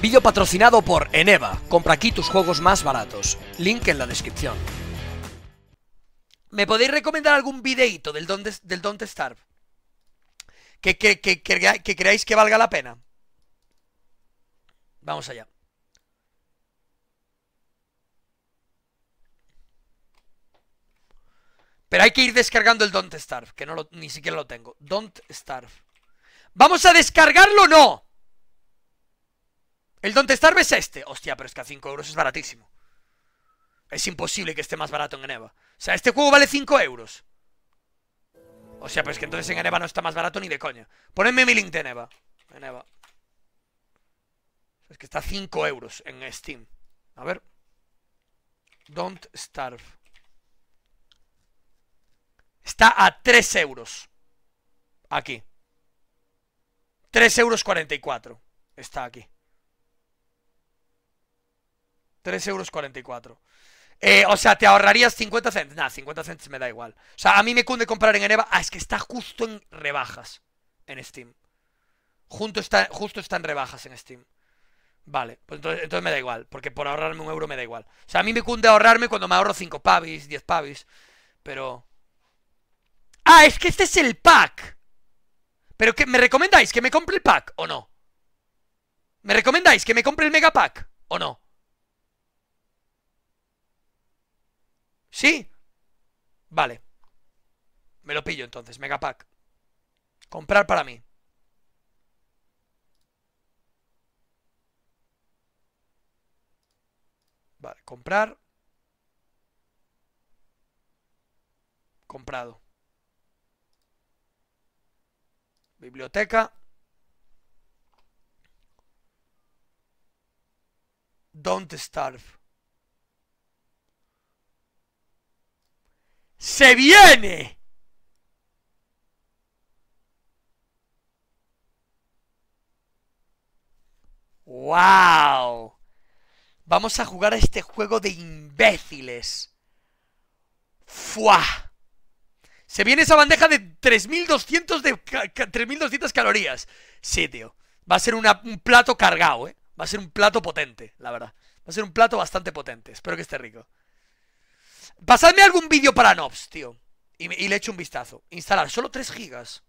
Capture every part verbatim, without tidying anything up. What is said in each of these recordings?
Vídeo patrocinado por Eneba. Compra aquí tus juegos más baratos. Link en la descripción. ¿Me podéis recomendar algún videíto del Don't, del Don't Starve? Que, que, que, que, que creáis que valga la pena. Vamos allá. Pero hay que ir descargando el Don't Starve, que no lo, ni siquiera lo tengo. Don't Starve. ¿Vamos a descargarlo o no? El Don't Starve es este. Hostia, pero es que a cinco euros es baratísimo. Es imposible que esté más barato en Eneba. O sea, este juego vale cinco euros. O sea, pero es que entonces en Eneba no está más barato ni de coña. Ponedme mi link de Eneba. Eneba. Es que está a cinco euros en Steam. A ver. Don't Starve. Está a tres euros. Aquí. tres euros cuarenta y cuatro. Está aquí. tres euros cuarenta y cuatro. Eh, o sea, te ahorrarías cincuenta cents. Nah, cincuenta cents me da igual. O sea, a mí me cunde comprar en Eneba. Ah, es que está justo en rebajas en Steam. Junto está, justo está en rebajas en Steam. Vale, pues entonces, entonces me da igual. Porque por ahorrarme un euro me da igual. O sea, a mí me cunde ahorrarme cuando me ahorro cinco pavis, diez pavis. Pero... ¡Ah, es que este es el pack! ¿Pero qué? ¿Me recomendáis que me compre el pack o no? ¿Me recomendáis que me compre el mega pack o no? ¿Sí? Vale. Me lo pillo entonces, mega pack. Comprar para mí. Vale, comprar. Comprado. Biblioteca. Don't Starve. ¡Se viene! ¡Wow! Vamos a jugar a este juego de imbéciles. ¡Fua! Se viene esa bandeja de tres mil doscientas calorías. Sí, tío. Va a ser una, un plato cargado, ¿eh? Va a ser un plato potente, la verdad. Va a ser un plato bastante potente. Espero que esté rico. Pasadme algún vídeo para Nobs, tío. Y, me, y le echo un vistazo. Instalar solo tres gigas.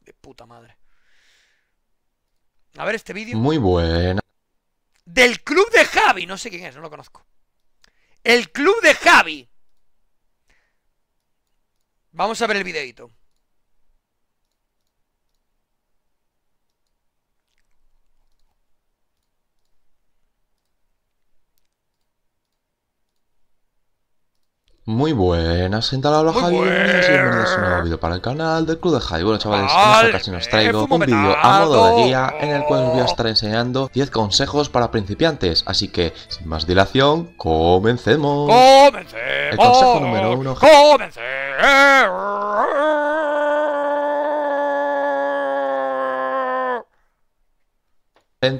De puta madre. A ver este vídeo. Muy bueno. Del Club de Javi. No sé quién es, no lo conozco. El Club de Javi. Vamos a ver el videito. Muy buenas, gente, la habla Javier. Bienvenidos y bienvenidos a un nuevo vídeo para el canal del Club de Javi. Bueno, chavales, en esta ocasión os traigo un vídeo a modo de guía en el cual os voy a estar enseñando diez consejos para principiantes. Así que, sin más dilación, comencemos. El consejo número uno.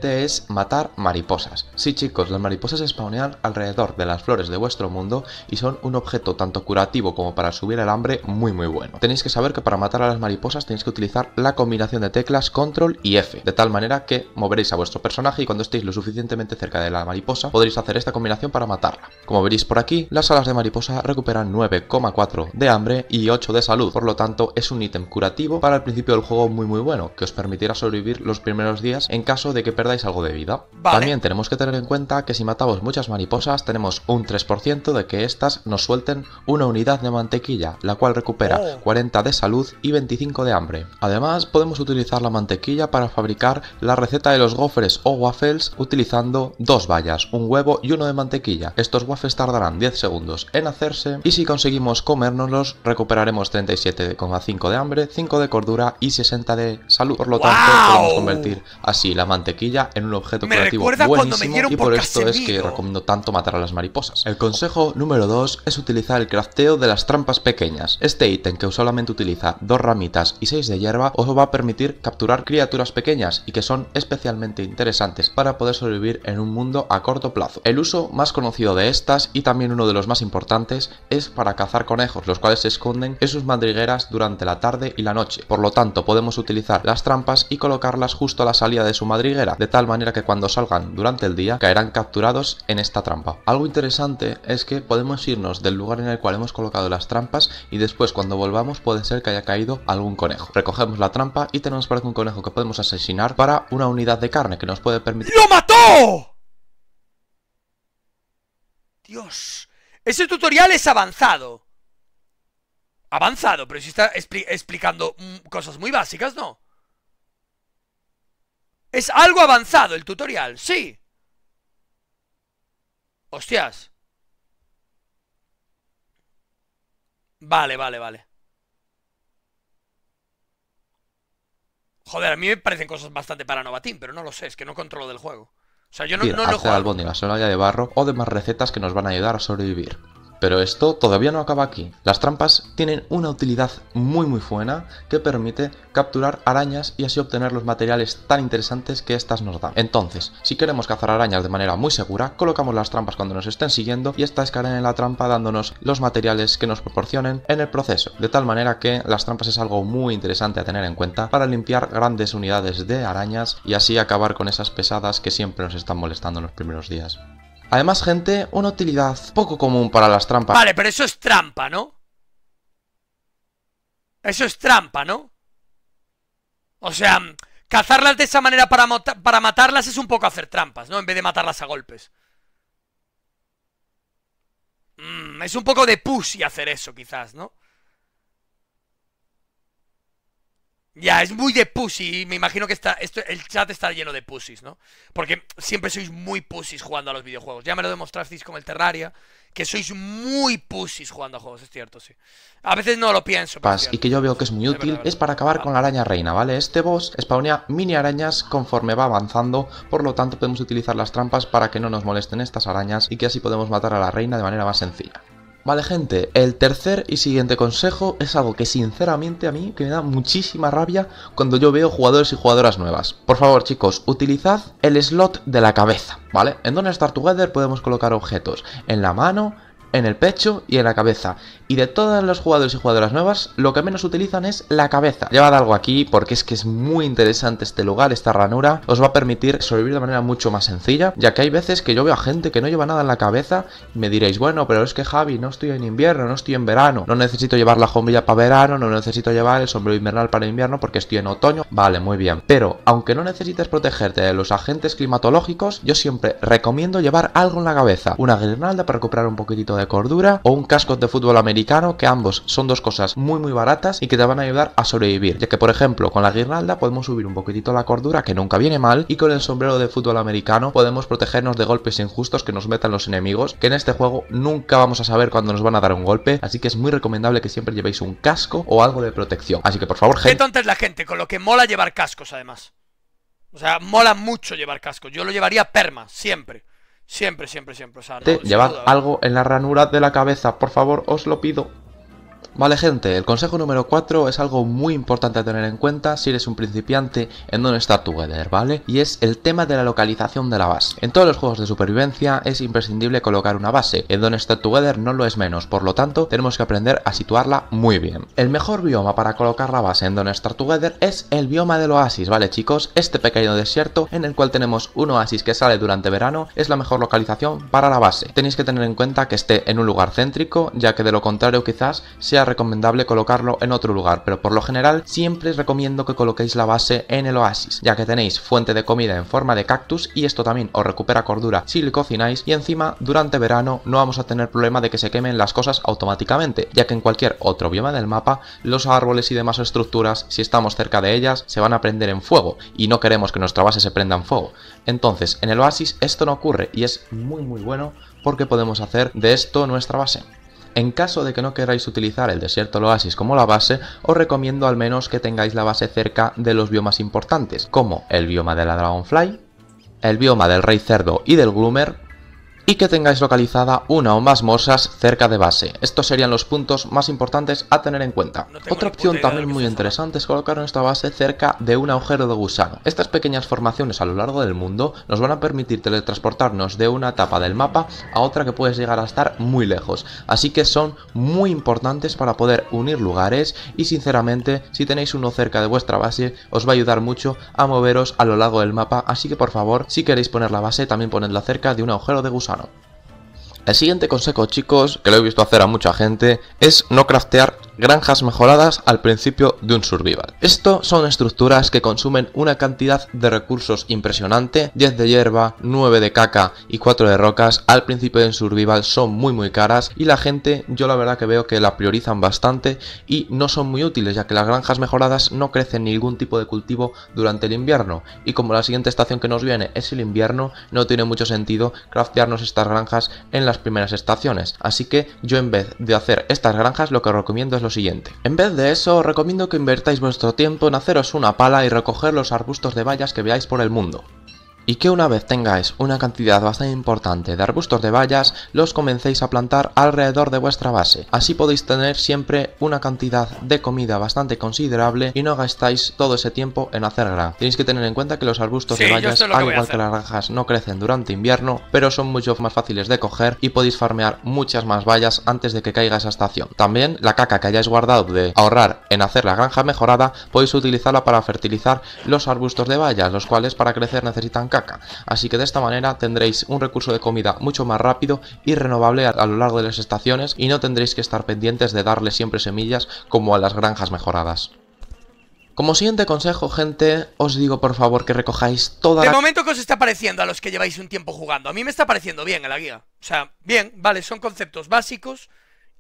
Es matar mariposas. Sí, chicos, las mariposas spawnean alrededor de las flores de vuestro mundo y son un objeto tanto curativo como para subir el hambre muy muy bueno. Tenéis que saber que para matar a las mariposas tenéis que utilizar la combinación de teclas Control y F, de tal manera que moveréis a vuestro personaje y cuando estéis lo suficientemente cerca de la mariposa podréis hacer esta combinación para matarla. Como veréis por aquí, las alas de mariposa recuperan nueve coma cuatro de hambre y ocho de salud, por lo tanto es un ítem curativo para el principio del juego muy muy bueno, que os permitirá sobrevivir los primeros días en caso de que perdáis algo de vida. Vale. También tenemos que tener en cuenta que si matamos muchas mariposas tenemos un tres por ciento de que estas nos suelten una unidad de mantequilla, la cual recupera oh. cuarenta de salud y veinticinco de hambre. Además podemos utilizar la mantequilla para fabricar la receta de los gofres o waffles utilizando dos bayas, un huevo y uno de mantequilla. Estos waffles tardarán diez segundos en hacerse y si conseguimos comérnoslos recuperaremos treinta y siete coma cinco de hambre, cinco de cordura y sesenta de salud. Por lo wow. tanto podemos convertir así la mantequilla en un objeto me creativo buenísimo y por, por esto Casemiro. Es que recomiendo tanto matar a las mariposas. El consejo número dos es utilizar el crafteo de las trampas pequeñas. Este ítem, que solamente utiliza dos ramitas y seis de hierba, os va a permitir capturar criaturas pequeñas y que son especialmente interesantes para poder sobrevivir en un mundo a corto plazo. El uso más conocido de estas y también uno de los más importantes es para cazar conejos, los cuales se esconden en sus madrigueras durante la tarde y la noche. Por lo tanto podemos utilizar las trampas y colocarlas justo a la salida de su madriguera madera, de tal manera que cuando salgan durante el día caerán capturados en esta trampa. Algo interesante es que podemos irnos del lugar en el cual hemos colocado las trampas y después cuando volvamos puede ser que haya caído algún conejo. Recogemos la trampa y tenemos por aquí un conejo que podemos asesinar para una unidad de carne que nos puede permitir... ¡Lo mató! Dios, ese tutorial es avanzado. Avanzado, pero si está expli explicando mm, cosas muy básicas, ¿no? Es algo avanzado el tutorial, sí. Hostias. Vale, vale, vale. Joder, a mí me parecen cosas bastante para novatín, pero no lo sé, es que no controlo del juego. O sea, yo no, no lo juego. Albóndigas, olla de barro o demás recetas que nos van a ayudar a sobrevivir. Pero esto todavía no acaba aquí. Las trampas tienen una utilidad muy muy buena que permite capturar arañas y así obtener los materiales tan interesantes que estas nos dan. Entonces, si queremos cazar arañas de manera muy segura, colocamos las trampas cuando nos estén siguiendo y estas caerán en la trampa dándonos los materiales que nos proporcionen en el proceso. De tal manera que las trampas es algo muy interesante a tener en cuenta para limpiar grandes unidades de arañas y así acabar con esas pesadas que siempre nos están molestando en los primeros días. Además, gente, una utilidad poco común para las trampas. Vale, pero eso es trampa, ¿no? Eso es trampa, ¿no? O sea, cazarlas de esa manera para, para matarlas es un poco hacer trampas, ¿no? En vez de matarlas a golpes. Mm, es un poco de pussy hacer eso, quizás, ¿no? Ya, es muy de pussy, me imagino que está, esto, el chat está lleno de pussies, ¿no? Porque siempre sois muy pussies jugando a los videojuegos. Ya me lo demostrasteis con el Terraria, que sois muy pussies jugando a juegos, es cierto, sí. A veces no lo pienso. Paz, y que yo veo que es muy útil, es, verdad, es para acabar ah. con la araña reina, ¿vale? Este boss spawnea mini arañas conforme va avanzando, por lo tanto podemos utilizar las trampas para que no nos molesten estas arañas y que así podemos matar a la reina de manera más sencilla. Vale, gente, el tercer y siguiente consejo es algo que sinceramente a mí que me da muchísima rabia cuando yo veo jugadores y jugadoras nuevas. Por favor, chicos, utilizad el slot de la cabeza, ¿vale? En Don't Starve Together podemos colocar objetos en la mano, en el pecho y en la cabeza. Y de todos los jugadores y jugadoras nuevas, lo que menos utilizan es la cabeza. Llevad algo aquí porque es que es muy interesante este lugar, esta ranura. Os va a permitir sobrevivir de manera mucho más sencilla, ya que hay veces que yo veo a gente que no lleva nada en la cabeza. Y me diréis, bueno, pero es que Javi, no estoy en invierno, no estoy en verano. No necesito llevar la sombrilla para verano, no necesito llevar el sombrero invernal para invierno porque estoy en otoño. Vale, muy bien. Pero, aunque no necesites protegerte de los agentes climatológicos, yo siempre recomiendo llevar algo en la cabeza. Una guirnalda para recuperar un poquitito de de cordura o un casco de fútbol americano, que ambos son dos cosas muy muy baratas y que te van a ayudar a sobrevivir, ya que por ejemplo con la guirnalda podemos subir un poquitito la cordura, que nunca viene mal, y con el sombrero de fútbol americano podemos protegernos de golpes injustos que nos metan los enemigos, que en este juego nunca vamos a saber cuándo nos van a dar un golpe, así que es muy recomendable que siempre llevéis un casco o algo de protección. Así que por favor, gente... Qué tonta es la gente, con lo que mola llevar cascos además. O sea, mola mucho llevar cascos, yo lo llevaría perma, siempre. Siempre, siempre, siempre. O sea, no, llevad duda, algo en la ranura de la cabeza, por favor, os lo pido. Vale, gente, el consejo número cuatro es algo muy importante a tener en cuenta si eres un principiante en Don't Starve Together, ¿vale? Y es el tema de la localización de la base. En todos los juegos de supervivencia es imprescindible colocar una base. En Don't Starve Together no lo es menos, por lo tanto tenemos que aprender a situarla muy bien. El mejor bioma para colocar la base en Don't Starve Together es el bioma del oasis, ¿vale, chicos? Este pequeño desierto en el cual tenemos un oasis que sale durante verano es la mejor localización para la base. Tenéis que tener en cuenta que esté en un lugar céntrico, ya que de lo contrario quizás sea recomendable colocarlo en otro lugar, pero por lo general siempre os recomiendo que coloquéis la base en el oasis, ya que tenéis fuente de comida en forma de cactus y esto también os recupera cordura si lo cocináis, y encima durante verano no vamos a tener problema de que se quemen las cosas automáticamente, ya que en cualquier otro bioma del mapa los árboles y demás estructuras, si estamos cerca de ellas, se van a prender en fuego y no queremos que nuestra base se prenda en fuego. Entonces en el oasis esto no ocurre y es muy muy bueno porque podemos hacer de esto nuestra base. En caso de que no queráis utilizar el desierto del oasis como la base, os recomiendo al menos que tengáis la base cerca de los biomas importantes, como el bioma de la Dragonfly, el bioma del Rey Cerdo y del Gloomer, y que tengáis localizada una o más morsas cerca de base. Estos serían los puntos más importantes a tener en cuenta. Otra opción también muy interesante es colocar nuestra base cerca de un agujero de gusano. Estas pequeñas formaciones a lo largo del mundo nos van a permitir teletransportarnos de una etapa del mapa a otra que puedes llegar a estar muy lejos, así que son muy importantes para poder unir lugares, y sinceramente si tenéis uno cerca de vuestra base os va a ayudar mucho a moveros a lo largo del mapa, así que por favor, si queréis poner la base también ponedla cerca de un agujero de gusano. El siguiente consejo, chicos, que lo he visto hacer a mucha gente, es no craftear granjas mejoradas al principio de un survival. Esto son estructuras que consumen una cantidad de recursos impresionante. diez de hierba, nueve de caca y cuatro de rocas al principio de un survival son muy muy caras, y la gente, yo la verdad que veo que la priorizan bastante y no son muy útiles, ya que las granjas mejoradas no crecen ningún tipo de cultivo durante el invierno, y como la siguiente estación que nos viene es el invierno, no tiene mucho sentido craftearnos estas granjas en la las primeras estaciones, así que yo, en vez de hacer estas granjas, lo que recomiendo es lo siguiente. En vez de eso, os recomiendo que invertáis vuestro tiempo en haceros una pala y recoger los arbustos de bayas que veáis por el mundo, y que una vez tengáis una cantidad bastante importante de arbustos de bayas, los comencéis a plantar alrededor de vuestra base. Así podéis tener siempre una cantidad de comida bastante considerable y no gastáis todo ese tiempo en hacer granja. Tenéis que tener en cuenta que los arbustos sí, de bayas, al igual que las granjas, no crecen durante invierno, pero son mucho más fáciles de coger y podéis farmear muchas más bayas antes de que caiga esa estación. También la caca que hayáis guardado de ahorrar en hacer la granja mejorada, podéis utilizarla para fertilizar los arbustos de bayas, los cuales para crecer necesitan caca, así que de esta manera tendréis un recurso de comida mucho más rápido y renovable a lo largo de las estaciones, y no tendréis que estar pendientes de darle siempre semillas como a las granjas mejoradas. Como siguiente consejo, gente, os digo por favor que recojáis toda la... De momento, ¿qué os está pareciendo a los que lleváis un tiempo jugando? A mí me está pareciendo bien en la guía, o sea, bien, vale, son conceptos básicos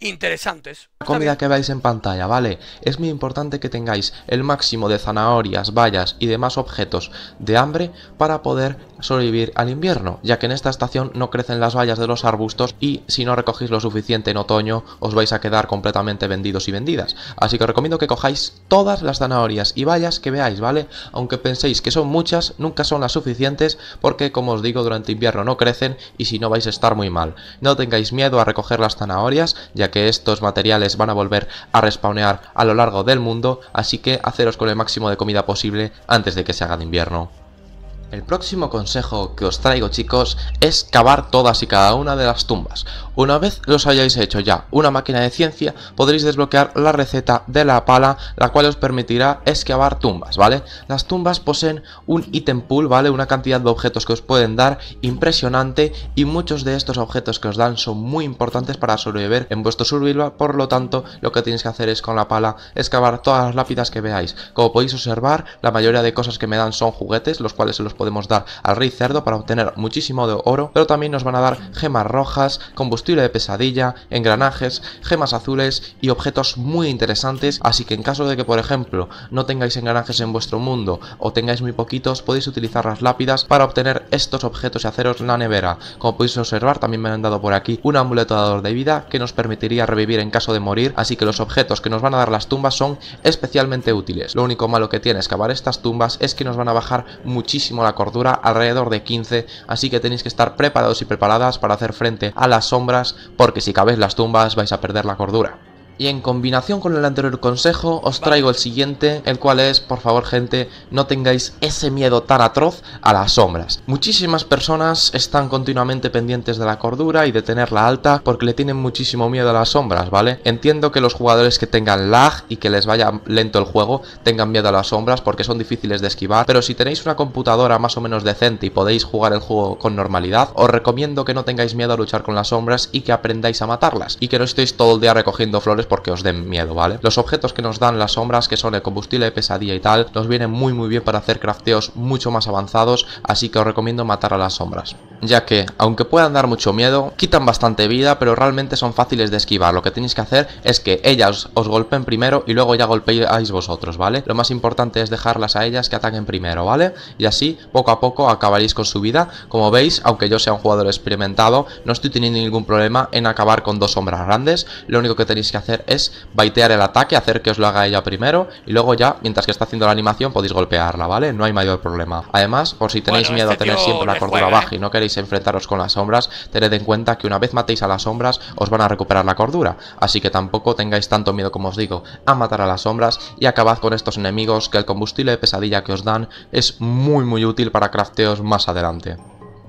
interesantes. La comida que veáis en pantalla, ¿vale? Es muy importante que tengáis el máximo de zanahorias, bayas y demás objetos de hambre para poder sobrevivir al invierno, ya que en esta estación no crecen las bayas de los arbustos y si no recogéis lo suficiente en otoño os vais a quedar completamente vendidos y vendidas. Así que os recomiendo que cojáis todas las zanahorias y bayas que veáis, ¿vale? Aunque penséis que son muchas, nunca son las suficientes porque, como os digo, durante invierno no crecen y si no vais a estar muy mal. No tengáis miedo a recoger las zanahorias, ya que que estos materiales van a volver a respawnear a lo largo del mundo, así que haceros con el máximo de comida posible antes de que se haga de invierno. El próximo consejo que os traigo, chicos, es cavar todas y cada una de las tumbas. Una vez los hayáis hecho ya una máquina de ciencia, podréis desbloquear la receta de la pala, la cual os permitirá excavar tumbas, ¿vale? Las tumbas poseen un item pool, ¿vale? Una cantidad de objetos que os pueden dar impresionante, y muchos de estos objetos que os dan son muy importantes para sobrevivir en vuestro survival. Por lo tanto, lo que tenéis que hacer es, con la pala, excavar todas las lápidas que veáis. Como podéis observar, la mayoría de cosas que me dan son juguetes, los cuales se los podemos dar al rey cerdo para obtener muchísimo de oro, pero también nos van a dar gemas rojas, combustible de pesadilla, engranajes, gemas azules y objetos muy interesantes, así que en caso de que, por ejemplo, no tengáis engranajes en vuestro mundo o tengáis muy poquitos, podéis utilizar las lápidas para obtener estos objetos y haceros la nevera. Como podéis observar, también me han dado por aquí un amuleto dador de vida que nos permitiría revivir en caso de morir, así que los objetos que nos van a dar las tumbas son especialmente útiles. Lo único malo que tiene excavar estas tumbas es que nos van a bajar muchísimo la cordura, alrededor de quince, así que tenéis que estar preparados y preparadas para hacer frente a las sombras, porque si cavéis las tumbas vais a perder la cordura. Y en combinación con el anterior consejo os traigo el siguiente, el cual es, por favor, gente, no tengáis ese miedo tan atroz a las sombras. Muchísimas personas están continuamente pendientes de la cordura y de tenerla alta porque le tienen muchísimo miedo a las sombras, ¿vale? Entiendo que los jugadores que tengan lag y que les vaya lento el juego tengan miedo a las sombras porque son difíciles de esquivar, pero si tenéis una computadora más o menos decente y podéis jugar el juego con normalidad, os recomiendo que no tengáis miedo a luchar con las sombras y que aprendáis a matarlas, y que no estéis todo el día recogiendo flores porque os den miedo, ¿vale? Los objetos que nos dan las sombras, que son el combustible de pesadilla y tal, nos vienen muy muy bien para hacer crafteos mucho más avanzados, así que os recomiendo matar a las sombras, ya que, aunque puedan dar mucho miedo, quitan bastante vida, pero realmente son fáciles de esquivar. Lo que tenéis que hacer es que ellas os golpeen primero y luego ya golpeáis vosotros, ¿vale? Lo más importante es dejarlas a ellas que ataquen primero, ¿vale? Y así, poco a poco, acabaréis con su vida. Como veis, aunque yo sea un jugador experimentado, no estoy teniendo ningún problema en acabar con dos sombras grandes. Lo único que tenéis que hacer hacer es baitear el ataque, hacer que os lo haga ella primero y luego ya, mientras que está haciendo la animación, podéis golpearla, ¿vale? No hay mayor problema. Además, por si tenéis bueno, miedo este a tener siempre la cordura juega, baja eh. y no queréis enfrentaros con las sombras, tened en cuenta que una vez matéis a las sombras, os van a recuperar la cordura. Así que tampoco tengáis tanto miedo, como os digo, a matar a las sombras y acabad con estos enemigos, que el combustible de pesadilla que os dan es muy muy útil para crafteos más adelante.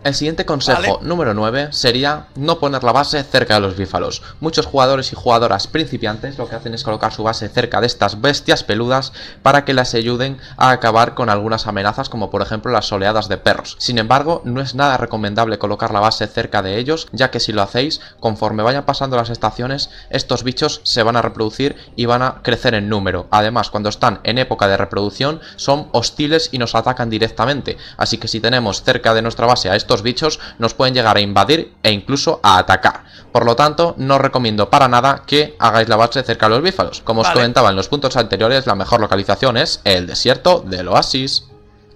El siguiente consejo, vale. número nueve, sería no poner la base cerca de los bífalos. Muchos jugadores y jugadoras principiantes lo que hacen es colocar su base cerca de estas bestias peludas para que las ayuden a acabar con algunas amenazas, como por ejemplo las oleadas de perros. Sin embargo, no es nada recomendable colocar la base cerca de ellos, ya que si lo hacéis, conforme vayan pasando las estaciones, estos bichos se van a reproducir y van a crecer en número. Además, cuando están en época de reproducción, son hostiles y nos atacan directamente. Así que si tenemos cerca de nuestra base a estos bichos, nos pueden llegar a invadir e incluso a atacar. Por lo tanto, no recomiendo para nada que hagáis la base cerca de los bífalos. Como vale. os comentaba en los puntos anteriores, la mejor localización es el desierto del oasis.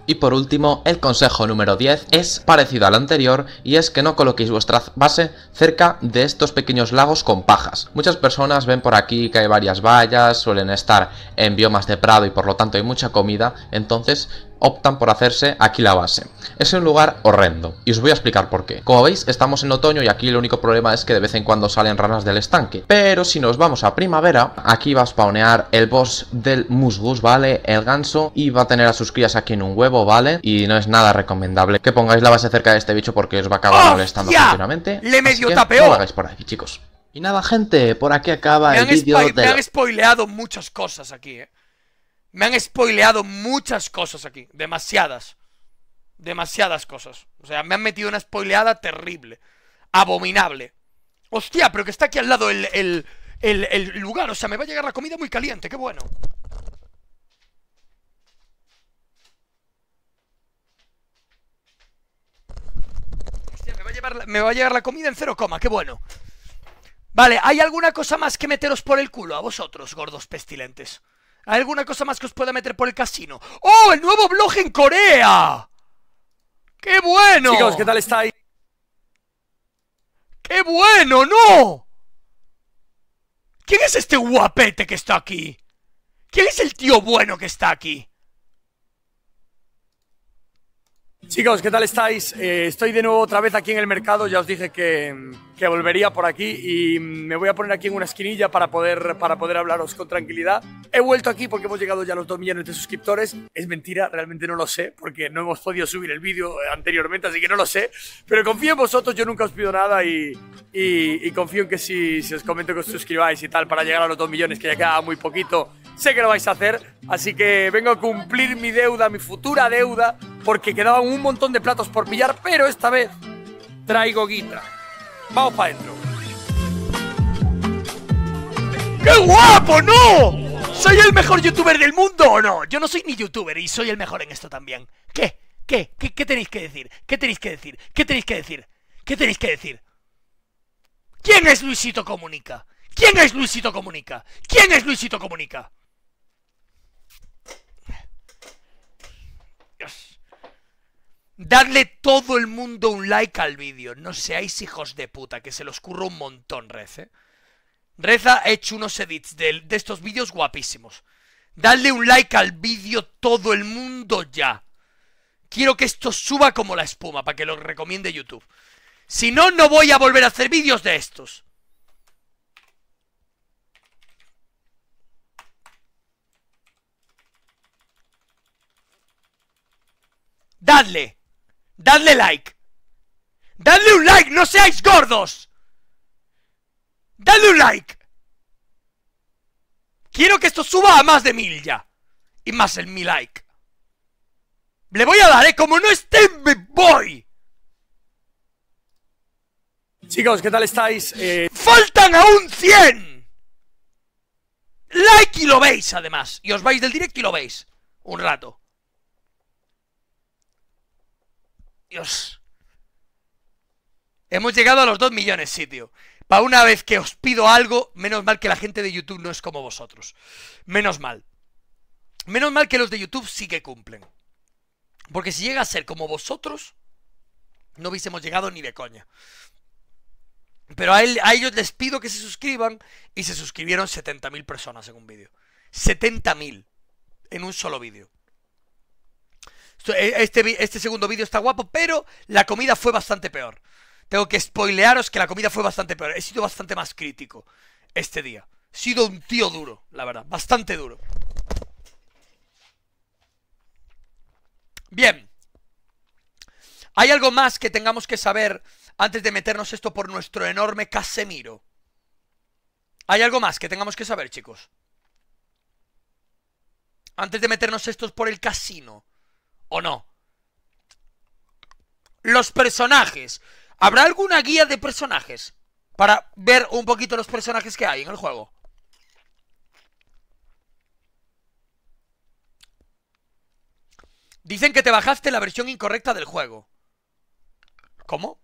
Y por último, el consejo número diez es parecido al anterior, y es que no coloquéis vuestra base cerca de estos pequeños lagos con pajas. Muchas personas ven por aquí que hay varias vallas, suelen estar en biomas de prado y por lo tanto hay mucha comida, entonces optan por hacerse aquí la base. Es un lugar horrendo y os voy a explicar por qué. Como veis, estamos en otoño y aquí el único problema es que de vez en cuando salen ranas del estanque, pero si nos vamos a primavera, aquí va a spawnear el boss del musgus, ¿vale? El ganso, y va a tener a sus crías aquí en un huevo, ¿vale? Y no es nada recomendable que pongáis la base cerca de este bicho porque os va a acabar molestando continuamente. ¡Le medio tapeo! No lo hagáis por aquí, chicos. Y nada, gente, por aquí acaba el vídeo de... Me han spoileado muchas cosas aquí, eh Me han spoileado muchas cosas aquí. Demasiadas. Demasiadas cosas. O sea, me han metido una spoileada terrible. Abominable. Hostia, pero que está aquí al lado el, el, el, el lugar. O sea, me va a llegar la comida muy caliente. Qué bueno. Hostia, me va a, llevar la, me va a llegar la comida en cero coma. Qué bueno. Vale, ¿hay alguna cosa más que meteros por el culo a vosotros, gordos pestilentes? ¿Hay alguna cosa más que os pueda meter por el casino? ¡Oh, el nuevo blog en Corea! ¡Qué bueno! Chicos, ¿qué tal estáis? ¡Qué bueno, no! ¿Quién es este guapete que está aquí? ¿Quién es el tío bueno que está aquí? Chicos, ¿qué tal estáis? Eh, estoy de nuevo otra vez aquí en el mercado. Ya os dije que, que volvería por aquí y me voy a poner aquí en una esquinilla para poder, para poder hablaros con tranquilidad. He vuelto aquí porque hemos llegado ya a los dos millones de suscriptores. Es mentira, realmente no lo sé porque no hemos podido subir el vídeo anteriormente, así que no lo sé. Pero confío en vosotros, yo nunca os pido nada y, y, y confío en que si, si os comento que os suscribáis y tal para llegar a los dos millones, que ya queda muy poquito, sé que lo vais a hacer. Así que vengo a cumplir mi deuda, mi futura deuda, porque quedaban un montón de platos por pillar, pero esta vez traigo guita. Vamos para adentro. ¡Qué guapo, no! ¿Soy el mejor youtuber del mundo o no? Yo no soy ni youtuber y soy el mejor en esto también. ¿Qué? ¿Qué? ¿Qué, qué tenéis que decir? ¿Qué tenéis que decir? ¿Qué tenéis que decir? ¿Qué tenéis que decir? ¿Quién es Luisito Comunica? ¿Quién es Luisito Comunica? ¿Quién es Luisito Comunica? Dadle todo el mundo un like al vídeo. No seáis hijos de puta, que se los curro un montón, Rez, ¿eh? Rez ha hecho unos edits de, de estos vídeos guapísimos. Dadle un like al vídeo todo el mundo ya. Quiero que esto suba como la espuma para que lo recomiende YouTube. Si no, no voy a volver a hacer vídeos de estos. Dadle. ¡Dadle like! ¡Dadle un like! ¡No seáis gordos! ¡Dadle un like! Quiero que esto suba a más de mil ya. Y más el mi like. Le voy a dar, ¿eh? Como no esté, me voy. Chicos, ¿qué tal estáis? Eh... ¡Faltan aún cien! Like y lo veis, además. Y os vais del directo y lo veis. Un rato. Dios. Hemos llegado a los dos millones, sí, tío. Para una vez que os pido algo, menos mal que la gente de YouTube no es como vosotros. Menos mal. Menos mal que los de YouTube sí que cumplen. Porque si llega a ser como vosotros, no hubiésemos llegado ni de coña. Pero a, él, a ellos les pido que se suscriban y se suscribieron setenta mil personas en un vídeo. setenta mil en un solo vídeo. Este, este segundo vídeo está guapo, pero la comida fue bastante peor. Tengo que spoilearos que la comida fue bastante peor. He sido bastante más crítico este día. He sido un tío duro, la verdad. Bastante duro. Bien. ¿Hay algo más que tengamos que saber antes de meternos esto por nuestro enorme Casemiro? ¿Hay algo más que tengamos que saber, chicos? Antes de meternos estos por el casino. ¿O no? Los personajes. ¿Habrá alguna guía de personajes? Para ver un poquito los personajes que hay en el juego. Dicen que te bajaste la versión incorrecta del juego. ¿Cómo?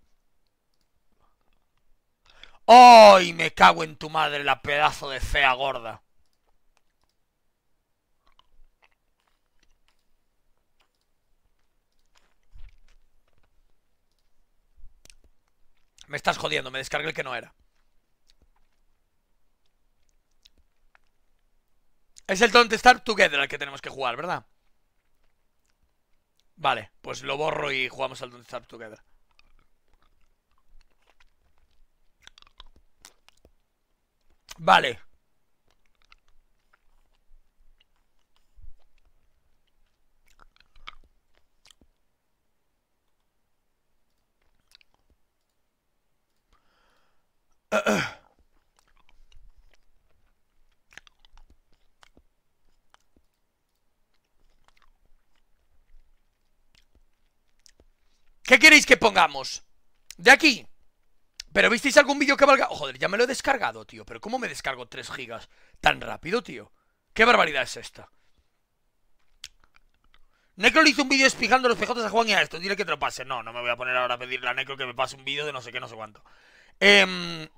¡Ay, me cago en tu madre, la pedazo de fea gorda! Me estás jodiendo, me descargué el que no era. Es el Don't Starve Together al que tenemos que jugar, ¿verdad? Vale, pues lo borro y jugamos al Don't Starve Together. Vale. ¿Qué queréis que pongamos? De aquí. ¿Pero visteis algún vídeo que valga? Oh, joder, ya me lo he descargado, tío. ¿Pero cómo me descargo tres gigas tan rápido, tío? ¿Qué barbaridad es esta? Necro le hizo un vídeo espigando los P Js a Juan y a esto. Dile que te lo pase. No, no me voy a poner ahora a pedirle a Necro que me pase un vídeo de no sé qué, no sé cuánto. Eh...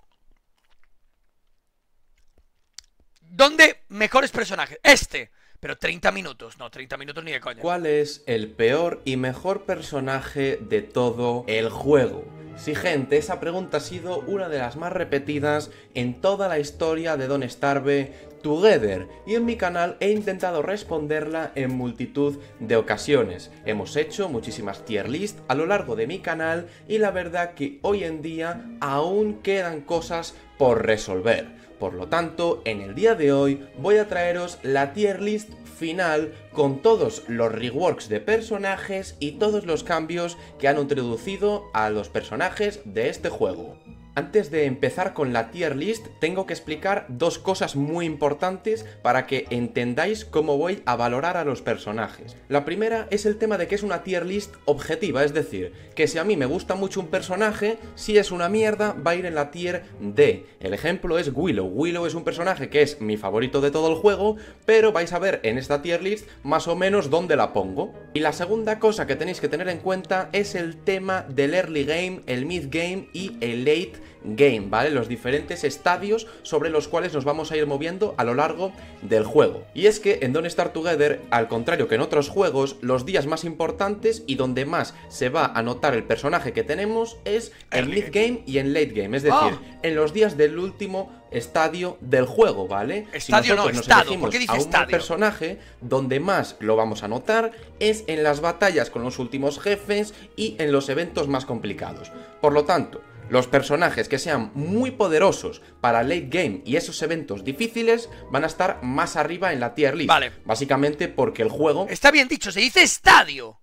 ¿Dónde mejores personajes? Este. Pero treinta minutos. No, treinta minutos ni de coña. ¿Cuál es el peor y mejor personaje de todo el juego? Sí, gente, esa pregunta ha sido una de las más repetidas en toda la historia de Don't Starve Together, y en mi canal he intentado responderla en multitud de ocasiones. Hemos hecho muchísimas tier list a lo largo de mi canal y la verdad que hoy en día aún quedan cosas por resolver. Por lo tanto, en el día de hoy voy a traeros la tier list final con todos los reworks de personajes y todos los cambios que han introducido a los personajes de este juego. Antes de empezar con la tier list, tengo que explicar dos cosas muy importantes para que entendáis cómo voy a valorar a los personajes. La primera es el tema de que es una tier list objetiva, es decir, que si a mí me gusta mucho un personaje, si es una mierda, va a ir en la tier D. El ejemplo es Willow. Willow es un personaje que es mi favorito de todo el juego, pero vais a ver en esta tier list más o menos dónde la pongo. Y la segunda cosa que tenéis que tener en cuenta es el tema del early game, el mid game y el late game. Game, ¿vale? Los diferentes estadios sobre los cuales nos vamos a ir moviendo a lo largo del juego. Y es que en Don't Starve Together, al contrario que en otros juegos, los días más importantes y donde más se va a notar el personaje que tenemos es en mid game y en late game, es decir, oh. en los días del último estadio del juego, ¿vale? Estadio si no, nos estado, ¿por qué dice a un estadio? Personaje donde más lo vamos a notar es en las batallas con los últimos jefes y en los eventos más complicados. Por lo tanto, los personajes que sean muy poderosos para late game y esos eventos difíciles van a estar más arriba en la tier list. Vale. Básicamente porque el juego... Está bien dicho, se dice estadio.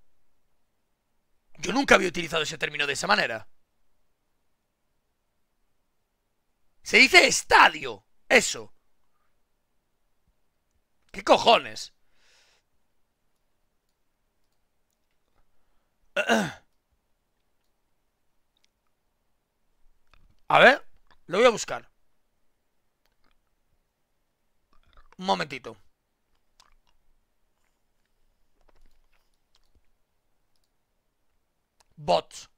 Yo nunca había utilizado ese término de esa manera. Se dice estadio. Eso. ¿Qué cojones? Uh-uh. A ver, lo voy a buscar. Un momentito. Bots.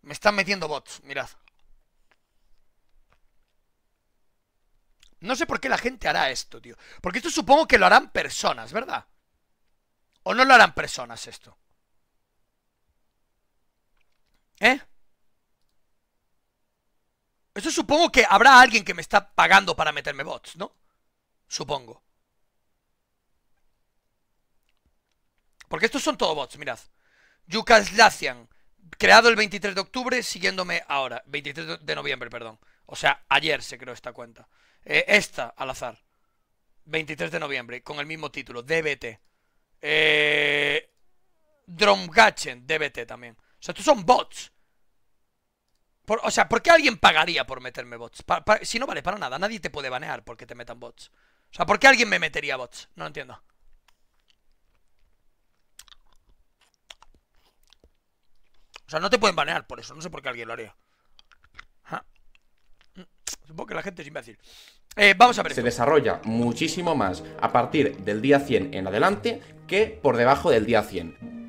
Me están metiendo bots, mirad. No sé por qué la gente hará esto, tío. Porque esto supongo que lo harán personas, ¿verdad? ¿O no lo harán personas esto? ¿Eh? Eso supongo que habrá alguien que me está pagando para meterme bots, ¿no? Supongo. Porque estos son todos bots, mirad. Yukas Lacian, creado el veintitrés de octubre, siguiéndome ahora. veintitrés de noviembre, perdón. O sea, ayer se creó esta cuenta. Eh, esta, al azar. veintitrés de noviembre, con el mismo título, D B T. Eh... Dromgachen, D B T también. O sea, estos son bots. Por, o sea, ¿por qué alguien pagaría por meterme bots? Pa, pa, si no vale para nada, nadie te puede banear porque te metan bots. O sea, ¿por qué alguien me metería bots? No lo entiendo. O sea, no te pueden banear por eso, no sé por qué alguien lo haría. Ajá. Supongo que la gente es imbécil. Eh, vamos a ver. Se desarrolla muchísimo más a partir del día cien en adelante que por debajo del día cien.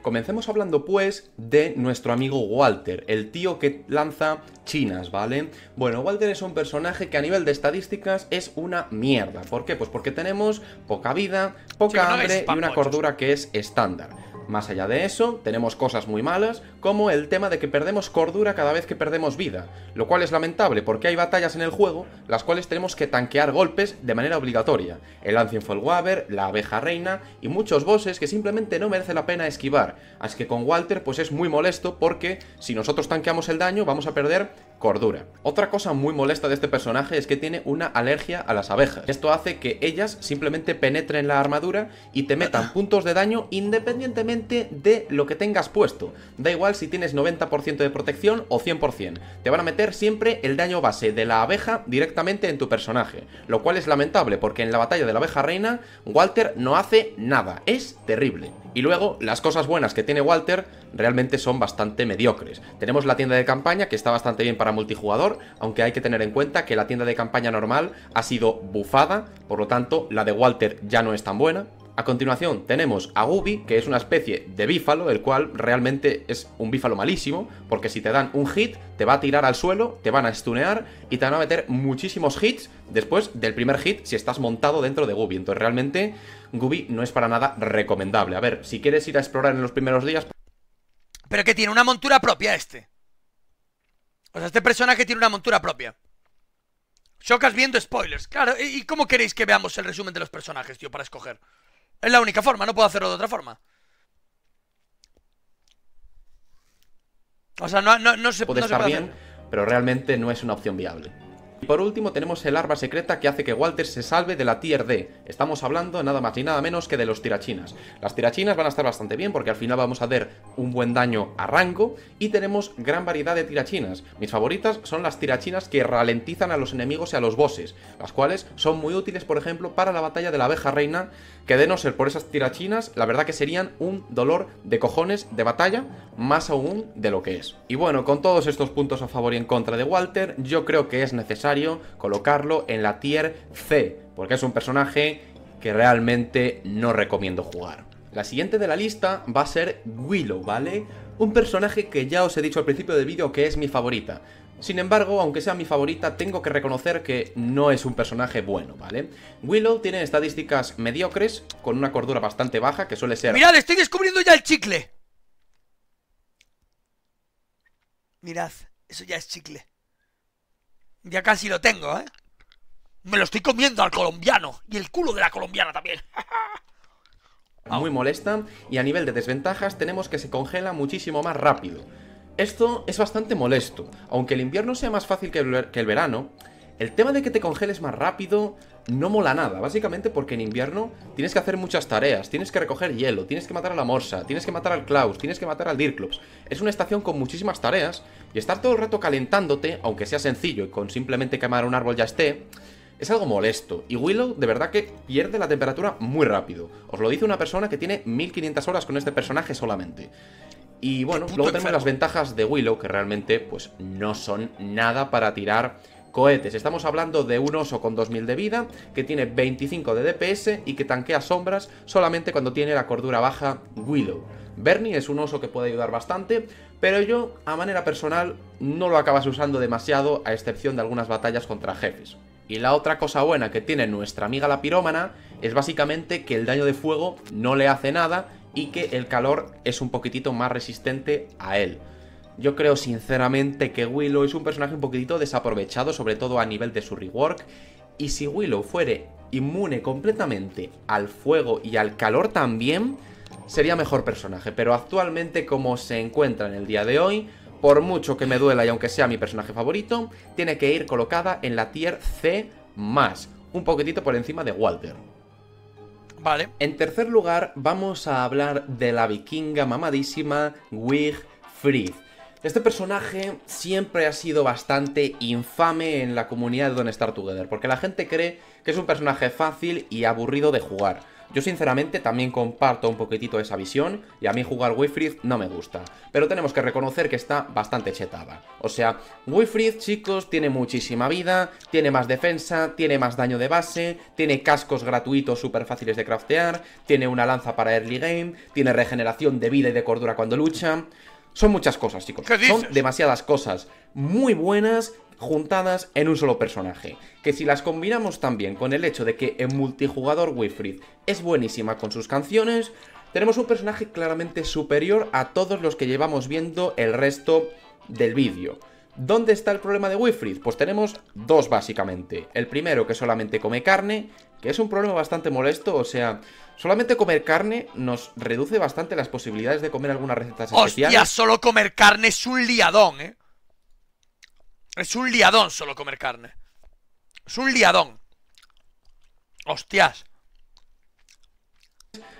Comencemos hablando, pues, de nuestro amigo Walter, el tío que lanza chinas, ¿vale? Bueno, Walter es un personaje que a nivel de estadísticas es una mierda. ¿Por qué? Pues porque tenemos poca vida, poca Chico, no hambre y una cordura que es estándar. Más allá de eso, tenemos cosas muy malas, como el tema de que perdemos cordura cada vez que perdemos vida, lo cual es lamentable porque hay batallas en el juego las cuales tenemos que tanquear golpes de manera obligatoria. El Ancienfall Waver, la abeja reina y muchos bosses que simplemente no merece la pena esquivar. Así que con Walter pues es muy molesto porque si nosotros tanqueamos el daño vamos a perder cordura. Otra cosa muy molesta de este personaje es que tiene una alergia a las abejas. Esto hace que ellas simplemente penetren la armadura y te metan puntos de daño independientemente de lo que tengas puesto. Da igual si tienes noventa por ciento de protección o cien por ciento, te van a meter siempre el daño base de la abeja directamente en tu personaje, lo cual es lamentable porque en la batalla de la abeja reina Walter no hace nada, es terrible. Y luego las cosas buenas que tiene Walter realmente son bastante mediocres. Tenemos la tienda de campaña que está bastante bien para multijugador, aunque hay que tener en cuenta que la tienda de campaña normal ha sido bufada, por lo tanto la de Walter ya no es tan buena. A continuación tenemos a Gubi, que es una especie de bífalo, el cual realmente es un bífalo malísimo, porque si te dan un hit, te va a tirar al suelo, te van a stunear y te van a meter muchísimos hits después del primer hit si estás montado dentro de Gubi. Entonces realmente Gubi no es para nada recomendable. A ver, si quieres ir a explorar en los primeros días... Pero que tiene una montura propia este. O sea, este personaje tiene una montura propia. Xokas viendo spoilers. Claro, ¿y cómo queréis que veamos el resumen de los personajes, tío, para escoger? Es la única forma, no puedo hacerlo de otra forma. O sea, no, no, no se puede no estar se puede bien, hacer. Pero realmente no es una opción viable. Y por último tenemos el arma secreta que hace que Walter se salve de la tier D. Estamos hablando nada más ni nada menos que de los tirachinas. Las tirachinas van a estar bastante bien porque al final vamos a ver un buen daño a rango y tenemos gran variedad de tirachinas. Mis favoritas son las tirachinas que ralentizan a los enemigos y a los bosses, las cuales son muy útiles por ejemplo para la batalla de la abeja reina, que de no ser por esas tirachinas la verdad que serían un dolor de cojones de batalla, más aún de lo que es. Y bueno, con todos estos puntos a favor y en contra de Walter, yo creo que es necesario colocarlo en la tier C, porque es un personaje que realmente no recomiendo jugar. La siguiente de la lista va a ser Willow, ¿vale? Un personaje que ya os he dicho al principio del vídeo que es mi favorita. Sin embargo, aunque sea mi favorita, tengo que reconocer que no es un personaje bueno, ¿vale? Willow tiene estadísticas mediocres, con una cordura bastante baja, que suele ser... ¡Mirad, estoy descubriendo ya el chicle! Mirad, eso ya es chicle. Ya casi lo tengo, ¿eh? Me lo estoy comiendo al colombiano. Y el culo de la colombiana también. Muy molesta. Y a nivel de desventajas tenemos que se congela muchísimo más rápido. Esto es bastante molesto. Aunque el invierno sea más fácil que el verano, el tema de que te congeles más rápido no mola nada, básicamente porque en invierno tienes que hacer muchas tareas, tienes que recoger hielo, tienes que matar a la Morsa, tienes que matar al Klaus, tienes que matar al Deerclops. Es una estación con muchísimas tareas y estar todo el rato calentándote, aunque sea sencillo y con simplemente quemar un árbol ya esté, es algo molesto. Y Willow de verdad que pierde la temperatura muy rápido. Os lo dice una persona que tiene mil quinientas horas con este personaje solamente. Y bueno, luego tenemos las ventajas de Willow que realmente pues no son nada para tirar... cohetes. Estamos hablando de un oso con dos mil de vida, que tiene veinticinco de D P S y que tanquea sombras solamente cuando tiene la cordura baja Willow. Bernie es un oso que puede ayudar bastante, pero yo, a manera personal, no lo acabas usando demasiado, a excepción de algunas batallas contra jefes. Y la otra cosa buena que tiene nuestra amiga la pirómana es básicamente que el daño de fuego no le hace nada y que el calor es un poquitito más resistente a él. Yo creo sinceramente que Willow es un personaje un poquitito desaprovechado, sobre todo a nivel de su rework. Y si Willow fuere inmune completamente al fuego y al calor también, sería mejor personaje. Pero actualmente, como se encuentra en el día de hoy, por mucho que me duela y aunque sea mi personaje favorito, tiene que ir colocada en la tier C más, un poquitito por encima de Walter. Vale. En tercer lugar, vamos a hablar de la vikinga mamadísima Wigfrid. Este personaje siempre ha sido bastante infame en la comunidad de Don't Starve Together, porque la gente cree que es un personaje fácil y aburrido de jugar. Yo sinceramente también comparto un poquitito esa visión, y a mí jugar Wigfrid no me gusta, pero tenemos que reconocer que está bastante chetada. O sea, Wigfrid, chicos, tiene muchísima vida, tiene más defensa, tiene más daño de base, tiene cascos gratuitos súper fáciles de craftear, tiene una lanza para early game, tiene regeneración de vida y de cordura cuando lucha. Son muchas cosas, chicos. Son demasiadas cosas muy buenas juntadas en un solo personaje. Que si las combinamos también con el hecho de que en multijugador Wigfrid es buenísima con sus canciones, tenemos un personaje claramente superior a todos los que llevamos viendo el resto del vídeo. ¿Dónde está el problema de Wigfrid? Pues tenemos dos básicamente. El primero, que solamente come carne, que es un problema bastante molesto. O sea, solamente comer carne nos reduce bastante las posibilidades de comer algunas recetas especiales. Hostia, solo comer carne es un liadón, eh. Es un liadón solo comer carne. Es un liadón. Hostias.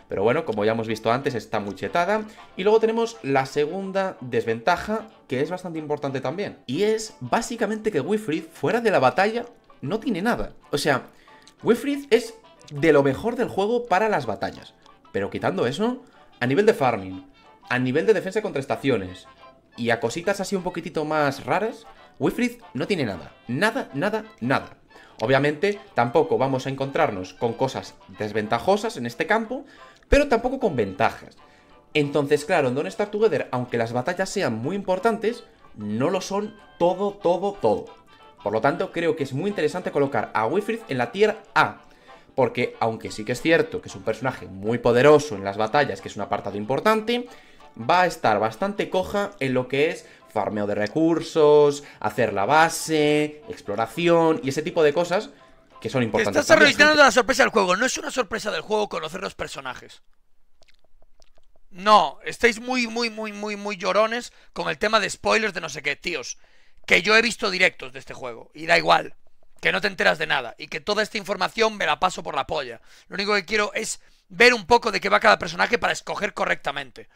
Pero bueno, como ya hemos visto antes, está muy chetada. Y luego tenemos la segunda desventaja, que es bastante importante también, y es básicamente que Wigfrid fuera de la batalla no tiene nada. O sea, Wigfrid es de lo mejor del juego para las batallas, pero quitando eso, a nivel de farming, a nivel de defensa contra estaciones y a cositas así un poquitito más raras, Wigfrid no tiene nada. Nada, nada, nada. Obviamente tampoco vamos a encontrarnos con cosas desventajosas en este campo, pero tampoco con ventajas. Entonces, claro, en Don't Starve Together, aunque las batallas sean muy importantes, no lo son todo, todo, todo. Por lo tanto, creo que es muy interesante colocar a Wigfrid en la tier A, porque aunque sí que es cierto que es un personaje muy poderoso en las batallas, que es un apartado importante, va a estar bastante coja en lo que es farmeo de recursos, hacer la base, exploración y ese tipo de cosas que son importantes. Estás arruinando la sorpresa del juego. No es una sorpresa del juego conocer los personajes. No, estáis muy, muy, muy, muy, muy llorones con el tema de spoilers de no sé qué, tíos. Que yo he visto directos de este juego y da igual, que no te enteras de nada y que toda esta información me la paso por la polla. Lo único que quiero es ver un poco de qué va cada personaje para escoger correctamente.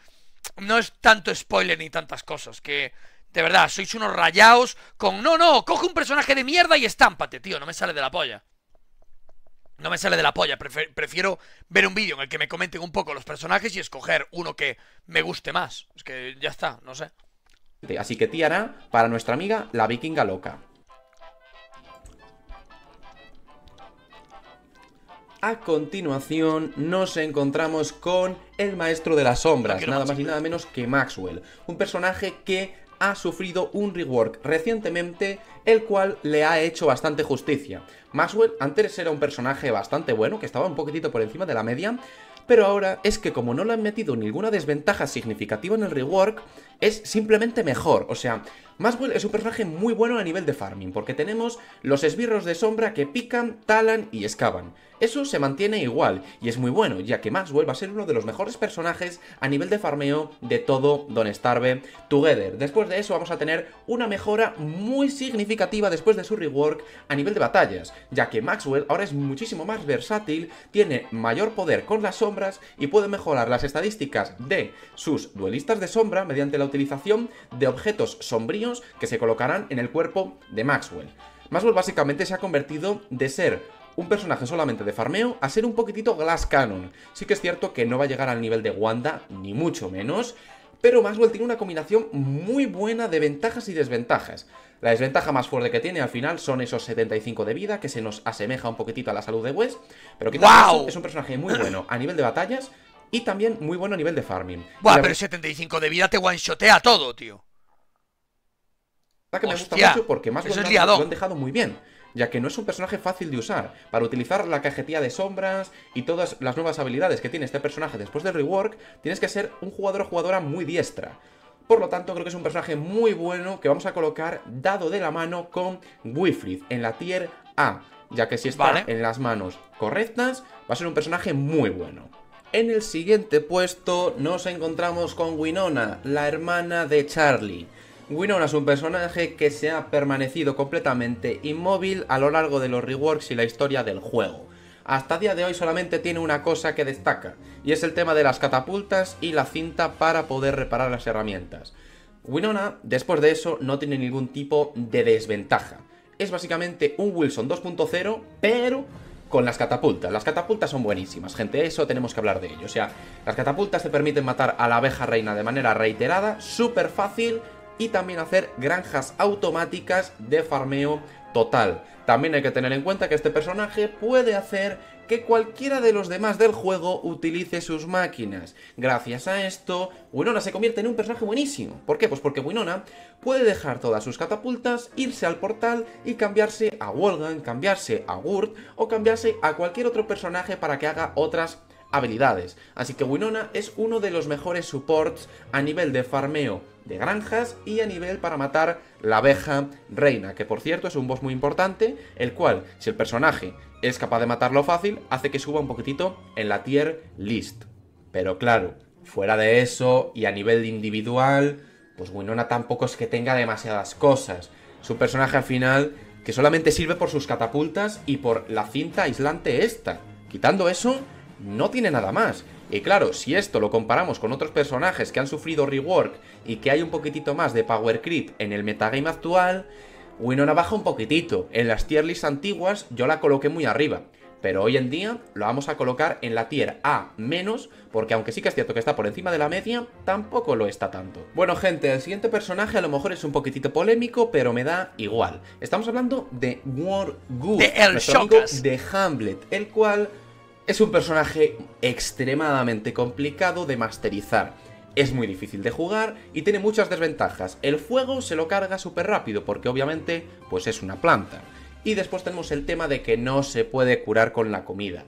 No es tanto spoiler ni tantas cosas, que de verdad sois unos rayados con no, no, coge un personaje de mierda y estámpate, tío, no me sale de la polla. No me sale de la polla, prefiero ver un vídeo en el que me comenten un poco los personajes y escoger uno que me guste más. Es que ya está, no sé. Así que tiara para nuestra amiga la vikinga loca. A continuación nos encontramos con el maestro de las sombras, nada más y nada menos que Maxwell, un personaje que ha sufrido un rework recientemente, el cual le ha hecho bastante justicia. Maxwell antes era un personaje bastante bueno, que estaba un poquitito por encima de la media, pero ahora es que como no le han metido ninguna desventaja significativa en el rework, es simplemente mejor. O sea, Maxwell es un personaje muy bueno a nivel de farming, porque tenemos los esbirros de sombra que pican, talan y excavan. Eso se mantiene igual, y es muy bueno, ya que Maxwell va a ser uno de los mejores personajes a nivel de farmeo de todo Don't Starve Together. Después de eso vamos a tener una mejora muy significativa después de su rework a nivel de batallas, ya que Maxwell ahora es muchísimo más versátil, tiene mayor poder con las sombras, y puede mejorar las estadísticas de sus duelistas de sombra mediante la utilización de objetos sombríos que se colocarán en el cuerpo de Maxwell. Maxwell básicamente se ha convertido de ser un personaje solamente de farmeo a ser un poquitito Glass Cannon. Sí que es cierto que no va a llegar al nivel de Wanda, ni mucho menos, pero Maxwell tiene una combinación muy buena de ventajas y desventajas. La desventaja más fuerte que tiene al final son esos setenta y cinco de vida, que se nos asemeja un poquitito a la salud de Wes, pero que ¡wow! Es un personaje muy bueno a nivel de batallas y también muy bueno a nivel de farming. Buah, la... pero setenta y cinco de vida te one-shotea todo, tío. La que me gusta mucho porque más lo, lo han dejado muy bien, ya que no es un personaje fácil de usar. Para utilizar la cajetilla de sombras y todas las nuevas habilidades que tiene este personaje después del rework, tienes que ser un jugador o jugadora muy diestra. Por lo tanto, creo que es un personaje muy bueno que vamos a colocar dado de la mano con Wigfrid en la tier A, ya que si está vale. en las manos correctas, va a ser un personaje muy bueno. En el siguiente puesto nos encontramos con Winona, la hermana de Charlie. Winona es un personaje que se ha permanecido completamente inmóvil a lo largo de los reworks y la historia del juego. Hasta día de hoy solamente tiene una cosa que destaca, y es el tema de las catapultas y la cinta para poder reparar las herramientas. Winona, después de eso, no tiene ningún tipo de desventaja. Es básicamente un Wilson dos punto cero, pero con las catapultas. Las catapultas son buenísimas, gente, eso tenemos que hablar de ello. O sea, las catapultas te permiten matar a la abeja reina de manera reiterada, súper fácil, y también hacer granjas automáticas de farmeo total. También hay que tener en cuenta que este personaje puede hacer que cualquiera de los demás del juego utilice sus máquinas. Gracias a esto, Winona se convierte en un personaje buenísimo. ¿Por qué? Pues porque Winona puede dejar todas sus catapultas, irse al portal y cambiarse a Wolfgang, cambiarse a Gurt o cambiarse a cualquier otro personaje para que haga otras habilidades. Así que Winona es uno de los mejores supports a nivel de farmeo de granjas y a nivel para matar la abeja reina, que por cierto es un boss muy importante, el cual, si el personaje es capaz de matarlo fácil, hace que suba un poquitito en la tier list. Pero claro, fuera de eso y a nivel individual, pues Winona tampoco es que tenga demasiadas cosas. Su personaje al final, que solamente sirve por sus catapultas y por la cinta aislante esta. Quitando eso, no tiene nada más. Y claro, si esto lo comparamos con otros personajes que han sufrido rework y que hay un poquitito más de power creep en el metagame actual, Winona baja un poquitito. En las tier lists antiguas yo la coloqué muy arriba, pero hoy en día lo vamos a colocar en la tier A menos, porque aunque sí que es cierto que está por encima de la media, tampoco lo está tanto. Bueno, gente, el siguiente personaje a lo mejor es un poquitito polémico, pero me da igual. Estamos hablando de Wargood, nuestro amigo de Hamlet, el cual es un personaje extremadamente complicado de masterizar. Es muy difícil de jugar y tiene muchas desventajas. El fuego se lo carga súper rápido porque obviamente pues es una planta. Y después tenemos el tema de que no se puede curar con la comida.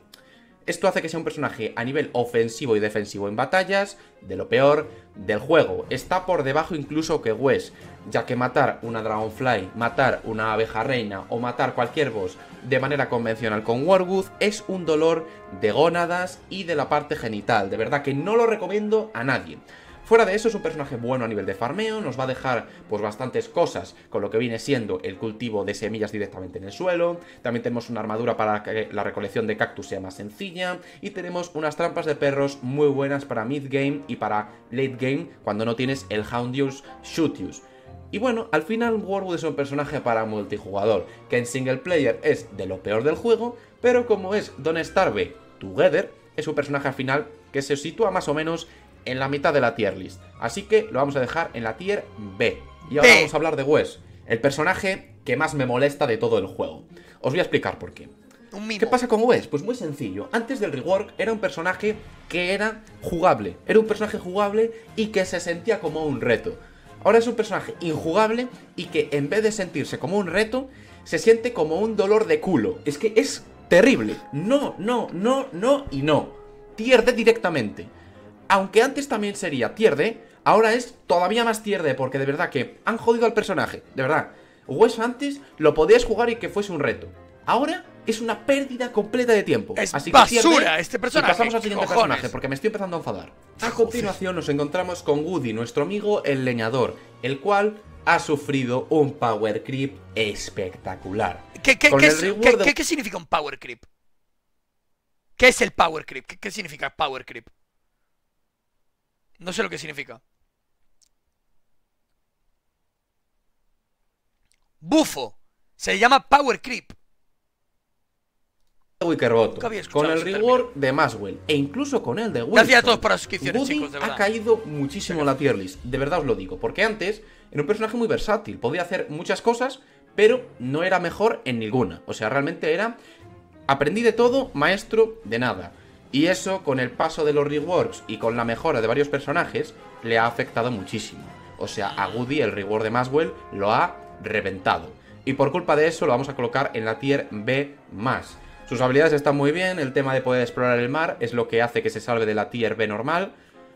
Esto hace que sea un personaje a nivel ofensivo y defensivo en batallas de lo peor del juego. Está por debajo incluso que Wes, ya que matar una Dragonfly, matar una abeja reina o matar cualquier boss de manera convencional con Wargood es un dolor de gónadas y de la parte genital. De verdad que no lo recomiendo a nadie. Fuera de eso, es un personaje bueno a nivel de farmeo, nos va a dejar pues bastantes cosas con lo que viene siendo el cultivo de semillas directamente en el suelo, también tenemos una armadura para que la recolección de cactus sea más sencilla y tenemos unas trampas de perros muy buenas para mid game y para late game cuando no tienes el Houndius Shootius. Y bueno, al final Warwood es un personaje para multijugador, que en single player es de lo peor del juego, pero como es Don't Starve Together, es un personaje al final que se sitúa más o menos en la mitad de la tier list, así que lo vamos a dejar en la tier B. Y ahora B. vamos a hablar de Wes, el personaje que más me molesta de todo el juego. Os voy a explicar por qué. ¿Qué pasa con Wes? Pues muy sencillo. Antes del rework era un personaje que era jugable, era un personaje jugable y que se sentía como un reto. Ahora es un personaje injugable y que en vez de sentirse como un reto, se siente como un dolor de culo. Es que es terrible. No, no, no, no y no. Tier D directamente. Aunque antes también sería tier D, ahora es todavía más tier D, porque de verdad que han jodido al personaje, de verdad. Wes antes lo podías jugar y que fuese un reto. Ahora es una pérdida completa de tiempo. Es Así que basura este personaje. Y pasamos al siguiente Cojones. personaje, porque me estoy empezando a enfadar. A continuación nos encontramos con Woody, nuestro amigo el leñador, el cual ha sufrido un power creep espectacular. ¿Qué, qué, qué, es, qué, de... ¿qué significa un power creep? ¿Qué es el power creep? ¿Qué, qué significa power creep? No sé lo que significa. Bufo. Se llama power creep. Wickerbottom, con el reward de Maxwell e incluso con el de Wilson, gracias a todos por las suscripciones, chicos, de verdad. Ha caído muchísimo la tier list, de verdad os lo digo, porque antes era un personaje muy versátil, podía hacer muchas cosas, pero no era mejor en ninguna. O sea, realmente era aprendí de todo, maestro de nada. Y eso, con el paso de los reworks y con la mejora de varios personajes, le ha afectado muchísimo. O sea, a Woody el reward de Maxwell lo ha reventado. Y por culpa de eso lo vamos a colocar en la tier B más. Sus habilidades están muy bien, el tema de poder explorar el mar es lo que hace que se salve de la tier B normal.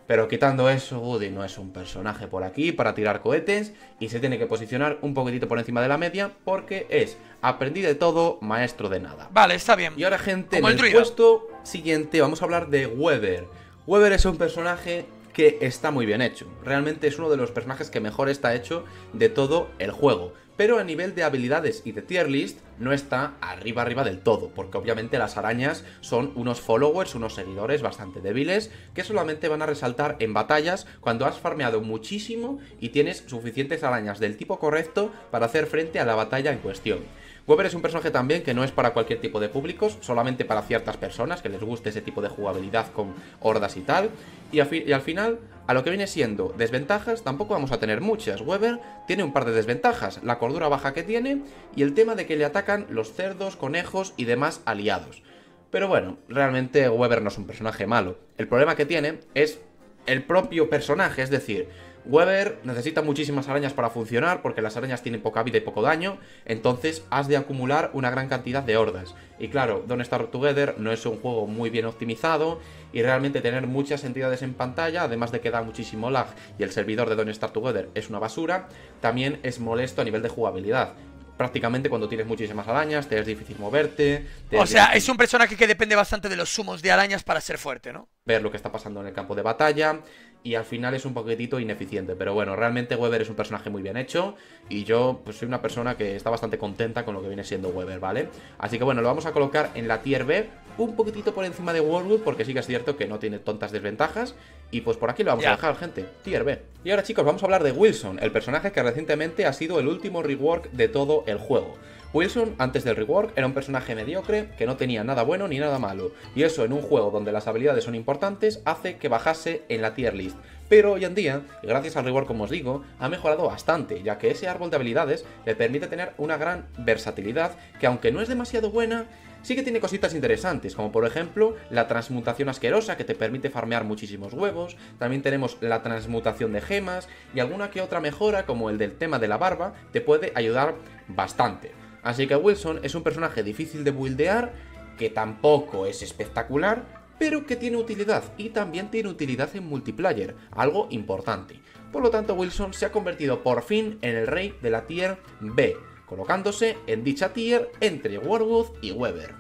Pero quitando eso, Woody no es un personaje por aquí para tirar cohetes y se tiene que posicionar un poquitito por encima de la media porque es aprendí de todo, maestro de nada. Vale, está bien. Y ahora, gente, en el, el puesto siguiente vamos a hablar de Webber. Webber es un personaje que está muy bien hecho. Realmente es uno de los personajes que mejor está hecho de todo el juego. Pero a nivel de habilidades y de tier list no está arriba arriba del todo, porque obviamente las arañas son unos followers, unos seguidores bastante débiles que solamente van a resaltar en batallas cuando has farmeado muchísimo y tienes suficientes arañas del tipo correcto para hacer frente a la batalla en cuestión. Webber es un personaje también que no es para cualquier tipo de públicos, solamente para ciertas personas que les guste ese tipo de jugabilidad con hordas y tal. Y, a fi y al final, a lo que viene siendo desventajas, tampoco vamos a tener muchas. Webber tiene un par de desventajas, la cordura baja que tiene y el tema de que le atacan los cerdos, conejos y demás aliados. Pero bueno, realmente Webber no es un personaje malo. El problema que tiene es el propio personaje, es decir, Webber necesita muchísimas arañas para funcionar porque las arañas tienen poca vida y poco daño, entonces has de acumular una gran cantidad de hordas. Y claro, Don't Starve Together no es un juego muy bien optimizado y realmente tener muchas entidades en pantalla, además de que da muchísimo lag y el servidor de Don't Starve Together es una basura, también es molesto a nivel de jugabilidad. Prácticamente cuando tienes muchísimas arañas te es difícil moverte. O sea, es un personaje que depende bastante de los sumos de arañas para ser fuerte, ¿no? Ver lo que está pasando en el campo de batalla y al final es un poquitito ineficiente. Pero bueno, realmente Webber es un personaje muy bien hecho y yo pues, soy una persona que está bastante contenta con lo que viene siendo Webber, ¿vale? Así que bueno, lo vamos a colocar en la tier B, un poquitito por encima de Warlock, porque sí que es cierto que no tiene tontas desventajas. Y pues por aquí lo vamos yeah. a dejar, gente, tier B. Y ahora, chicos, vamos a hablar de Wilson, el personaje que recientemente ha sido el último rework de todo el juego. Wilson, antes del rework, era un personaje mediocre que no tenía nada bueno ni nada malo. Y eso en un juego donde las habilidades son importantes hace que bajase en la tier list. Pero hoy en día, gracias al rework, como os digo, ha mejorado bastante, ya que ese árbol de habilidades le permite tener una gran versatilidad que, aunque no es demasiado buena, sí que tiene cositas interesantes, como por ejemplo la transmutación asquerosa que te permite farmear muchísimos huevos, también tenemos la transmutación de gemas y alguna que otra mejora como el del tema de la barba te puede ayudar bastante. Así que Wilson es un personaje difícil de buildear, que tampoco es espectacular, pero que tiene utilidad y también tiene utilidad en multiplayer, algo importante. Por lo tanto, Wilson se ha convertido por fin en el rey de la tier B, colocándose en dicha tier entre Warwood y Webber.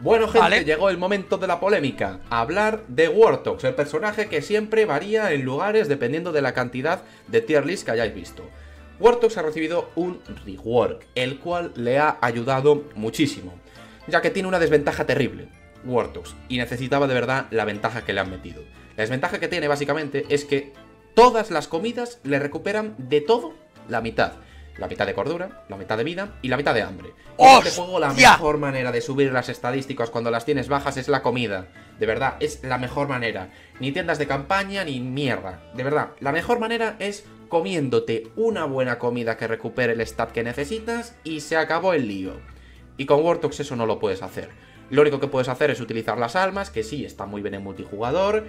Bueno, gente, vale. Llegó el momento de la polémica. Hablar de Wortox, el personaje que siempre varía en lugares dependiendo de la cantidad de tier list que hayáis visto. Wortox ha recibido un rework, el cual le ha ayudado muchísimo, ya que tiene una desventaja terrible, Wortox, y necesitaba de verdad la ventaja que le han metido. La desventaja que tiene básicamente es que todas las comidas le recuperan de todo la mitad. La mitad de cordura, la mitad de vida y la mitad de hambre. ¡Oh! En este juego la mejor manera de subir las estadísticas cuando las tienes bajas es la comida. De verdad, es la mejor manera. Ni tiendas de campaña ni mierda. De verdad, la mejor manera es comiéndote una buena comida que recupere el stat que necesitas y se acabó el lío. Y con Wortox eso no lo puedes hacer. Lo único que puedes hacer es utilizar las almas, que sí, está muy bien en multijugador,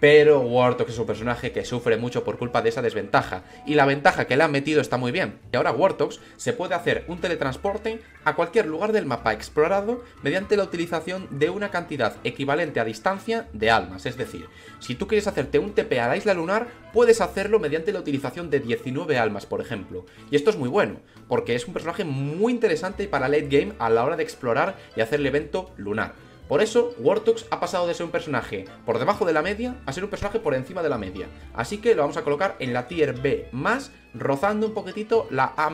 pero Wartox es un personaje que sufre mucho por culpa de esa desventaja. Y la ventaja que le han metido está muy bien. Y ahora Wartox se puede hacer un teletransporte a cualquier lugar del mapa explorado mediante la utilización de una cantidad equivalente a distancia de almas. Es decir, si tú quieres hacerte un T P a la isla lunar, puedes hacerlo mediante la utilización de diecinueve almas, por ejemplo. Y esto es muy bueno, porque es un personaje muy interesante para late game a la hora de explorar y hacer el evento lunar. Por eso, Wortox ha pasado de ser un personaje por debajo de la media a ser un personaje por encima de la media. Así que lo vamos a colocar en la tier B+, rozando un poquitito la A-,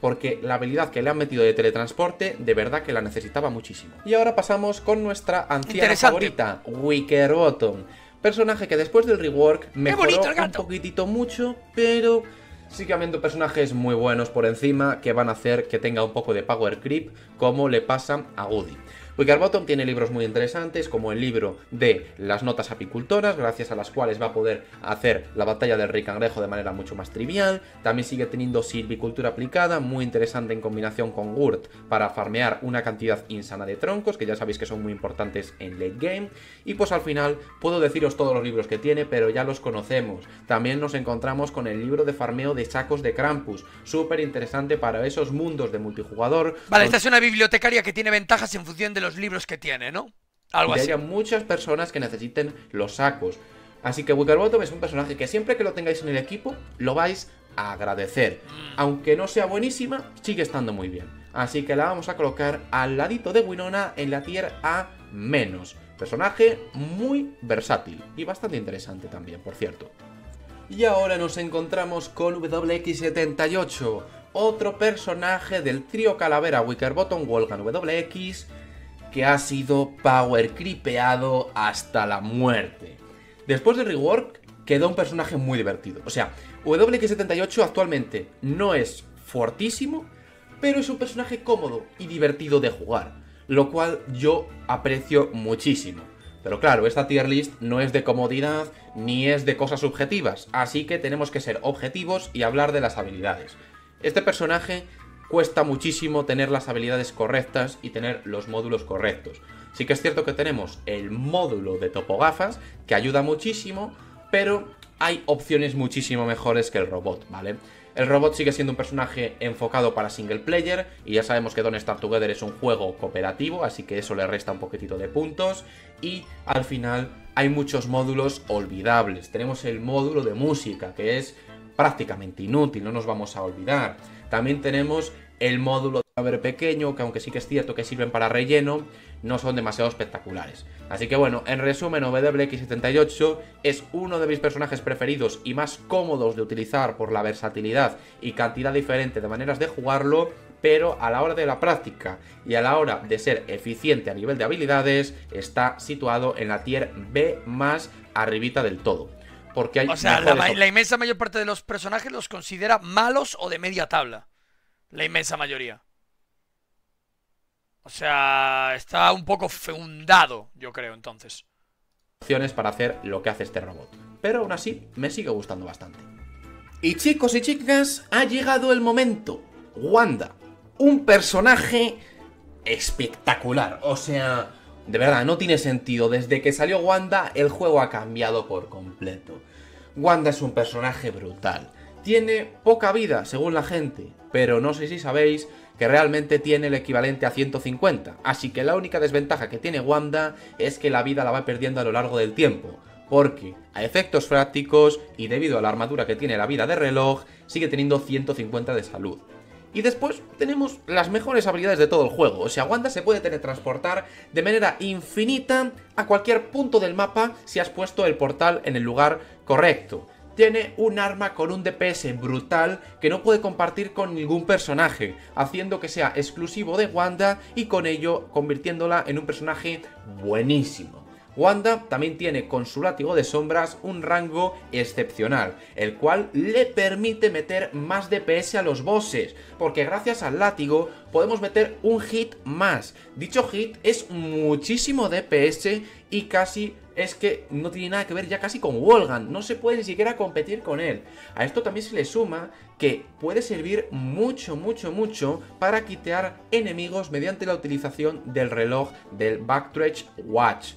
porque la habilidad que le han metido de teletransporte de verdad que la necesitaba muchísimo. Y ahora pasamos con nuestra anciana favorita, Wickerbottom. Personaje que después del rework mejoró un poquitito mucho, pero sí que habiendo personajes muy buenos por encima que van a hacer que tenga un poco de power creep, como le pasa a Woody. Wickerbottom tiene libros muy interesantes, como el libro de las notas apicultoras, gracias a las cuales va a poder hacer la batalla del rey cangrejo de manera mucho más trivial. También sigue teniendo silvicultura aplicada, muy interesante en combinación con Gurt, para farmear una cantidad insana de troncos, que ya sabéis que son muy importantes en late game. Y pues al final puedo deciros todos los libros que tiene, pero ya los conocemos. También nos encontramos con el libro de farmeo de sacos de Krampus, súper interesante para esos mundos de multijugador. Vale, esta es una bibliotecaria que tiene ventajas en función de los... los libros que tiene, ¿no? Algo así. Hay muchas personas que necesiten los sacos. Así que Wickerbottom es un personaje que siempre que lo tengáis en el equipo lo vais a agradecer. Aunque no sea buenísima, sigue estando muy bien. Así que la vamos a colocar al ladito de Winona en la tier A menos. Personaje muy versátil y bastante interesante también, por cierto. Y ahora nos encontramos con W X setenta y ocho, otro personaje del trío Calavera, Wickerbottom, Wolfgang, W X, que ha sido power creepeado hasta la muerte. Después del rework quedó un personaje muy divertido. O sea, W X setenta y ocho actualmente no es fortísimo, pero es un personaje cómodo y divertido de jugar, lo cual yo aprecio muchísimo. Pero claro, esta tier list no es de comodidad ni es de cosas subjetivas, así que tenemos que ser objetivos y hablar de las habilidades. Este personaje cuesta muchísimo tener las habilidades correctas y tener los módulos correctos. Sí que es cierto que tenemos el módulo de topogafas, que ayuda muchísimo, pero hay opciones muchísimo mejores que el robot, ¿vale? El robot sigue siendo un personaje enfocado para single player, y ya sabemos que Don't Starve Together es un juego cooperativo, así que eso le resta un poquitito de puntos. Y al final hay muchos módulos olvidables. Tenemos el módulo de música, que es prácticamente inútil, no nos vamos a olvidar. También tenemos el módulo de haber pequeño, que aunque sí que es cierto que sirven para relleno, no son demasiado espectaculares. Así que bueno, en resumen, W X setenta y ocho es uno de mis personajes preferidos y más cómodos de utilizar por la versatilidad y cantidad diferente de maneras de jugarlo, pero a la hora de la práctica y a la hora de ser eficiente a nivel de habilidades, está situado en la tier B más, arribita del todo. Porque hay, o sea, la, la inmensa mayor parte de los personajes los considera malos o de media tabla. La inmensa mayoría. O sea, está un poco fundado, yo creo, entonces. Opciones para hacer lo que hace este robot. Pero aún así, me sigue gustando bastante. Y chicos y chicas, ha llegado el momento. Wanda, un personaje espectacular. O sea, de verdad, no tiene sentido. Desde que salió Wanda, el juego ha cambiado por completo. Wanda es un personaje brutal. Tiene poca vida, según la gente, pero no sé si sabéis que realmente tiene el equivalente a ciento cincuenta. Así que la única desventaja que tiene Wanda es que la vida la va perdiendo a lo largo del tiempo, porque a efectos prácticos y debido a la armadura que tiene la vida de reloj, sigue teniendo ciento cincuenta de salud. Y después tenemos las mejores habilidades de todo el juego. O sea, Wanda se puede teletransportar de manera infinita a cualquier punto del mapa si has puesto el portal en el lugar correcto. Tiene un arma con un D P S brutal que no puede compartir con ningún personaje, haciendo que sea exclusivo de Wanda y con ello convirtiéndola en un personaje buenísimo. Wanda también tiene con su látigo de sombras un rango excepcional, el cual le permite meter más D P S a los bosses, porque gracias al látigo podemos meter un hit más. Dicho hit es muchísimo D P S y casi... es que no tiene nada que ver ya casi con Wolfgang, no se puede ni siquiera competir con él. A esto también se le suma que puede servir mucho, mucho, mucho para quitear enemigos mediante la utilización del reloj del Backstretch Watch.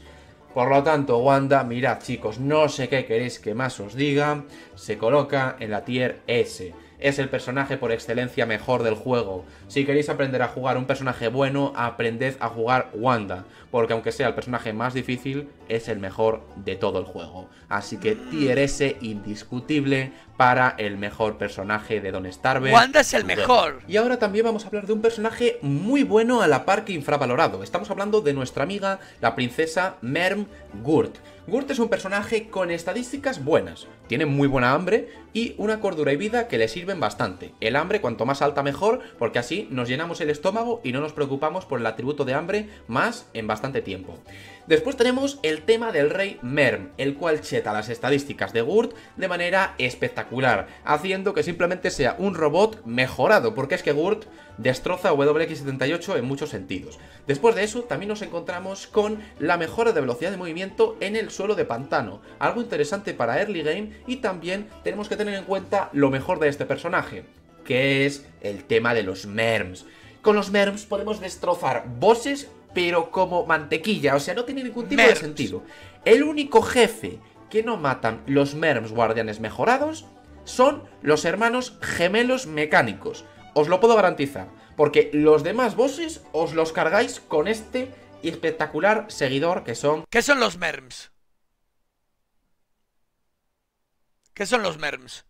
Por lo tanto, Wanda, mirad chicos, no sé qué queréis que más os diga, se coloca en la tier S. Es el personaje por excelencia mejor del juego. Si queréis aprender a jugar un personaje bueno, aprended a jugar Wanda, porque aunque sea el personaje más difícil, es el mejor de todo el juego. Así que tier S indiscutible para el mejor personaje de Don't Starve. Wanda es el mejor. Y ahora también vamos a hablar de un personaje muy bueno a la par que infravalorado. Estamos hablando de nuestra amiga, la princesa Merm Gurt. Gurt es un personaje con estadísticas buenas, tiene muy buena hambre y una cordura y vida que le sirven bastante. El hambre cuanto más alta mejor, porque así nos llenamos el estómago y no nos preocupamos por el atributo de hambre más en bastante tiempo. Después tenemos el tema del rey Merm, el cual cheta las estadísticas de Gurt de manera espectacular, haciendo que simplemente sea un robot mejorado, porque es que Gurt destroza W X setenta y ocho en muchos sentidos. Después de eso también nos encontramos con la mejora de velocidad de movimiento en el suelo de pantano, algo interesante para early game, y también tenemos que tener en cuenta lo mejor de este personaje, que es el tema de los Merms. Con los Merms podemos destrozar bosses pero como mantequilla, o sea, no tiene ningún tipo merms. de sentido. El único jefe que no matan los Merms guardianes mejorados son los hermanos gemelos mecánicos, os lo puedo garantizar, porque los demás bosses os los cargáis con este espectacular seguidor que son... ¿Qué son los Merms? ¿Qué son los merms?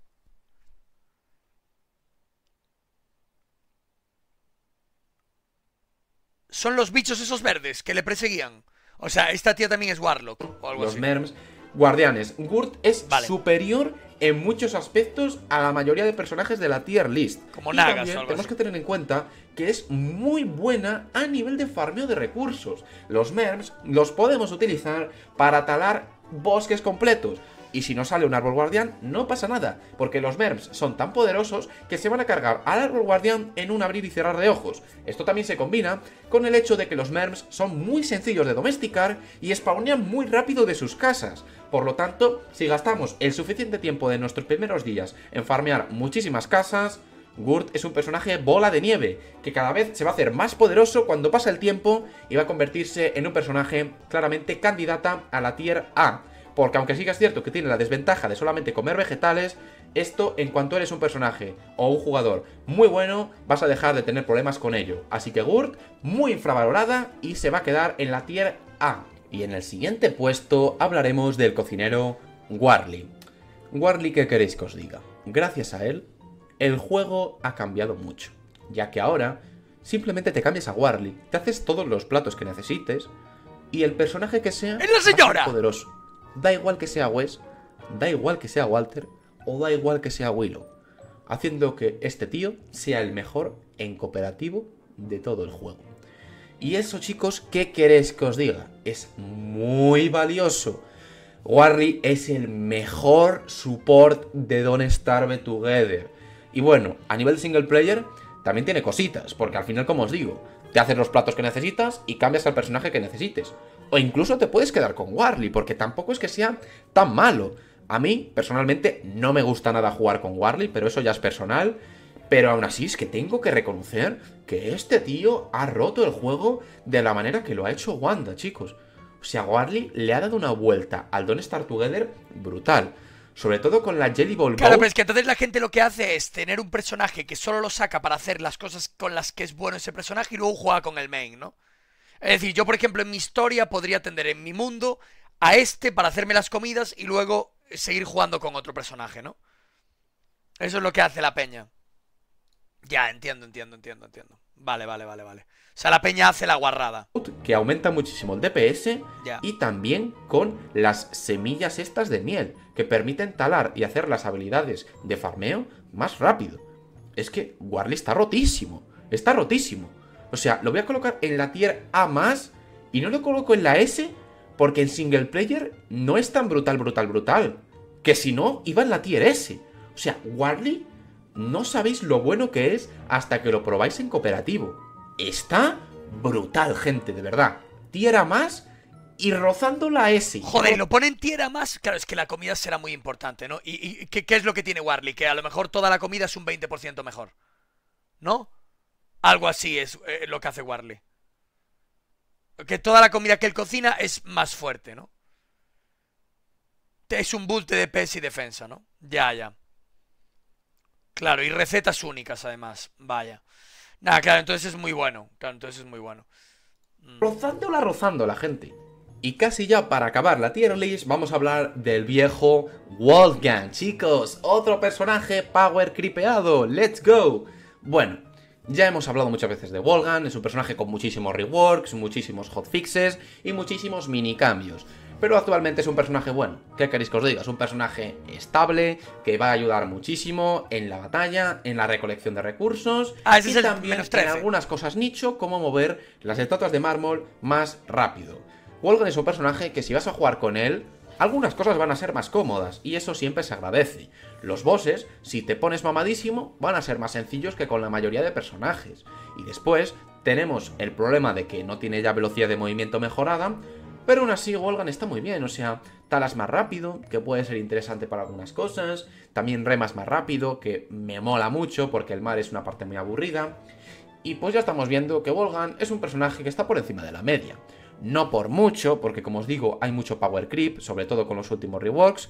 Son los bichos esos verdes que le perseguían. O sea, esta tía también es Warlock o algo así. Los merms, guardianes. Gurt es vale. superior en muchos aspectos a la mayoría de personajes de la tier list. Como y Nagas también o algo tenemos así. Que tener en cuenta que es muy buena a nivel de farmeo de recursos. Los merms los podemos utilizar para talar bosques completos. Y si no sale un árbol guardián, no pasa nada, porque los merms son tan poderosos que se van a cargar al árbol guardián en un abrir y cerrar de ojos. Esto también se combina con el hecho de que los merms son muy sencillos de domesticar y spawnean muy rápido de sus casas. Por lo tanto, si gastamos el suficiente tiempo de nuestros primeros días en farmear muchísimas casas, Gurt es un personaje bola de nieve, que cada vez se va a hacer más poderoso cuando pasa el tiempo y va a convertirse en un personaje claramente candidata a la tier A. Porque aunque sí que es cierto que tiene la desventaja de solamente comer vegetales, esto en cuanto eres un personaje o un jugador muy bueno, vas a dejar de tener problemas con ello. Así que Gurt, muy infravalorada y se va a quedar en la tier A. Y en el siguiente puesto hablaremos del cocinero Warly. Warly, ¿qué queréis que os diga? Gracias a él, el juego ha cambiado mucho. Ya que ahora, simplemente te cambias a Warly, te haces todos los platos que necesites y el personaje que sea es la señora poderoso. Da igual que sea Wes, da igual que sea Walter o da igual que sea Willow, haciendo que este tío sea el mejor en cooperativo de todo el juego. Y eso, chicos, ¿qué queréis que os diga? Es muy valioso. Warly es el mejor support de Don't Starve Together. Y bueno, a nivel single player también tiene cositas, porque al final, como os digo, te haces los platos que necesitas y cambias al personaje que necesites. O incluso te puedes quedar con Warly, porque tampoco es que sea tan malo. A mí, personalmente, no me gusta nada jugar con Warly, pero eso ya es personal. Pero aún así es que tengo que reconocer que este tío ha roto el juego de la manera que lo ha hecho Wanda, chicos. O sea, Warly le ha dado una vuelta al Don't Starve Together brutal. Sobre todo con la Jelly Ball Bowl. Claro, pero es que entonces la gente lo que hace es tener un personaje que solo lo saca para hacer las cosas con las que es bueno ese personaje y luego juega con el main, ¿no? Es decir, yo por ejemplo en mi historia podría tender en mi mundo a este para hacerme las comidas y luego seguir jugando con otro personaje, ¿no? Eso es lo que hace la peña. Ya, entiendo, entiendo, entiendo, entiendo. Vale, vale, vale, vale. O sea, la peña hace la guarrada. Que aumenta muchísimo el D P S ya. Y también con las semillas estas de miel, que permiten talar y hacer las habilidades de farmeo más rápido. Es que Warly está rotísimo. Está rotísimo. O sea, lo voy a colocar en la tier A más y no lo coloco en la S porque en single player no es tan brutal, brutal, brutal. Que si no, iba en la tier S. O sea, Warly... No sabéis lo bueno que es hasta que lo probáis en cooperativo. Está brutal, gente, de verdad. Tierra más y rozando la S. Joder, lo ponen tierra más. Claro, es que la comida será muy importante, ¿no? ¿Y, y ¿qué, qué es lo que tiene Warly? Que a lo mejor toda la comida es un veinte por ciento mejor, ¿no? Algo así es eh, lo que hace Warly. Que toda la comida que él cocina es más fuerte, ¿no? Es un bulte de D P S y defensa, ¿no? Ya, ya. Claro, y recetas únicas además, vaya. Nada, claro, entonces es muy bueno. Claro, entonces es muy bueno. Mm. Rozándola, rozándola, gente. Y casi ya para acabar la tier list vamos a hablar del viejo Wolfgang, chicos. Otro personaje power creepeado, let's go. Bueno, ya hemos hablado muchas veces de Wolfgang. Es un personaje con muchísimos reworks, muchísimos hotfixes y muchísimos minicambios. Pero actualmente es un personaje bueno, ¿qué queréis que os diga? Es un personaje estable, que va a ayudar muchísimo en la batalla, en la recolección de recursos. Ah, ese y es el también en algunas cosas nicho, como mover las estatuas de mármol más rápido. Wolfgang es un personaje que si vas a jugar con él, algunas cosas van a ser más cómodas, y eso siempre se agradece. Los bosses, si te pones mamadísimo, van a ser más sencillos que con la mayoría de personajes. Y después tenemos el problema de que no tiene ya velocidad de movimiento mejorada, pero aún así Wolfgang está muy bien, o sea, talas más rápido, que puede ser interesante para algunas cosas, también remas más rápido, que me mola mucho porque el mar es una parte muy aburrida, y pues ya estamos viendo que Wolfgang es un personaje que está por encima de la media. No por mucho, porque como os digo, hay mucho power creep, sobre todo con los últimos reworks,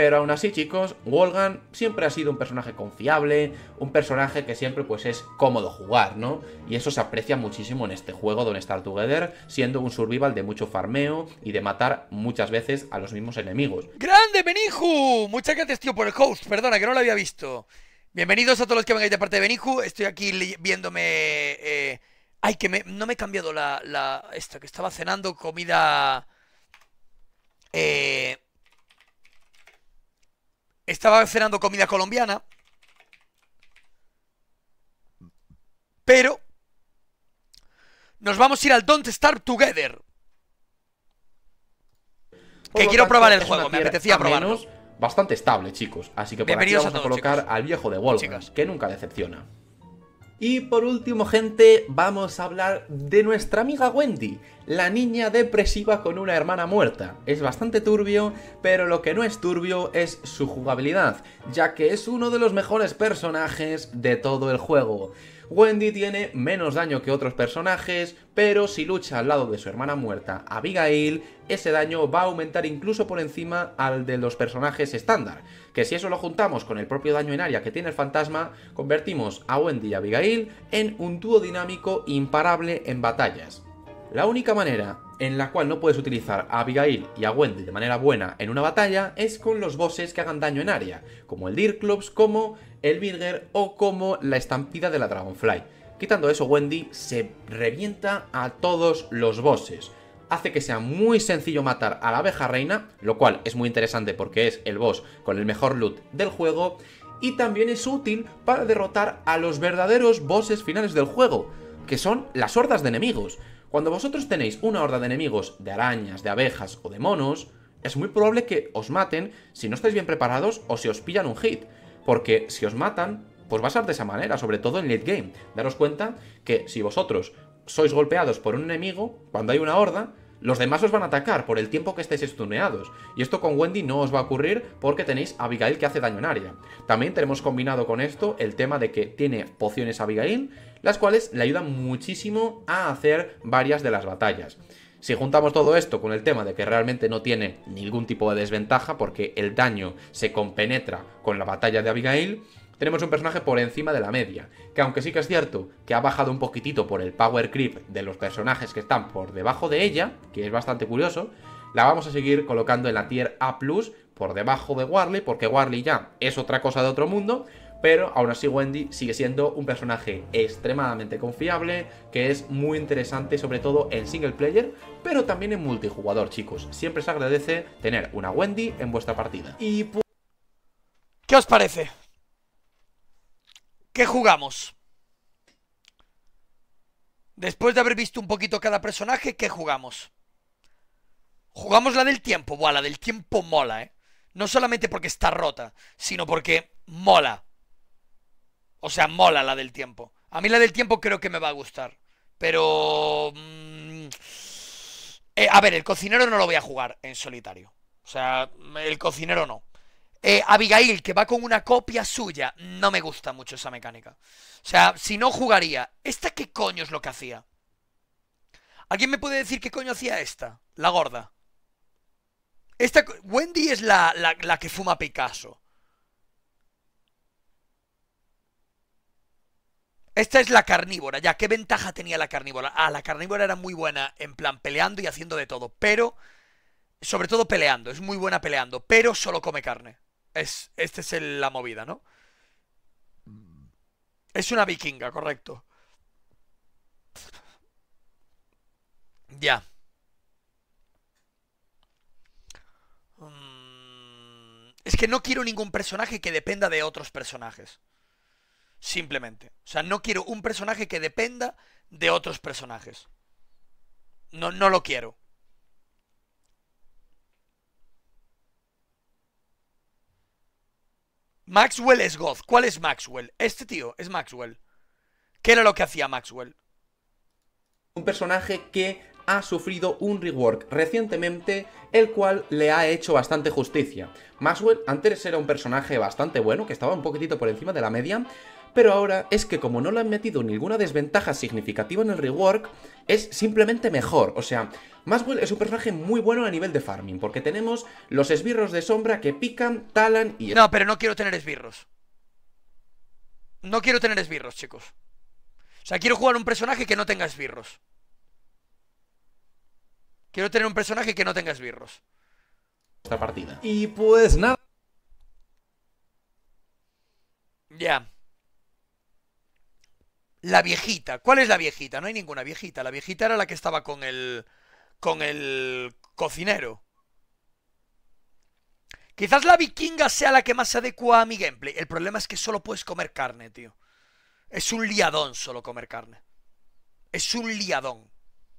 Pero aún así, chicos, Wolfgang siempre ha sido un personaje confiable, un personaje que siempre pues es cómodo jugar, ¿no? Y eso se aprecia muchísimo en este juego, Don't Starve Together, siendo un survival de mucho farmeo y de matar muchas veces a los mismos enemigos. ¡Grande, Beniju! Muchas gracias, tío, por el host, perdona, que no lo había visto. Bienvenidos a todos los que vengáis de parte de Beniju, estoy aquí viéndome... Eh... Ay, que me... no me he cambiado la... la... esta, que estaba cenando comida... Eh... Estaba cenando comida colombiana, pero nos vamos a ir al Don't Starve Together, que quiero probar el juego, me apetecía probarlo. Bastante estable, chicos, así que por aquí vamos a colocar al viejo de Wolfgang, que nunca decepciona. Y por último, gente, vamos a hablar de nuestra amiga Wendy, la niña depresiva con una hermana muerta. Es bastante turbio, pero lo que no es turbio es su jugabilidad, ya que es uno de los mejores personajes de todo el juego. Wendy tiene menos daño que otros personajes, pero si lucha al lado de su hermana muerta, Abigail, ese daño va a aumentar incluso por encima al de los personajes estándar, que si eso lo juntamos con el propio daño en área que tiene el fantasma, convertimos a Wendy y Abigail en un dúo dinámico imparable en batallas. La única manera en la cual no puedes utilizar a Abigail y a Wendy de manera buena en una batalla es con los bosses que hagan daño en área, como el Deerclops, como el Burger o como la estampida de la Dragonfly. Quitando eso, Wendy se revienta a todos los bosses. Hace que sea muy sencillo matar a la abeja reina, lo cual es muy interesante porque es el boss con el mejor loot del juego, y también es útil para derrotar a los verdaderos bosses finales del juego, que son las hordas de enemigos. Cuando vosotros tenéis una horda de enemigos de arañas, de abejas o de monos, es muy probable que os maten si no estáis bien preparados o si os pillan un hit, porque si os matan, pues va a ser de esa manera, sobre todo en late game. Daros cuenta que si vosotros sois golpeados por un enemigo, cuando hay una horda, los demás os van a atacar por el tiempo que estéis stuneados. Y esto con Wendy no os va a ocurrir porque tenéis a Abigail que hace daño en área. También tenemos combinado con esto el tema de que tiene pociones Abigail, las cuales le ayudan muchísimo a hacer varias de las batallas. Si juntamos todo esto con el tema de que realmente no tiene ningún tipo de desventaja porque el daño se compenetra con la batalla de Abigail, tenemos un personaje por encima de la media, que aunque sí que es cierto que ha bajado un poquitito por el power creep de los personajes que están por debajo de ella, que es bastante curioso, la vamos a seguir colocando en la tier A plus, por debajo de Warly, porque Warly ya es otra cosa de otro mundo, pero aún así Wendy sigue siendo un personaje extremadamente confiable, que es muy interesante sobre todo en single player, pero también en multijugador, chicos. Siempre se agradece tener una Wendy en vuestra partida. Y pues... ¿Qué os parece? ¿Qué jugamos? Después de haber visto un poquito cada personaje, ¿qué jugamos? Jugamos la del tiempo. Buah, la del tiempo mola, ¿eh? No solamente porque está rota, sino porque mola. O sea, mola la del tiempo. A mí la del tiempo creo que me va a gustar. Pero... Mmm, eh, a ver, el cocinero no lo voy a jugar en solitario. O sea, el cocinero no. Eh, Abigail, que va con una copia suya, no me gusta mucho esa mecánica. O sea, si no jugaría. ¿Esta qué coño es lo que hacía? ¿Alguien me puede decir qué coño hacía esta? La gorda. Esta... Wendy es la, la, la que fuma Picasso. Esta es la carnívora. Ya, ¿qué ventaja tenía la carnívora? Ah, la carnívora era muy buena en plan peleando y haciendo de todo. Pero, sobre todo peleando. Es muy buena peleando, pero solo come carne. Es, esta es el, la movida, ¿no? Es una vikinga, correcto. Ya. Mm, es que no quiero ningún personaje que dependa de otros personajes. Simplemente. O sea, no quiero un personaje que dependa de otros personajes. No, no lo quiero. Maxwell es God. ¿Cuál es Maxwell? Este tío es Maxwell. ¿Qué era lo que hacía Maxwell? Un personaje que ha sufrido un rework recientemente, el cual le ha hecho bastante justicia. Maxwell antes era un personaje bastante bueno, que estaba un poquitito por encima de la media, pero ahora es que como no le han metido ninguna desventaja significativa en el rework, es simplemente mejor. O sea, Maxwell es un personaje muy bueno a nivel de farming, porque tenemos los esbirros de sombra que pican, talan y... No, pero no quiero tener esbirros. No quiero tener esbirros, chicos. O sea, quiero jugar un personaje que no tenga esbirros. Quiero tener un personaje que no tenga esbirros. Esta partida. Y pues nada. Ya. Yeah. La viejita. ¿Cuál es la viejita? No hay ninguna viejita. La viejita era la que estaba con el... con el cocinero. Quizás la vikinga sea la que más se adecua a mi gameplay. El problema es que solo puedes comer carne, tío. Es un liadón solo comer carne. Es un liadón.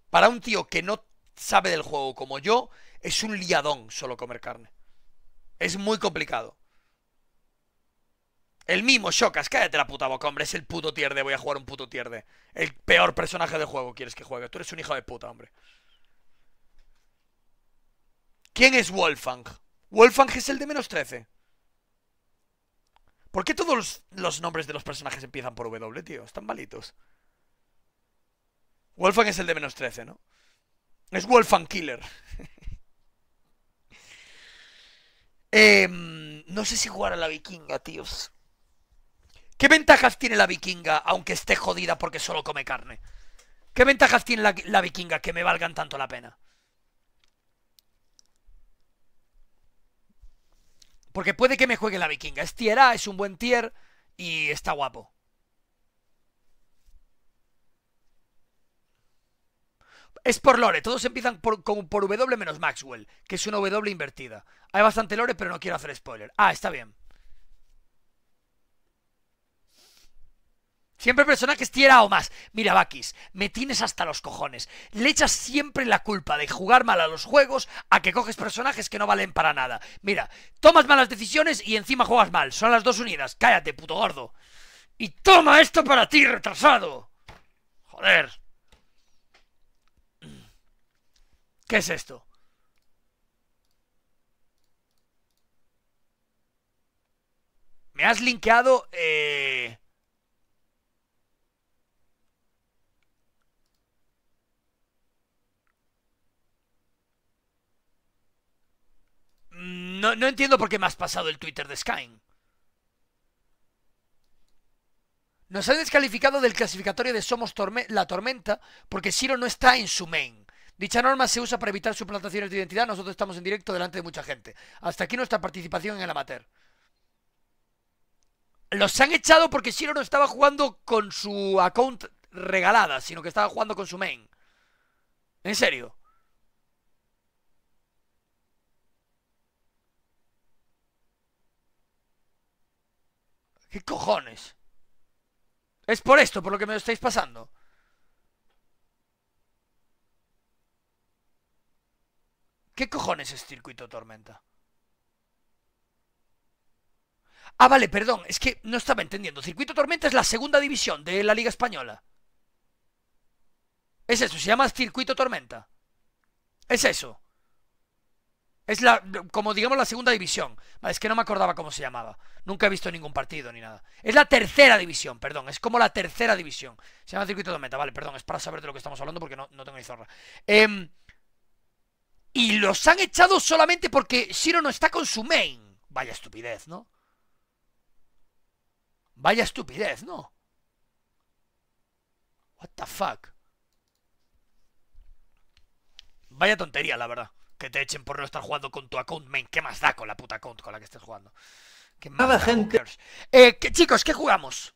Para un tío que no sabe del juego como yo, es un liadón solo comer carne. Es muy complicado. El mismo Xokas, cállate la puta boca, hombre. Es el puto tier de voy a jugar un puto tier de. El peor personaje del juego quieres que juegue. Tú eres un hijo de puta, hombre. ¿Quién es Wolfgang? Wolfgang es el de menos trece. ¿Por qué todos los, los nombres de los personajes empiezan por W, tío? Están malitos. Wolfgang es el de menos trece, ¿no? Es Wolfgang Killer. eh, no sé si jugar a la vikinga, tíos. ¿Qué ventajas tiene la vikinga, aunque esté jodida porque solo come carne? ¿Qué ventajas tiene la, la vikinga que me valgan tanto la pena? Porque puede que me juegue la vikinga. Es tier A, es un buen tier y está guapo. Es por lore, todos empiezan por, con, por W menos Maxwell, que es una W invertida. Hay bastante lore, pero no quiero hacer spoiler. Ah, está bien. Siempre personajes tier A o más. Mira, Bakis, me tienes hasta los cojones. Le echas siempre la culpa de jugar mal a los juegos a que coges personajes que no valen para nada. Mira, tomas malas decisiones y encima juegas mal. Son las dos unidas. Cállate, puto gordo. Y toma esto para ti, retrasado. Joder. ¿Qué es esto? Me has linkeado... Eh... No, no entiendo por qué me has pasado el Twitter de Skyne. Nos han descalificado del clasificatorio de Somos Torme- la Tormenta porque Shiro no está en su main. Dicha norma se usa para evitar suplantaciones de identidad. Nosotros estamos en directo delante de mucha gente. Hasta aquí nuestra participación en el amateur. Los han echado porque Shiro no estaba jugando con su account regalada, sino que estaba jugando con su main. ¿En serio? ¿Qué cojones? Es por esto, por lo que me lo estáis pasando. ¿Qué cojones es Circuito Tormenta? Ah, vale, perdón, es que no estaba entendiendo. Circuito Tormenta es la segunda división de la Liga Española. Es eso, se llama Circuito Tormenta. Es eso. Es la, como digamos, la segunda división. Vale, es que no me acordaba cómo se llamaba. Nunca he visto ningún partido ni nada. Es la tercera división, perdón, es como la tercera división. Se llama Circuito Tormenta, vale, perdón, es para saber de lo que estamos hablando porque no, no tengo ni zorra. Eh... Y los han echado solamente porque Shiro no está con su main. Vaya estupidez, ¿no? Vaya estupidez, ¿no? What the fuck. Vaya tontería, la verdad. Que te echen por no estar jugando con tu account main. ¿Qué más da con la puta account con la que estés jugando? ¿Qué más Nada, da, gente. Eh, que, chicos, ¿qué jugamos?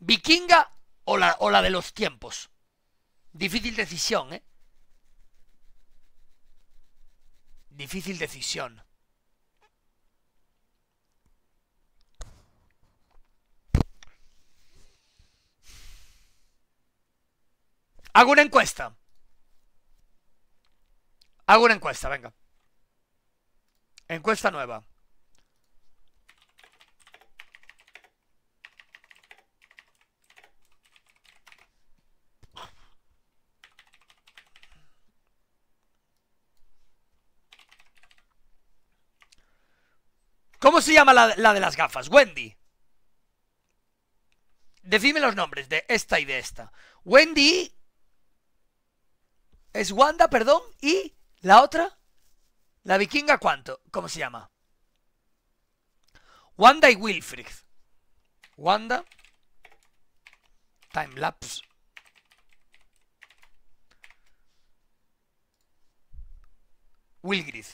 ¿Vikinga o la, o la de los tiempos? Difícil decisión, ¿eh? Difícil decisión. Hago una encuesta. Hago una encuesta, venga. Encuesta nueva. ¿Cómo se llama la, la de las gafas? Wendy. Decidme los nombres de esta y de esta. Wendy es Wanda, perdón. Y la otra, la vikinga, ¿cuánto? ¿Cómo se llama? Wanda y Wigfrid. Wanda. Timelapse. Wigfrid.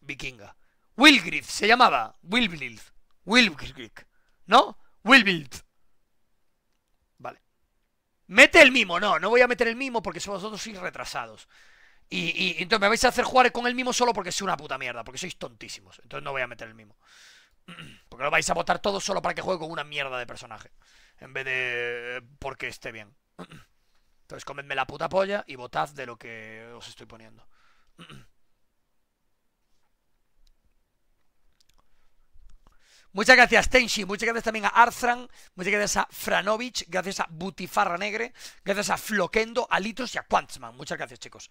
Vikinga. Wigfrid se llamaba. Wigfrid. Wigfrid. ¿No? Wigfrid. Vale. Mete el mimo. No, no voy a meter el mimo porque vosotros sois retrasados. Y, y entonces me vais a hacer jugar con el mimo solo porque soy una puta mierda. Porque sois tontísimos. Entonces no voy a meter el mimo. Porque lo vais a votar todo solo para que juegue con una mierda de personaje. En vez de porque esté bien. Entonces comedme la puta polla y votad de lo que os estoy poniendo. Muchas gracias Tenshi, muchas gracias también a Arthran, muchas gracias a Franovich, gracias a Butifarra Negre, gracias a Floquendo, a Litos y a Quantzman. Muchas gracias chicos.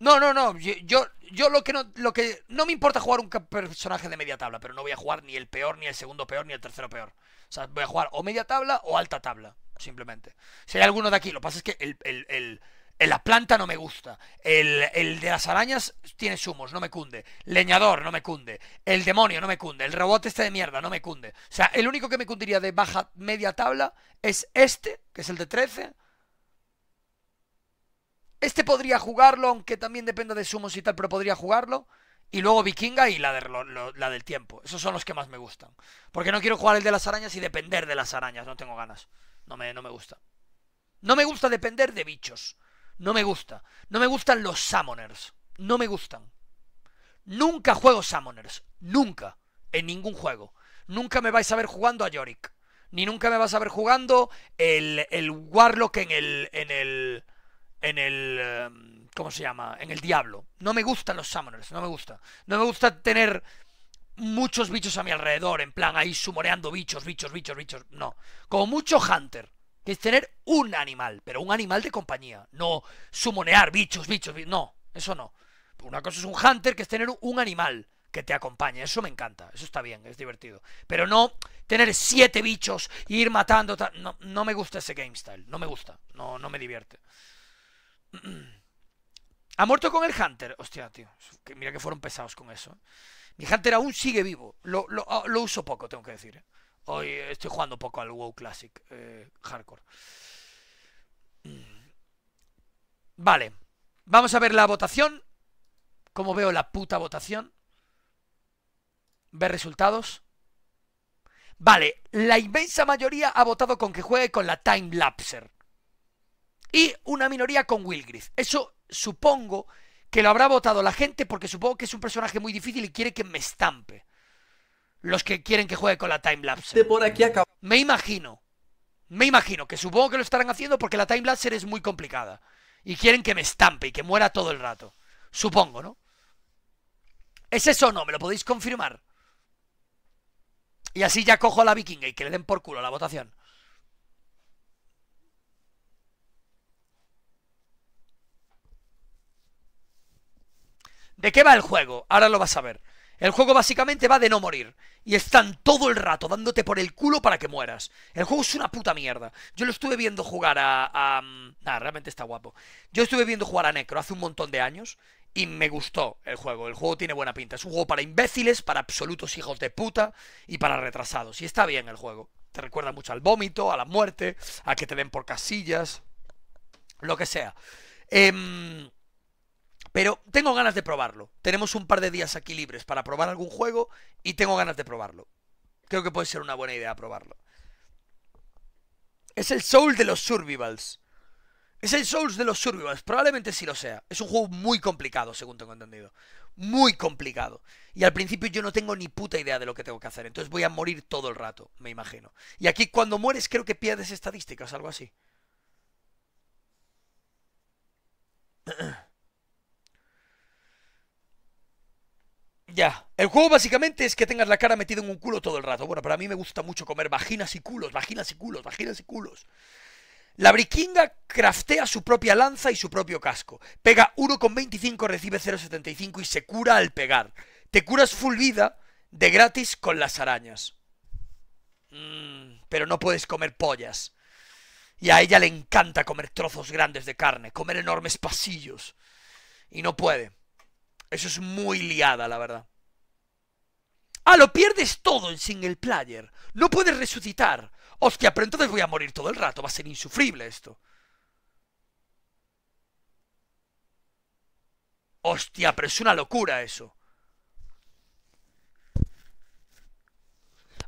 No, no, no, yo, yo lo que no lo que no me importa jugar un personaje de media tabla, pero no voy a jugar ni el peor, ni el segundo peor, ni el tercero peor. O sea, voy a jugar o media tabla o alta tabla, simplemente. Si hay alguno de aquí, lo que pasa es que el, el, el, el la planta no me gusta, el, el de las arañas tiene sumos, no me cunde, leñador no me cunde, el demonio no me cunde, el robot este de mierda no me cunde. O sea, el único que me cundiría de baja media tabla es este, que es el de trece. Este podría jugarlo, aunque también dependa de sumos y tal, pero podría jugarlo. Y luego vikinga y la, de, lo, lo, la del tiempo. Esos son los que más me gustan. Porque no quiero jugar el de las arañas y depender de las arañas. No tengo ganas. No me, no me gusta. No me gusta depender de bichos. No me gusta. No me gustan los summoners. No me gustan. Nunca juego summoners. Nunca. En ningún juego. Nunca me vais a ver jugando a Yorick. Ni nunca me vas a ver jugando el, el Warlock en el... En el En el... ¿Cómo se llama? En el Diablo. No me gustan los summoners, no me gusta. No me gusta tener muchos bichos a mi alrededor, en plan ahí sumoreando bichos, bichos, bichos, bichos. No. Como mucho Hunter, que es tener un animal, pero un animal de compañía. No sumonear bichos, bichos, bichos. No, eso no. Una cosa es un Hunter, que es tener un animal que te acompaña. Eso me encanta, eso está bien, es divertido. Pero no tener siete bichos e ir matando. No, no me gusta ese game style, no me gusta, no, no me divierte. Ha muerto con el Hunter. Hostia, tío, que mira que fueron pesados con eso. Mi Hunter aún sigue vivo. Lo, lo, lo uso poco, tengo que decir. Hoy estoy jugando poco al WoW Classic eh, Hardcore. Vale. Vamos a ver la votación. Como veo la puta votación. Ver resultados. Vale, la inmensa mayoría ha votado con que juegue con la Timelapser. Y una minoría con Wigfrid. Eso supongo que lo habrá votado la gente porque supongo que es un personaje muy difícil y quiere que me estampe. Los que quieren que juegue con la Timelapser. Por aquí acabo. Me imagino. Me imagino que supongo que lo estarán haciendo porque la Timelapser es muy complicada. Y quieren que me estampe y que muera todo el rato. Supongo, ¿no? ¿Es eso o no? ¿Me lo podéis confirmar? Y así ya cojo a la vikinga y que le den por culo la votación. ¿De qué va el juego? Ahora lo vas a ver. El juego básicamente va de no morir. Y están todo el rato dándote por el culo para que mueras. El juego es una puta mierda. Yo lo estuve viendo jugar a... a... Nah, realmente está guapo. Yo estuve viendo jugar a Necro hace un montón de años. Y me gustó el juego. El juego tiene buena pinta. Es un juego para imbéciles, para absolutos hijos de puta y para retrasados. Y está bien el juego. Te recuerda mucho al vómito, a la muerte, a que te den por casillas. Lo que sea. Eh... Pero tengo ganas de probarlo. Tenemos un par de días aquí libres para probar algún juego y tengo ganas de probarlo. Creo que puede ser una buena idea probarlo. Es el Soul de los Survivals. Es el Souls de los Survivals. Probablemente sí lo sea. Es un juego muy complicado, según tengo entendido. Muy complicado. Y al principio yo no tengo ni puta idea de lo que tengo que hacer. Entonces voy a morir todo el rato, me imagino. Y aquí cuando mueres creo que pierdes estadísticas, algo así. Ya, el juego básicamente es que tengas la cara metida en un culo todo el rato. Bueno, para mí me gusta mucho comer vaginas y culos, vaginas y culos, vaginas y culos. La Brikinga craftea su propia lanza y su propio casco. Pega uno coma veinticinco, recibe cero coma setenta y cinco y se cura al pegar. Te curas full vida de gratis con las arañas. Mm, pero no puedes comer pollas. Y a ella le encanta comer trozos grandes de carne, comer enormes pasillos. Y no puede. Eso es muy liada, la verdad. Ah, lo pierdes todo en single player. No puedes resucitar. Hostia, pero entonces voy a morir todo el rato. Va a ser insufrible esto. Hostia, pero es una locura eso.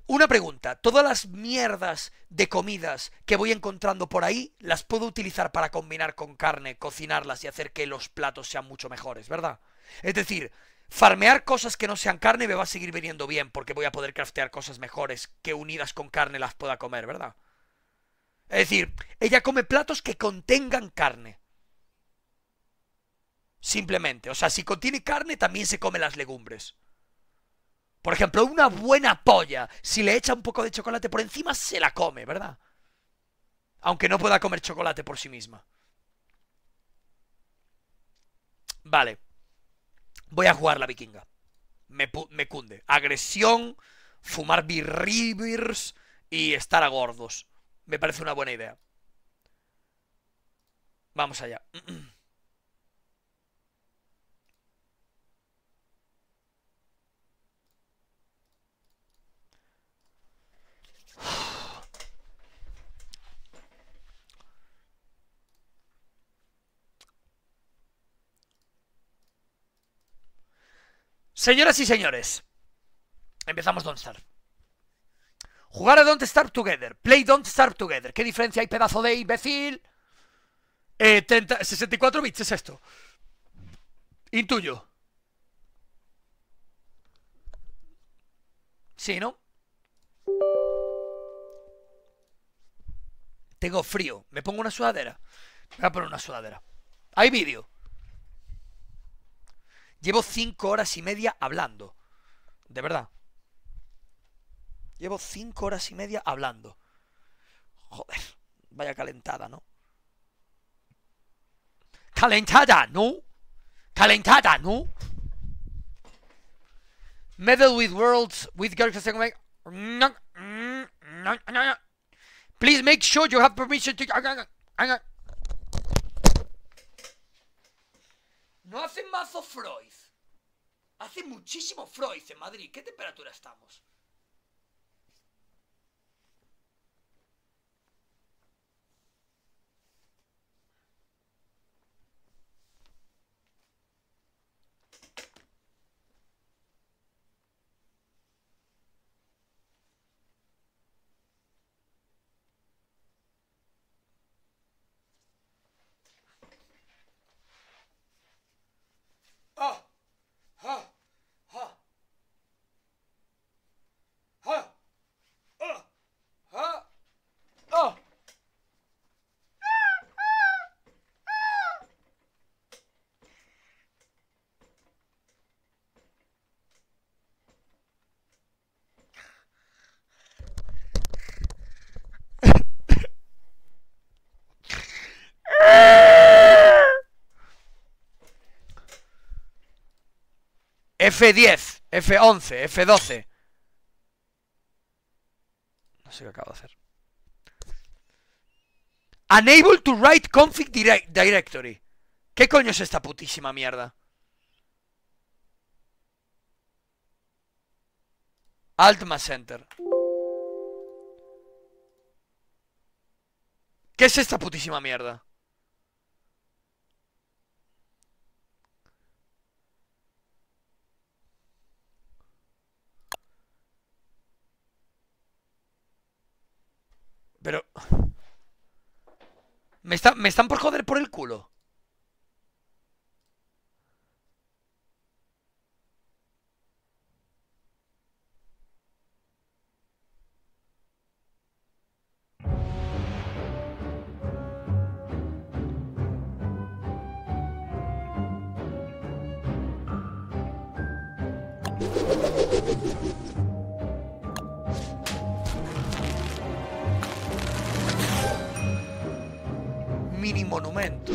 Una pregunta, ¿todas las mierdas de comidas que voy encontrando por ahí las puedo utilizar para combinar con carne, cocinarlas y hacer que los platos sean mucho mejores, verdad? Es decir, farmear cosas que no sean carne me va a seguir viniendo bien porque voy a poder craftear cosas mejores que unidas con carne las pueda comer, ¿verdad? Es decir, ella come platos que contengan carne. Simplemente, o sea, si contiene carne también se come las legumbres. Por ejemplo, una buena polla, si le echa un poco de chocolate por encima, se la come, ¿verdad? Aunque no pueda comer chocolate por sí misma. Vale. Voy a jugar la Vikinga. Me, me cunde. Agresión, fumar birribirs y estar a gordos. Me parece una buena idea. Vamos allá. Señoras y señores, empezamos Don't Starve. Jugar a Don't Starve Together. Play Don't Starve Together. ¿Qué diferencia hay, pedazo de imbécil? Eh, treinta, sesenta y cuatro bits es esto. Intuyo. Sí, ¿no? Tengo frío. Me pongo una sudadera. Me voy a poner una sudadera. Hay vídeo. Llevo cinco horas y media hablando. De verdad. Llevo cinco horas y media hablando. Joder. Vaya calentada, ¿no? Calentada, ¿no? Calentada, ¿no? Medal with worlds with girls. No, no, no, no. Please make sure you have permission to... No hace mazo Freud. Hace muchísimo Freud en Madrid. ¿Qué temperatura estamos? F diez, F once, F doce. No sé qué acabo de hacer. Unable to write config direct directory. ¿Qué coño es esta putísima mierda? Alt más enter. ¿Qué es esta putísima mierda? Pero... Me, está, me están por joder por el culo. monumento.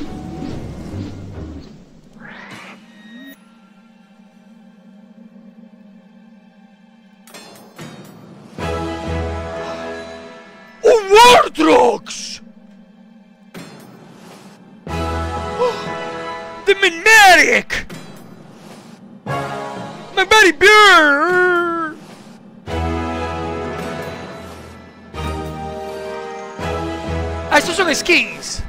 ¡Un Wortox! ¡Oh! ¡The Magnetic! ¡Magnetic Beer! Ah, estos son skins.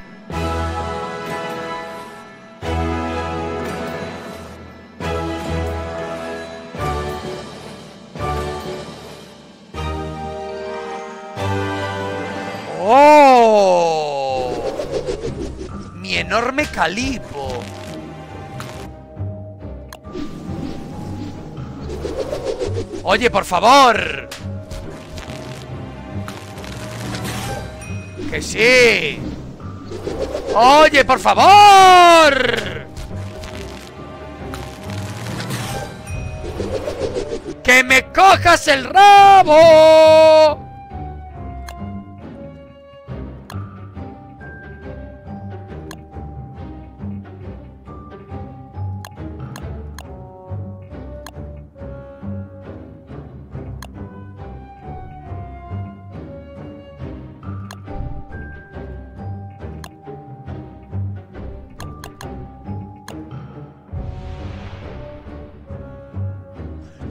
Oh, mi enorme calipo. Oye, por favor. ¡Que sí! ¡Oye, por favor! ¡Que me cojas el rabo!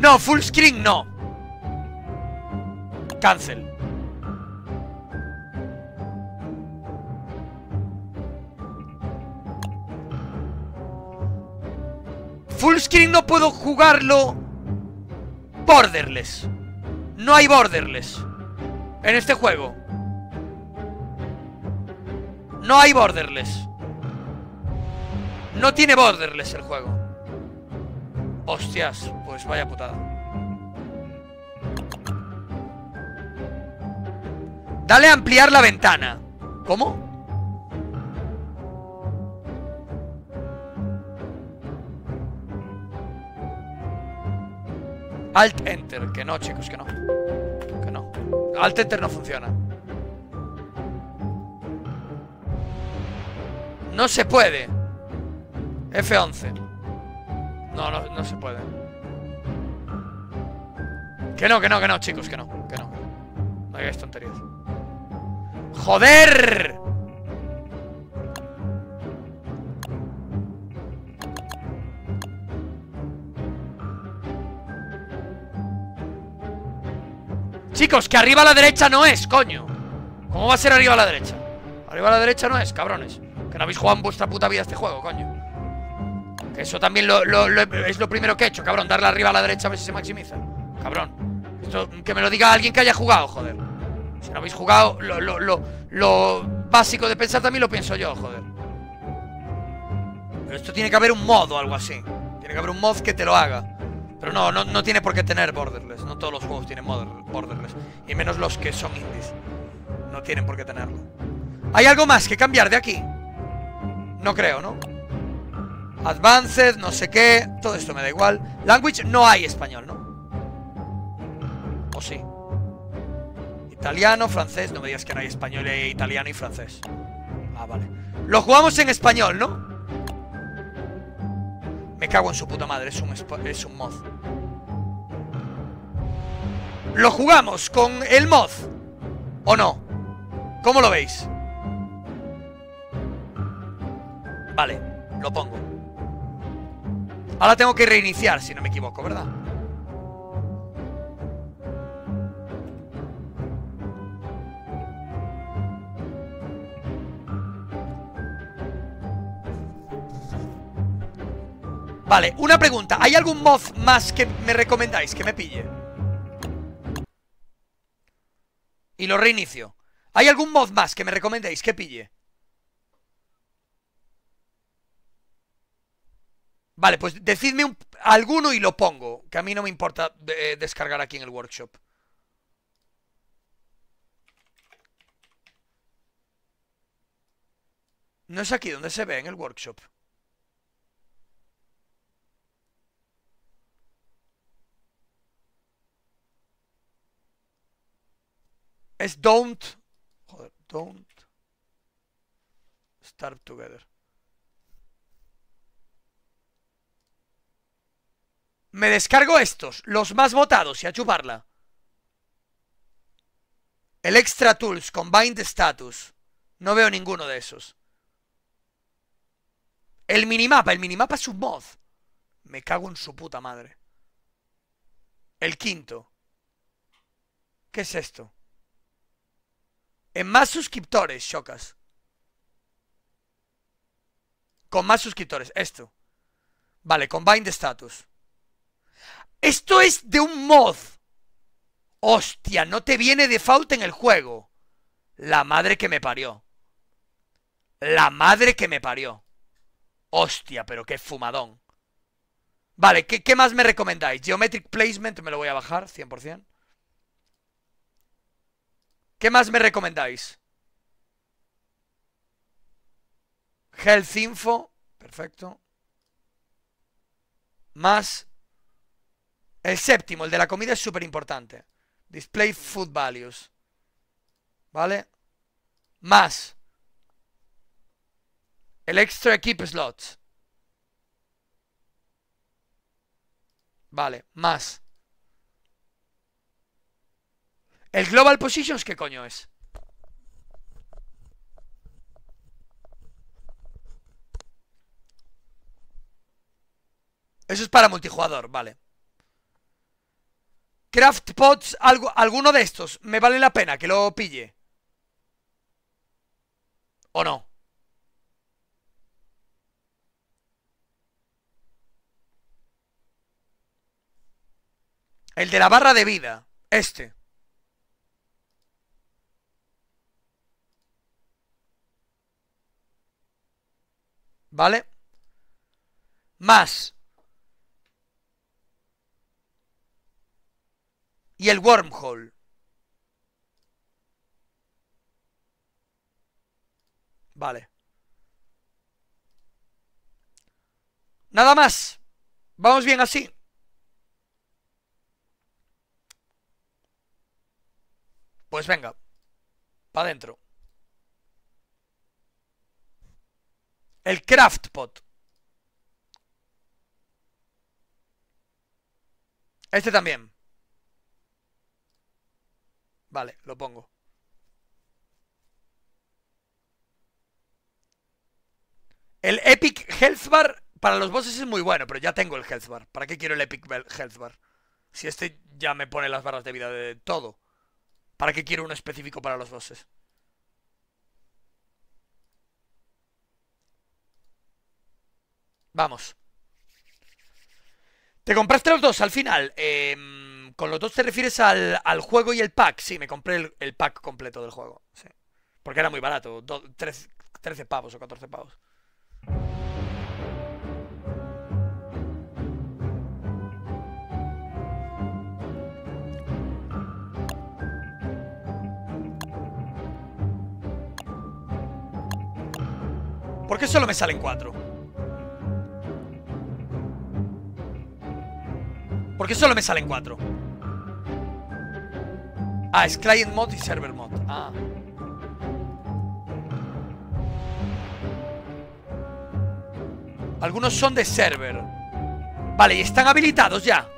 No, full screen no. Cancel. Full screen no puedo jugarlo. Borderless. No hay borderless en este juego. No hay borderless. No tiene borderless el juego. Hostias, pues vaya putada. Dale a ampliar la ventana. ¿Cómo? Alt Enter, que no, chicos, que no. Que no. Alt Enter no funciona. No se puede. F once. No, no, no se puede. Que no, que no, que no, chicos, que no, que no. No hagáis tonterías. ¡Joder! Chicos, que arriba a la derecha no es, coño. ¿Cómo va a ser arriba a la derecha? Arriba a la derecha no es, cabrones. Que no habéis jugado en vuestra puta vida este juego, coño. Eso también lo, lo, lo, es lo primero que he hecho, cabrón. Darle arriba a la derecha a ver si se maximiza. Cabrón. Esto, que me lo diga alguien que haya jugado, joder. Si no habéis jugado, lo, lo, lo, lo básico de pensar también lo pienso yo, joder. Pero esto tiene que haber un mod o algo así. Tiene que haber un mod que te lo haga. Pero no, no, no tiene por qué tener borderless. No todos los juegos tienen borderless. Y menos los que son indies. No tienen por qué tenerlo. ¿Hay algo más que cambiar de aquí? No creo, ¿no? Advanced, no sé qué. Todo esto me da igual. Language, no hay español, ¿no? ¿O sí? Italiano, francés. No me digas que no hay español, hay italiano y francés. Ah, vale. Lo jugamos en español, ¿no? Me cago en su puta madre. Es un, es un mod. ¿Lo jugamos con el mod? ¿O no? ¿Cómo lo veis? Vale, lo pongo. Ahora tengo que reiniciar, si no me equivoco, ¿verdad? Vale, una pregunta. ¿Hay algún mod más que me recomendáis que me pille? Y lo reinicio. ¿Hay algún mod más que me recomendéis que pille? Vale, pues decidme un, alguno y lo pongo. Que a mí no me importa eh, descargar aquí en el workshop. No es aquí donde se ve en el workshop. Es Don't... Joder, Don't... Starve Together. Me descargo estos, los más votados, y a chuparla. El Extra Tools, Combined Status. No veo ninguno de esos. El minimapa, el minimapa es un mod. Me cago en su puta madre. El quinto. ¿Qué es esto? En más suscriptores, Xokas. Con más suscriptores, esto. Vale, Combined Status. Esto es de un mod. Hostia, no te viene default en el juego. La madre que me parió. La madre que me parió. Hostia, pero qué fumadón. Vale, ¿qué, qué más me recomendáis? Geometric Placement me lo voy a bajar, cien por cien. ¿Qué más me recomendáis? Health Info, perfecto. Más. El séptimo, el de la comida, es súper importante. Display Food Values. ¿Vale? Más. El Extra Keep Slots. Vale, más. El Global Positions, ¿qué coño es? Eso es para multijugador, vale. Craft Pots, algo, alguno de estos. Me vale la pena que lo pille. ¿O no? El de la barra de vida. Este. ¿Vale? Más. Y el wormhole. Vale. Nada más. Vamos bien así. Pues venga. Pa' dentro. El craft pot. Este también. Vale, lo pongo. El Epic Health Bar para los bosses es muy bueno, pero ya tengo el Health Bar. ¿Para qué quiero el Epic Health Bar? Si este ya me pone las barras de vida de todo. ¿Para qué quiero uno específico para los bosses? Vamos. Te compraste los dos al final. eh, Con los dos te refieres al, al juego y el pack. Sí, me compré el, el pack completo del juego, sí. Porque era muy barato, do, tres, trece pavos o catorce pavos. ¿Por qué solo me salen cuatro? ¿Por qué solo me salen cuatro? Ah, es Client Mod y Server Mod. Ah. Algunos son de server. Vale, ¿y están habilitados ya?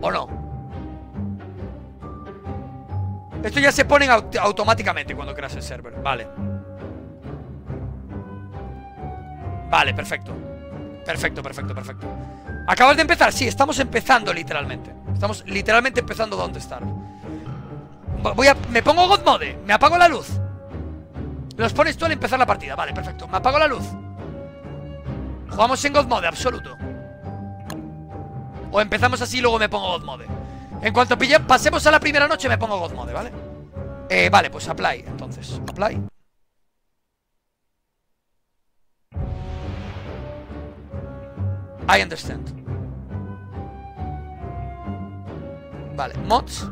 ¿O no? Esto ya se ponen aut- automáticamente cuando creas el server. Vale. Vale, perfecto. Perfecto, perfecto, perfecto. ¿Acabas de empezar? Sí, estamos empezando literalmente. Estamos literalmente empezando Don't Starve. Voy a... Me pongo God Mode. Me apago la luz. Los pones tú al empezar la partida. Vale, perfecto. Me apago la luz. Jugamos en God Mode, absoluto. O empezamos así y luego me pongo God Mode. En cuanto pille, pasemos a la primera noche me pongo God Mode, ¿vale? Eh, vale, pues apply, entonces. Apply. I understand. Vale, mods.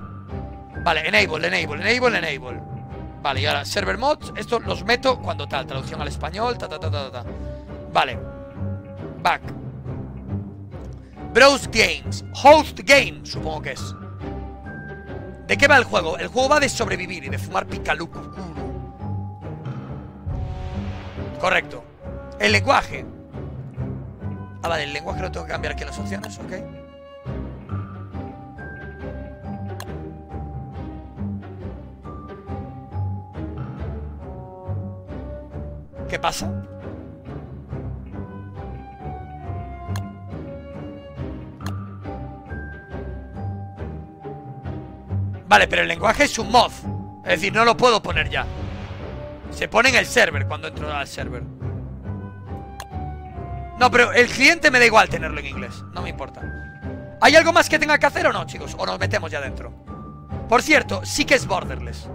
Vale, enable, enable, enable, enable. Vale, y ahora server mods. Estos los meto cuando tal, traducción al español. Ta, ta, ta, ta, ta. Vale. Back. Browse games. Host game, supongo que es. ¿De qué va el juego? El juego va de sobrevivir y de fumar picalucu. Correcto. El lenguaje. Ah, vale, el lenguaje lo tengo que cambiar aquí en las opciones, ok. ¿Qué pasa? Vale, pero el lenguaje es un mod. Es decir, no lo puedo poner ya. Se pone en el server cuando entro al server. No, pero el cliente me da igual tenerlo en inglés. No me importa. ¿Hay algo más que tenga que hacer o no, chicos? O nos metemos ya dentro. Por cierto, sí que es borderless.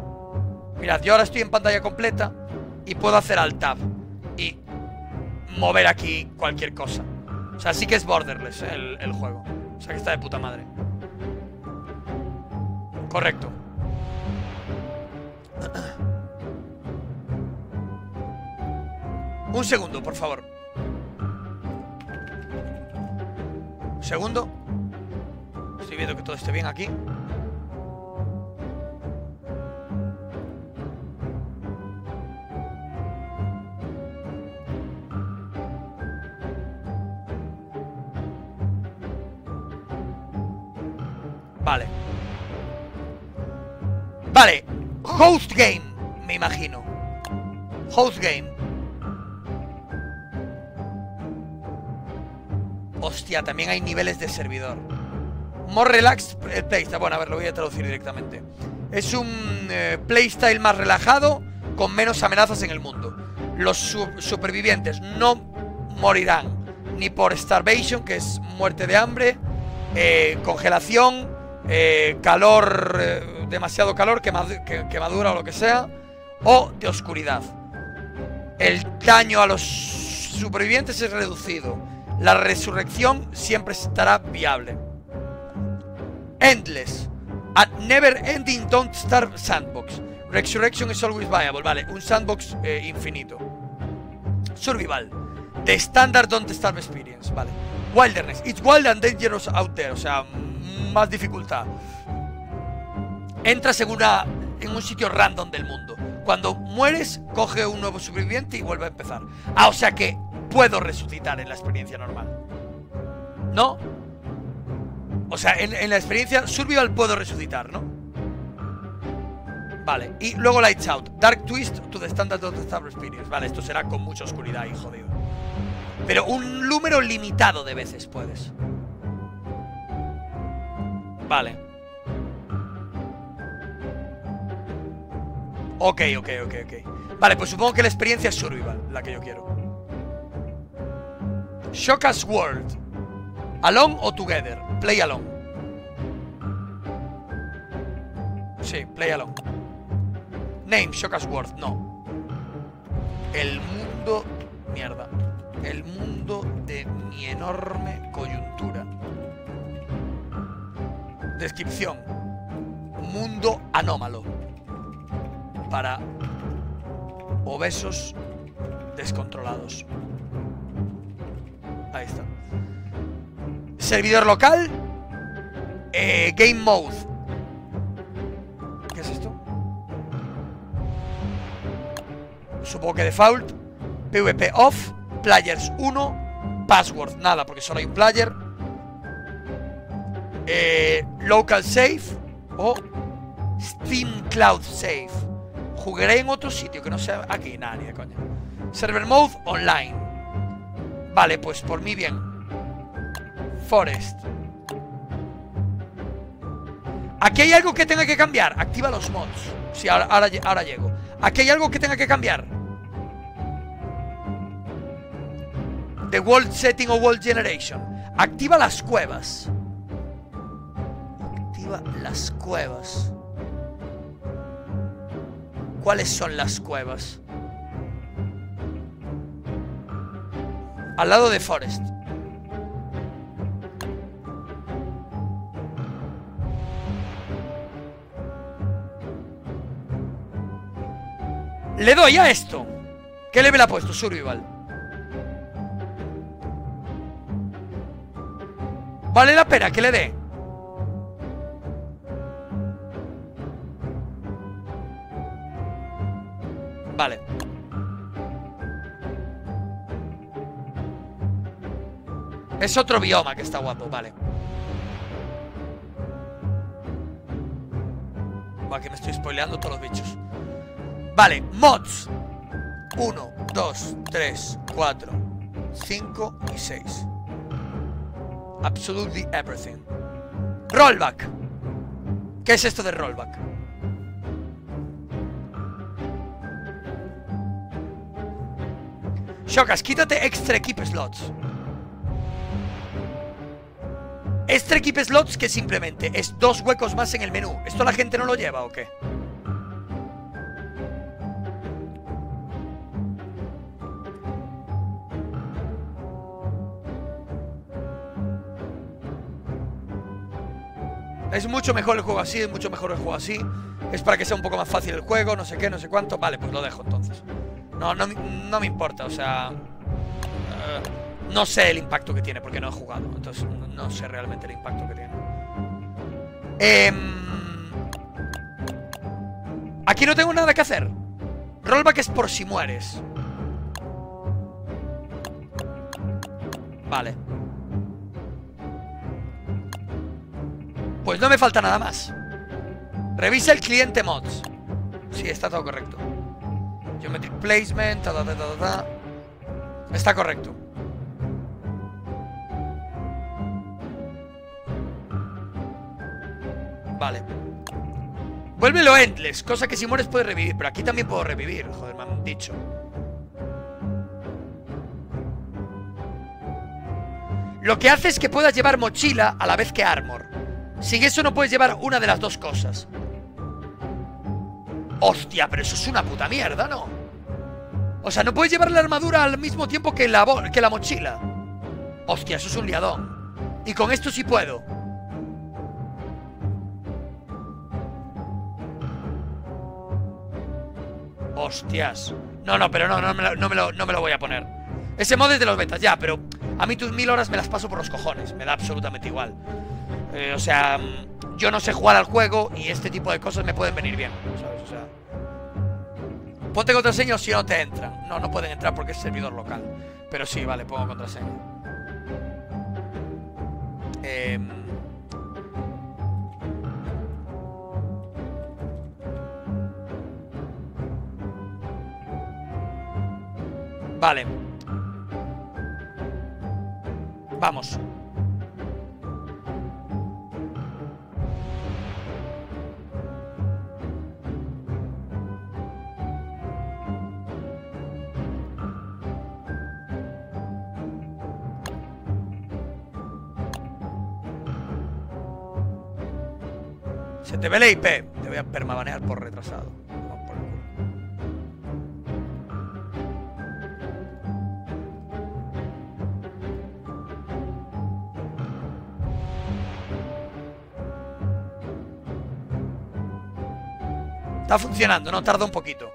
Mirad, yo ahora estoy en pantalla completa y puedo hacer alt tab y mover aquí cualquier cosa. O sea, sí que es borderless, ¿eh? el, el juego. O sea, que está de puta madre. Correcto. Un segundo, por favor. Un segundo. Estoy viendo que todo esté bien aquí. Vale. Vale. Host game, me imagino. Host game. Hostia, también hay niveles de servidor. More relaxed playstyle. Bueno, a ver, lo voy a traducir directamente. Es un eh, playstyle más relajado, con menos amenazas en el mundo. Los su supervivientes no morirán ni por starvation, que es muerte de hambre, eh, congelación, eh, calor, eh, demasiado calor, quemad que quemadura o lo que sea, o de oscuridad. El daño a los supervivientes es reducido. La resurrección siempre estará viable. Endless. At never ending Don't Starve sandbox. Resurrection is always viable. Vale, un sandbox eh, infinito. Survival. The standard Don't Starve experience. Vale. Wilderness. It's wild and dangerous out there. O sea, más dificultad. Entras en, una, en un sitio random del mundo. Cuando mueres, coge un nuevo superviviente y vuelve a empezar. Ah, o sea que puedo resucitar en la experiencia normal, ¿no? O sea, en, en la experiencia survival puedo resucitar, ¿no? Vale, y luego Lights Out. Dark Twist to the Standard of the Star Experience. Vale, esto será con mucha oscuridad y jodido. Pero un número limitado de veces puedes. Vale. Ok, ok, ok, ok. Vale, pues supongo que la experiencia es survival, la que yo quiero. Xokas World. Alone o together. Play alone. Sí, play alone. Name Xokas World. No. El mundo. Mierda. El mundo de mi enorme coyuntura. Descripción. Mundo anómalo. Para obesos descontrolados. Ahí está. Servidor local. eh, Game mode. ¿Qué es esto? Supongo que default. P V P off. Players uno. Password, nada, porque solo hay un player. eh, Local save o Steam Cloud save. Jugaré en otro sitio que no sea aquí, nada, ni de coña. Server mode online. Vale, pues por mí bien. Forest. Aquí hay algo que tenga que cambiar. Activa los mods. Sí, ahora, ahora, ahora llego. Aquí hay algo que tenga que cambiar. The World Setting o World Generation. Activa las cuevas. Activa las cuevas. ¿Cuáles son las cuevas? Al lado de Forest. Le doy a esto. ¿Qué level ha puesto? Survival. Vale la pena que le dé. Vale. Es otro bioma que está guapo, vale. Va, que me estoy spoileando todos los bichos. Vale, mods. uno, dos, tres, cuatro, cinco y seis. Absolutely everything. Rollback. ¿Qué es esto de rollback? Xokas, quítate extra equip slots. Extra equip slots que simplemente es dos huecos más en el menú. ¿Esto la gente no lo lleva o qué? Es mucho mejor el juego así, es mucho mejor el juego así. Es para que sea un poco más fácil el juego, no sé qué, no sé cuánto. Vale, pues lo dejo entonces. No, no, no me importa, o sea... Uh, no sé el impacto que tiene, porque no he jugado. Entonces, no sé realmente el impacto que tiene. Eh, aquí no tengo nada que hacer. Rollback es por si mueres. Vale. Pues no me falta nada más. Revisa el cliente mods. Sí, está todo correcto. Geometric placement, ta, ta, ta, ta, ta. Está correcto. Vale. Vuélvelo endless, cosa que si mueres puedes revivir. Pero aquí también puedo revivir, joder, me han dicho. Lo que hace es que puedas llevar mochila a la vez que armor. Sin eso no puedes llevar una de las dos cosas. Hostia, pero eso es una puta mierda, ¿no? O sea, no puedes llevar la armadura al mismo tiempo que la, que la mochila. Hostia, eso es un liadón. Y con esto sí puedo. Hostias. No, no, pero no, no me lo, no me lo, no me lo voy a poner. Ese mod es de los betas, ya, pero a mí tus mil horas me las paso por los cojones. Me da absolutamente igual. Eh, o sea, yo no sé jugar al juego y este tipo de cosas me pueden venir bien, ¿sabes? O sea, ponte contraseña o si no te entran. No, no pueden entrar porque es servidor local. Pero sí, vale, pongo contraseña. Eh... Vale. Vamos. Se te ve la I P. Te voy a permabanear por retrasado. Vamos por el culo. Está funcionando, no tarda un poquito.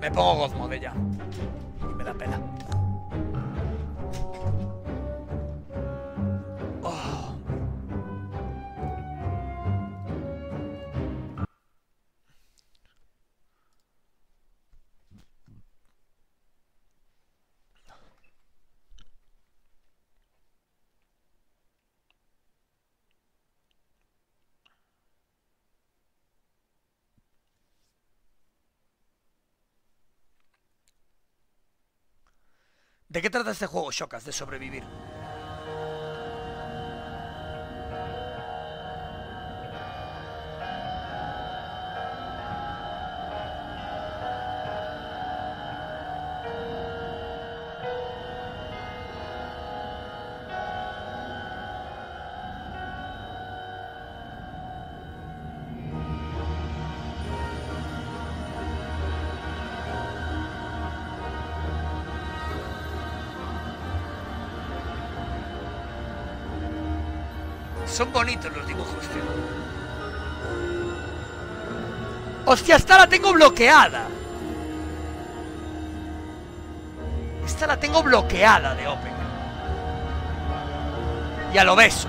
Me pongo God Mode ya. Y me da pena. ¿De qué trata este juego, Xokas? De sobrevivir. Son bonitos los dibujos, tío. Hostia, esta la tengo bloqueada. Esta la tengo bloqueada de Open. Ya lo beso.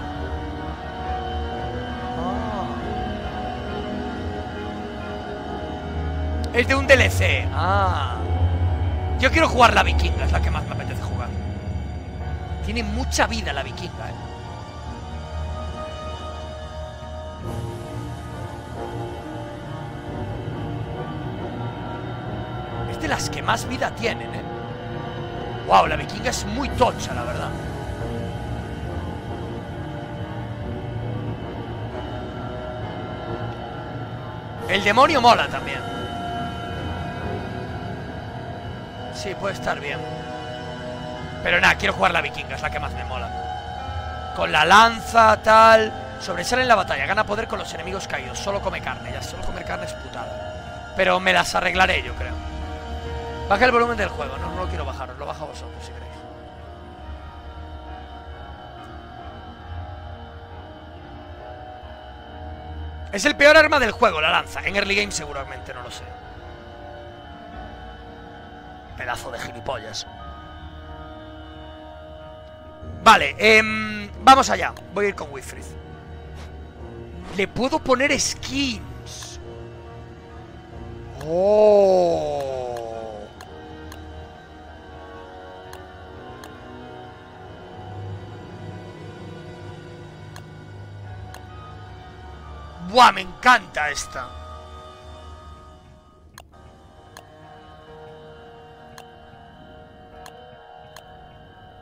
Oh. Es de un D L C. Ah. Yo quiero jugar la vikinga, es la que más me apetece jugar. Tiene mucha vida la vikinga, ¿eh? Es de las que más vida tienen, ¿eh? Wow, la vikinga es muy tocha, la verdad. El demonio mola también. Sí, puede estar bien. Pero nada, quiero jugar la vikinga, es la que más me mola. Con la lanza, tal. Sobresale en la batalla, gana poder con los enemigos caídos. Solo come carne, ya solo comer carne es putada. Pero me las arreglaré, yo creo. Baja el volumen del juego, no, no lo quiero bajar, os lo bajo a vosotros si queréis. Es el peor arma del juego, la lanza. En early game seguramente, no lo sé. Pedazo de gilipollas. Vale, eh, vamos allá. Voy a ir con Wigfrid. Le puedo poner skins. Oh. Buah, me encanta esta.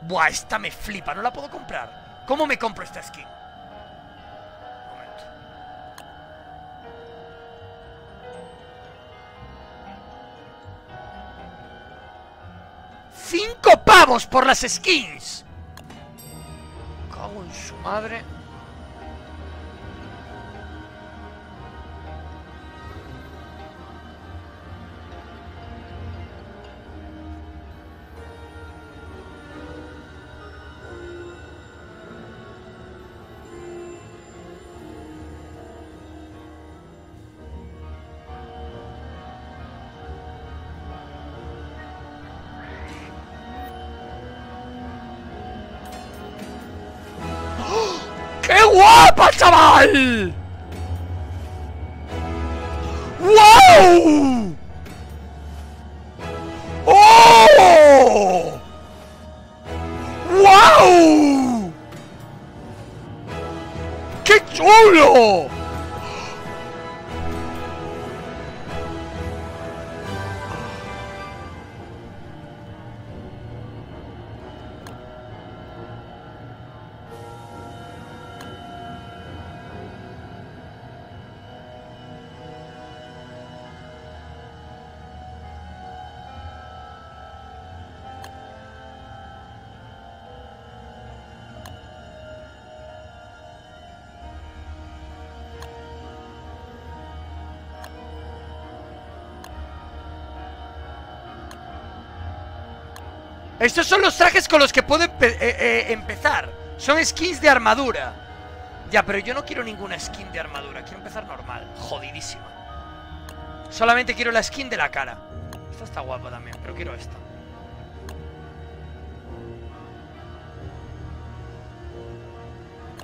Buah, esta me flipa, no la puedo comprar. ¿Cómo me compro esta skin? Un momento. ¡Cinco pavos por las skins! Cago en su madre. ¡Chaval! ¡Wow! ¡Oh! ¡Wow! ¡Qué chulo! Estos son los trajes con los que puedo empe eh, eh, empezar. Son skins de armadura. Ya, pero yo no quiero ninguna skin de armadura. Quiero empezar normal, jodidísima. Solamente quiero la skin de la cara. Esta está guapa también, pero quiero esta.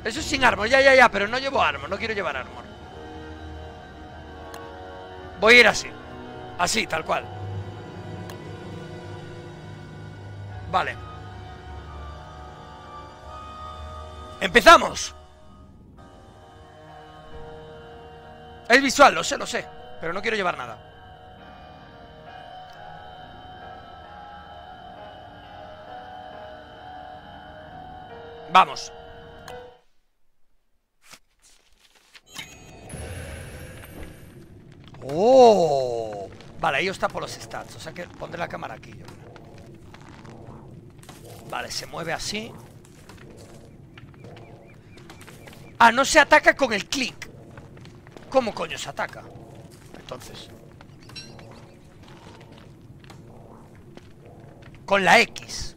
Eso es sin armor, ya, ya, ya, pero no llevo armor. No quiero llevar armor. Voy a ir así. Así, tal cual. Vale. ¡Empezamos! Es visual, lo sé, lo sé. Pero no quiero llevar nada. Vamos. ¡Oh! Vale, ahí os tapo los stats. O sea que pondré la cámara aquí, yo creo. Vale, se mueve así. Ah, no se ataca con el clic. ¿Cómo coño se ataca? Entonces. Con la X.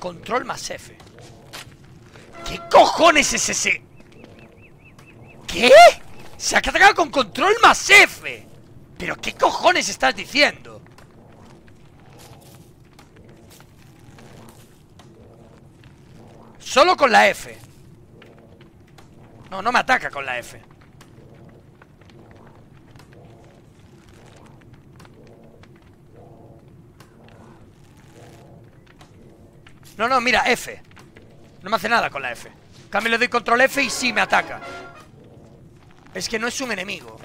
Control más F. ¿Qué cojones es ese? ¿Qué? Se ha atacado con control más F. ¿Pero qué cojones estás diciendo? Solo con la F. No, no me ataca con la F. No, no, mira, F. No me hace nada con la F. En cambio le doy control F y sí, me ataca. Es que no es un enemigo.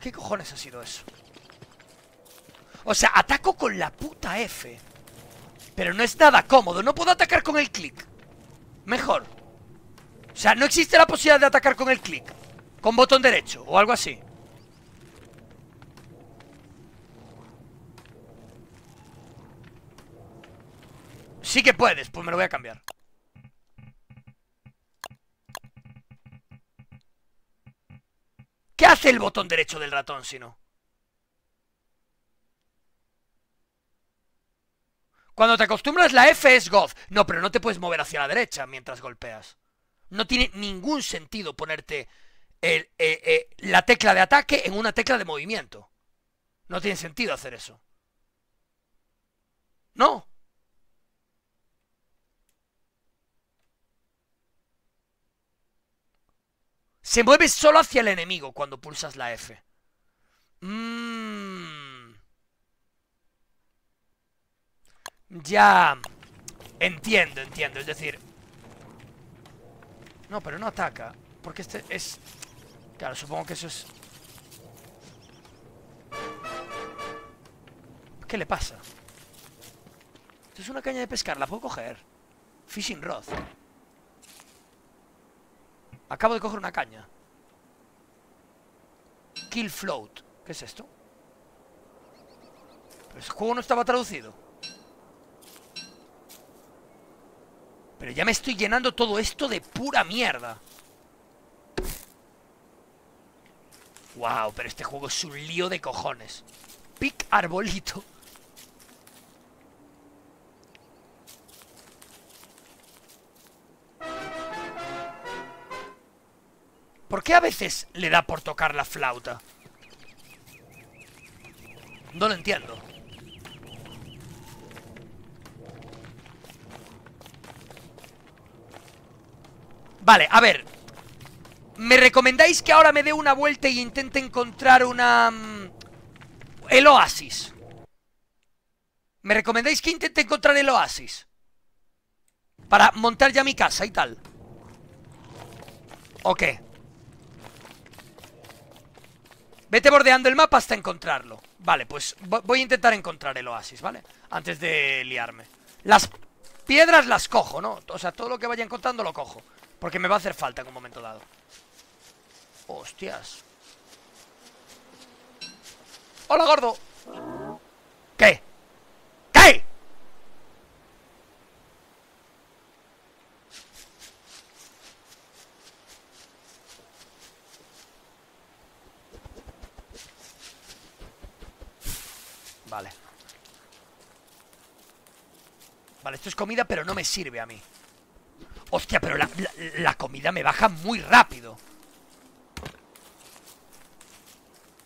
¿Qué cojones ha sido eso? O sea, ataco con la puta F. Pero no es nada cómodo. No puedo atacar con el clic. Mejor. O sea, no existe la posibilidad de atacar con el clic. Con botón derecho o algo así. Sí que puedes. Pues me lo voy a cambiar. ¿Qué hace el botón derecho del ratón si no? Cuando te acostumbras, la F es God. No, pero no te puedes mover hacia la derecha mientras golpeas. No tiene ningún sentido ponerte el, eh, eh, la tecla de ataque en una tecla de movimiento. No tiene sentido hacer eso. No. Se mueve solo hacia el enemigo cuando pulsas la F. Mmm... Ya... Entiendo, entiendo, es decir... No, pero no ataca. Porque este es... Claro, supongo que eso es... ¿Qué le pasa? Esto es una caña de pescar, la puedo coger. Fishing rod. Acabo de coger una caña. Kill float. ¿Qué es esto? Pues el juego no estaba traducido. Pero ya me estoy llenando todo esto de pura mierda. Wow, pero este juego es un lío de cojones. Pick arbolito. ¿Por qué a veces le da por tocar la flauta? No lo entiendo. Vale, a ver. ¿Me recomendáis que ahora me dé una vuelta y intente encontrar una... el oasis? ¿Me recomendáis que intente encontrar el oasis? Para montar ya mi casa y tal. ¿O qué? Vete bordeando el mapa hasta encontrarlo. Vale, pues voy a intentar encontrar el oasis, ¿vale? Antes de liarme. Las piedras las cojo, ¿no? O sea, todo lo que vaya encontrando lo cojo. Porque me va a hacer falta en un momento dado. Hostias. Hola, gordo. ¿Qué? ¿Qué? Vale. Vale, esto es comida, pero no me sirve a mí. Hostia, pero la, la, la comida me baja muy rápido.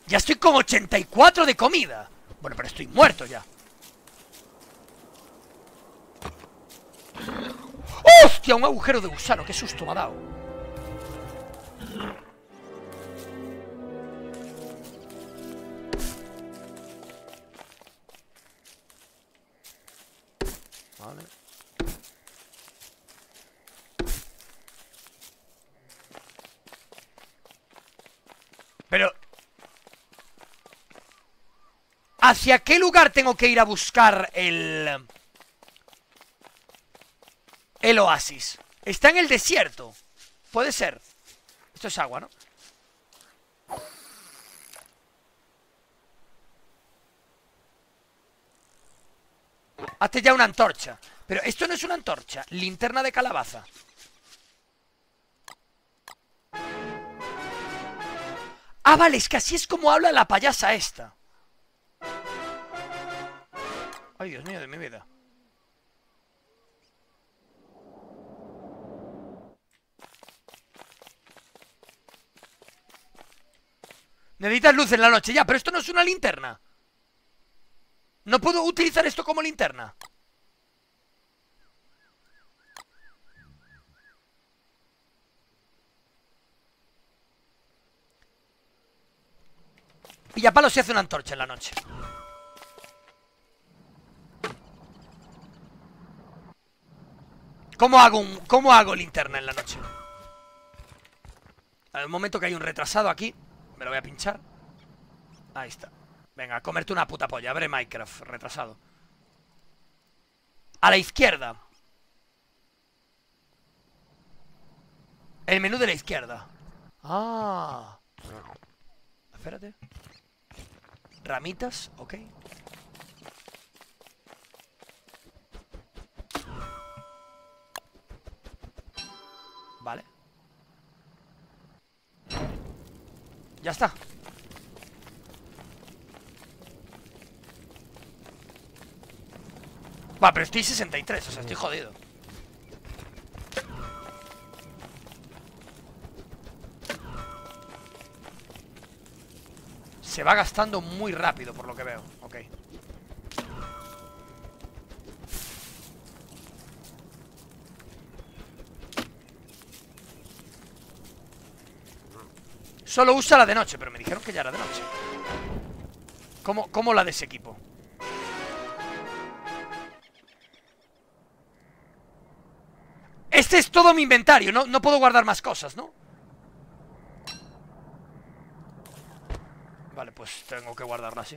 Ya estoy con ochenta y cuatro de comida. Bueno, pero estoy muerto ya. ¡Hostia! Un agujero de gusano. ¡Qué susto me ha dado! Vale. Pero... ¿hacia qué lugar tengo que ir a buscar el... el oasis? Está en el desierto. Puede ser. Esto es agua, ¿no? Hazte ya una antorcha. Pero esto no es una antorcha. Linterna de calabaza. Ah, vale, es que así es como habla la payasa esta. Ay, Dios mío de mi vida. Necesitas luz en la noche, ya, pero esto no es una linterna. ¿No puedo utilizar esto como linterna? Pillapalo se hace una antorcha en la noche. ¿Cómo hago un, cómo hago linterna en la noche? A ver, un momento que hay un retrasado aquí. Me lo voy a pinchar. Ahí está. Venga, comerte una puta polla. Abre Minecraft, retrasado. A la izquierda. El menú de la izquierda. Ah. Espérate. Ramitas, ok. Vale. Ya está. Va, pero estoy sesenta y tres, o sea, estoy jodido. Se va gastando muy rápido, por lo que veo. Ok. Solo usa la de noche, pero me dijeron que ya era de noche. ¿Cómo, cómo la desequipo? Este es todo mi inventario, no, no puedo guardar más cosas, ¿no? Vale, pues tengo que guardarla así.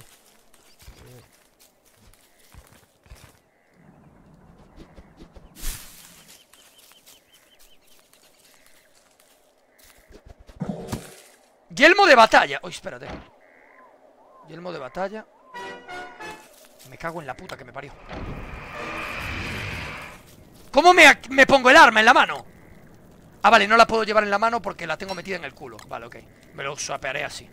Yelmo de batalla. Uy, espérate. Yelmo de batalla. Me cago en la puta que me parió. ¿Cómo me, me pongo el arma en la mano? Ah, vale, no la puedo llevar en la mano porque la tengo metida en el culo. Vale, ok. Me lo swapearé así.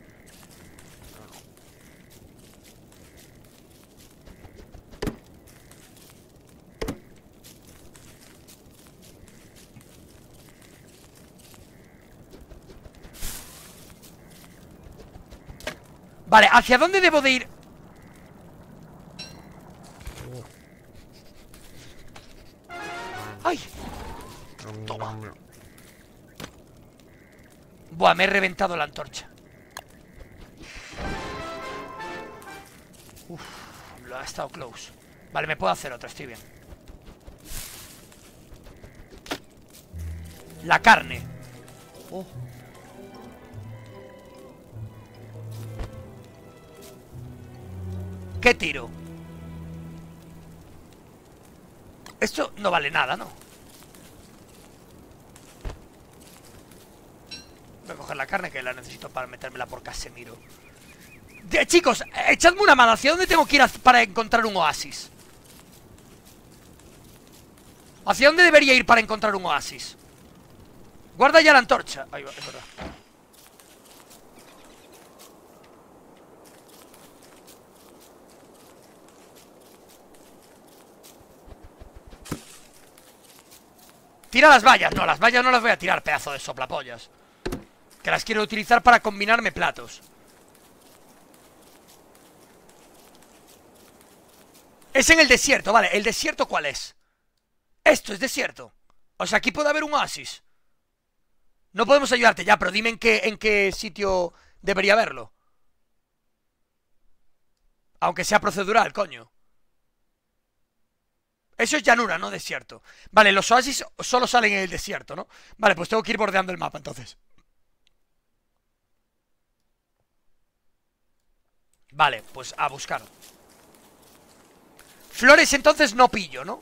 Vale, ¿hacia dónde debo de ir? ¡Ay! Toma. Buah, me he reventado la antorcha. Uf, lo ha estado close. Vale, me puedo hacer otra, estoy bien. La carne. Oh. ¿Qué tiro? Esto no vale nada, ¿no? Voy a coger la carne que la necesito para metérmela por Casemiro. De, chicos, echadme una mano. ¿Hacia dónde tengo que ir para encontrar un oasis? ¿Hacia dónde debería ir para encontrar un oasis? Guarda ya la antorcha. Ahí va, es verdad. Tira las vallas, no, las vallas no las voy a tirar, pedazo de soplapollas. Que las quiero utilizar para combinarme platos. Es en el desierto, vale, ¿el desierto cuál es? Esto es desierto. O sea, aquí puede haber un oasis. No podemos ayudarte ya, pero dime en qué, en qué sitio debería haberlo. Aunque sea procedural, coño. Eso es llanura, no desierto. Vale, los oasis solo salen en el desierto, ¿no? Vale, pues tengo que ir bordeando el mapa, entonces. Vale, pues a buscar. Flores, entonces, no pillo, ¿no?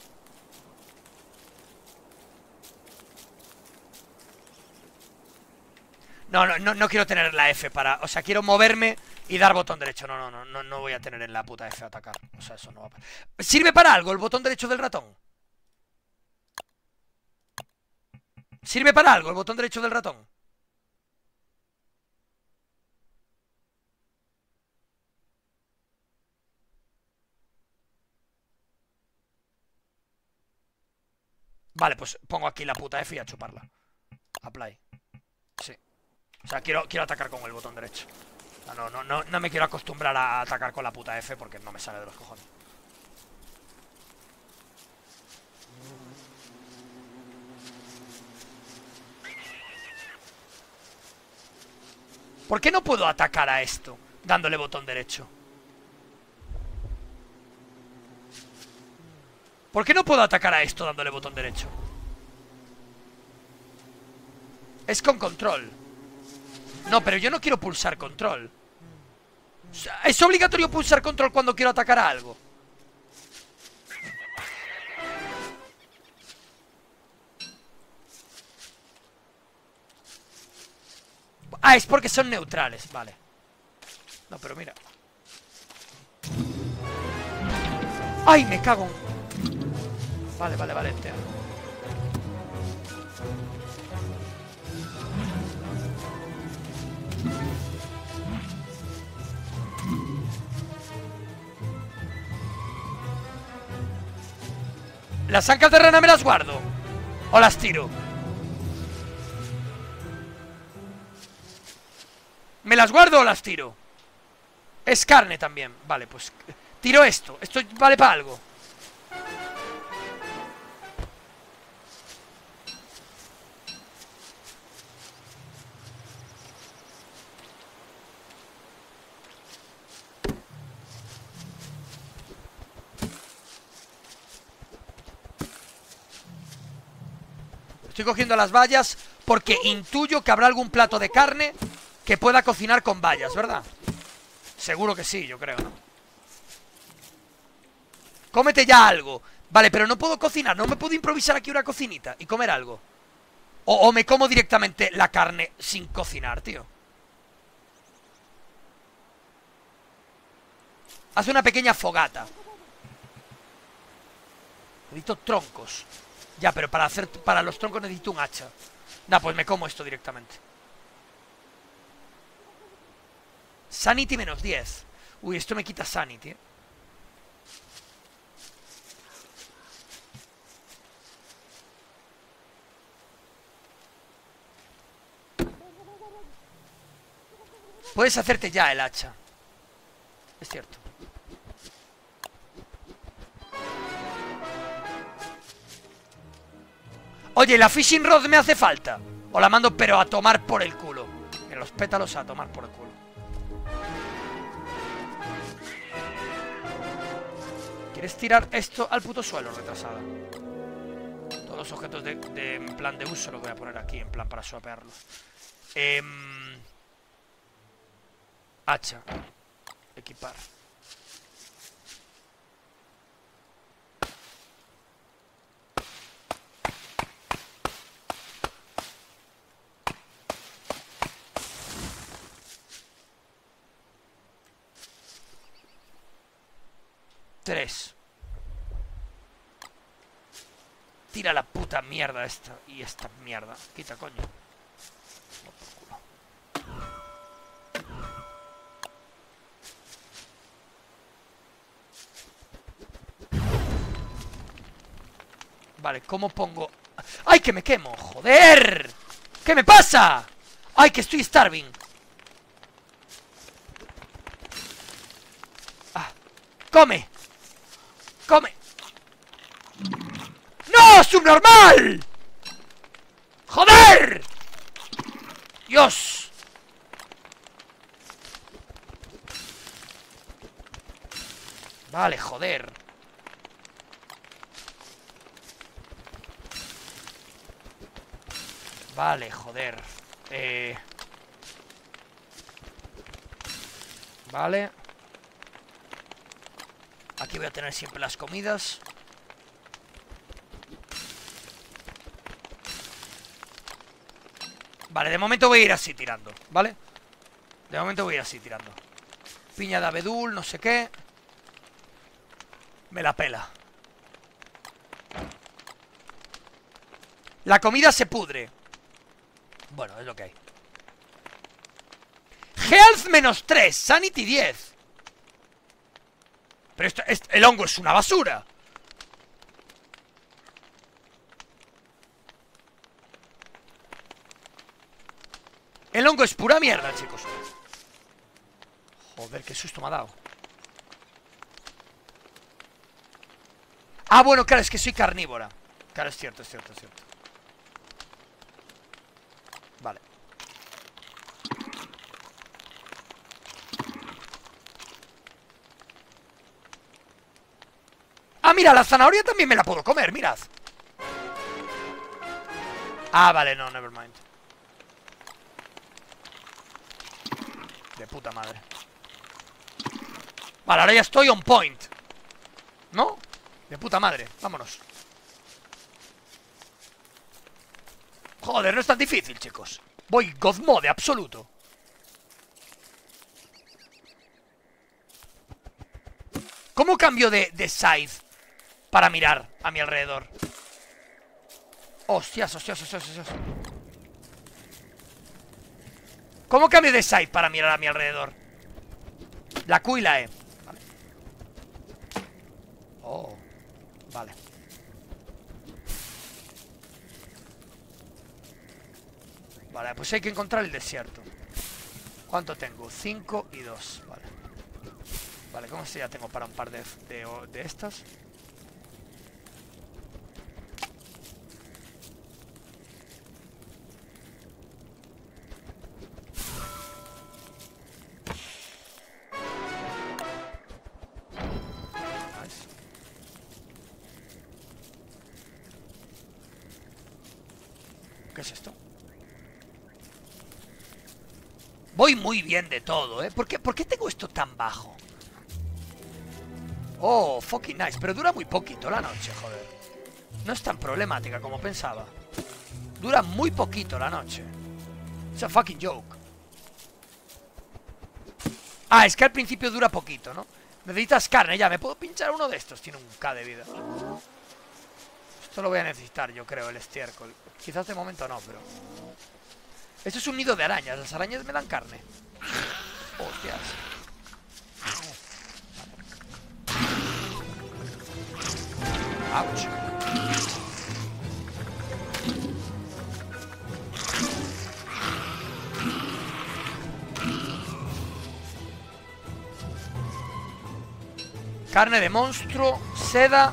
No, no, no, no quiero tener la F para... O sea, quiero moverme y dar botón derecho. No, no, no, no, no voy a tener en la puta F a atacar. O sea, eso no va a... ¿Sirve para algo el botón derecho del ratón? ¿Sirve para algo el botón derecho del ratón? Vale, pues pongo aquí la puta F y a chuparla. Apply. Sí. O sea, quiero, quiero atacar con el botón derecho. No, no, no, no me quiero acostumbrar a atacar con la puta F porque no me sale de los cojones. ¿Por qué no puedo atacar a esto dándole botón derecho? ¿Por qué no puedo atacar a esto dándole botón derecho? Es con control. No, pero yo no quiero pulsar control. ¿Es obligatorio pulsar control cuando quiero atacar a algo? Ah, es porque son neutrales, vale. No, pero mira. ¡Ay, me cago! Vale, vale, vale, entera. ¿Las ancas de rana me las guardo? ¿O las tiro? ¿Me las guardo o las tiro? Es carne también. Vale, pues tiro esto. Esto vale para algo. Estoy cogiendo las bayas porque intuyo que habrá algún plato de carne que pueda cocinar con bayas, ¿verdad? Seguro que sí, yo creo, ¿no? Cómete ya algo. Vale, pero no puedo cocinar, no me puedo improvisar aquí una cocinita y comer algo. O, o me como directamente la carne sin cocinar, tío. Haz una pequeña fogata. Necesito troncos. Ya, pero para hacer para los troncos necesito un hacha. Nah, pues me como esto directamente. Sanity menos diez. Uy, esto me quita sanity, ¿eh? Puedes hacerte ya el hacha. Es cierto. Oye, ¿la fishing rod me hace falta? O la mando, pero a tomar por el culo. En los pétalos a tomar por el culo. ¿Quieres tirar esto al puto suelo, retrasada? Todos los objetos de, de en plan de uso los voy a poner aquí, en plan para swapearlos. Eh, hacha. Equipar. Tres. Tira la puta mierda esta. Y esta mierda. Quita, coño. Vale, ¿cómo pongo? ¡Ay, que me quemo! ¡Joder! ¿Qué me pasa? ¡Ay, que estoy starving! Ah, ¡come! ¡Come! ¡No! ¡Subnormal! ¡Joder! ¡Dios! Vale, joder. Vale, joder. Eh... Vale. Aquí voy a tener siempre las comidas. Vale, de momento voy a ir así tirando, ¿vale? De momento voy a ir así tirando. Piña de abedul, no sé qué. Me la pela. La comida se pudre. Bueno, es lo que hay. Health menos tres, sanity diez. Pero esto, esto, el hongo es una basura. El hongo es pura mierda, chicos. Joder, qué susto me ha dado. Ah, bueno, claro, es que soy carnívora. Claro, es cierto, es cierto, es cierto. Vale. Ah, mira, la zanahoria también me la puedo comer, mirad. Ah, vale, no, never mind. De puta madre. Vale, ahora ya estoy on point, ¿no? De puta madre, vámonos. Joder, no es tan difícil, chicos. Voy God Mode absoluto. ¿Cómo cambio de, de side para mirar a mi alrededor? Hostias, hostias, hostias, hostias. ¿Cómo cambio de side para mirar a mi alrededor? La Q y la E. Vale. Oh, vale. Vale, pues hay que encontrar el desierto. ¿Cuánto tengo? cinco y dos. Vale. Vale, ¿cómo se ya tengo para un par de, de, de estas? Voy muy bien de todo, ¿eh? ¿Por qué, ¿Por qué tengo esto tan bajo? Oh, fucking nice. Pero dura muy poquito la noche, joder. No es tan problemática como pensaba. Dura muy poquito la noche. It's a fucking joke. Ah, es que al principio dura poquito, ¿no? Necesitas carne, ya. ¿Me puedo pinchar uno de estos? Tiene un K de vida. Esto lo voy a necesitar, yo creo, el estiércol. Quizás de momento no, pero... Esto es un nido de arañas. Las arañas me dan carne. Hostias. Ouch. Carne de monstruo, seda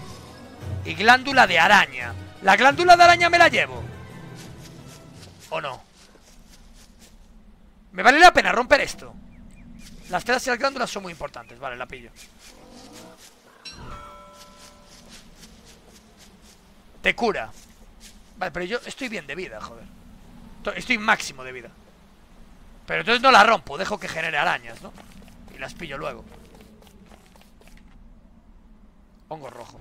y glándula de araña. ¿La glándula de araña me la llevo? ¿O no? Me vale la pena romper esto. Las telas y las glándulas son muy importantes. Vale, la pillo. Te cura. Vale, pero yo estoy bien de vida, joder. Estoy máximo de vida. Pero entonces no la rompo. Dejo que genere arañas, ¿no? Y las pillo luego. Hongo rojo.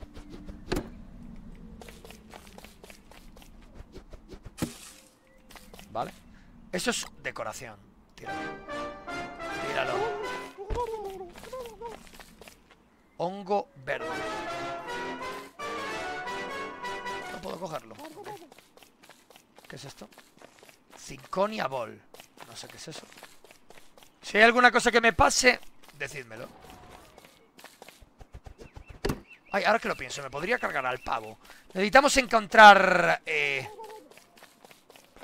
Vale. Eso es decoración. Míralo. Hongo verde. No puedo cogerlo. ¿Qué es esto? Cinconia Ball. No sé qué es eso. Si hay alguna cosa que me pase, decídmelo. Ay, ahora que lo pienso, me podría cargar al pavo. Necesitamos encontrar... Eh...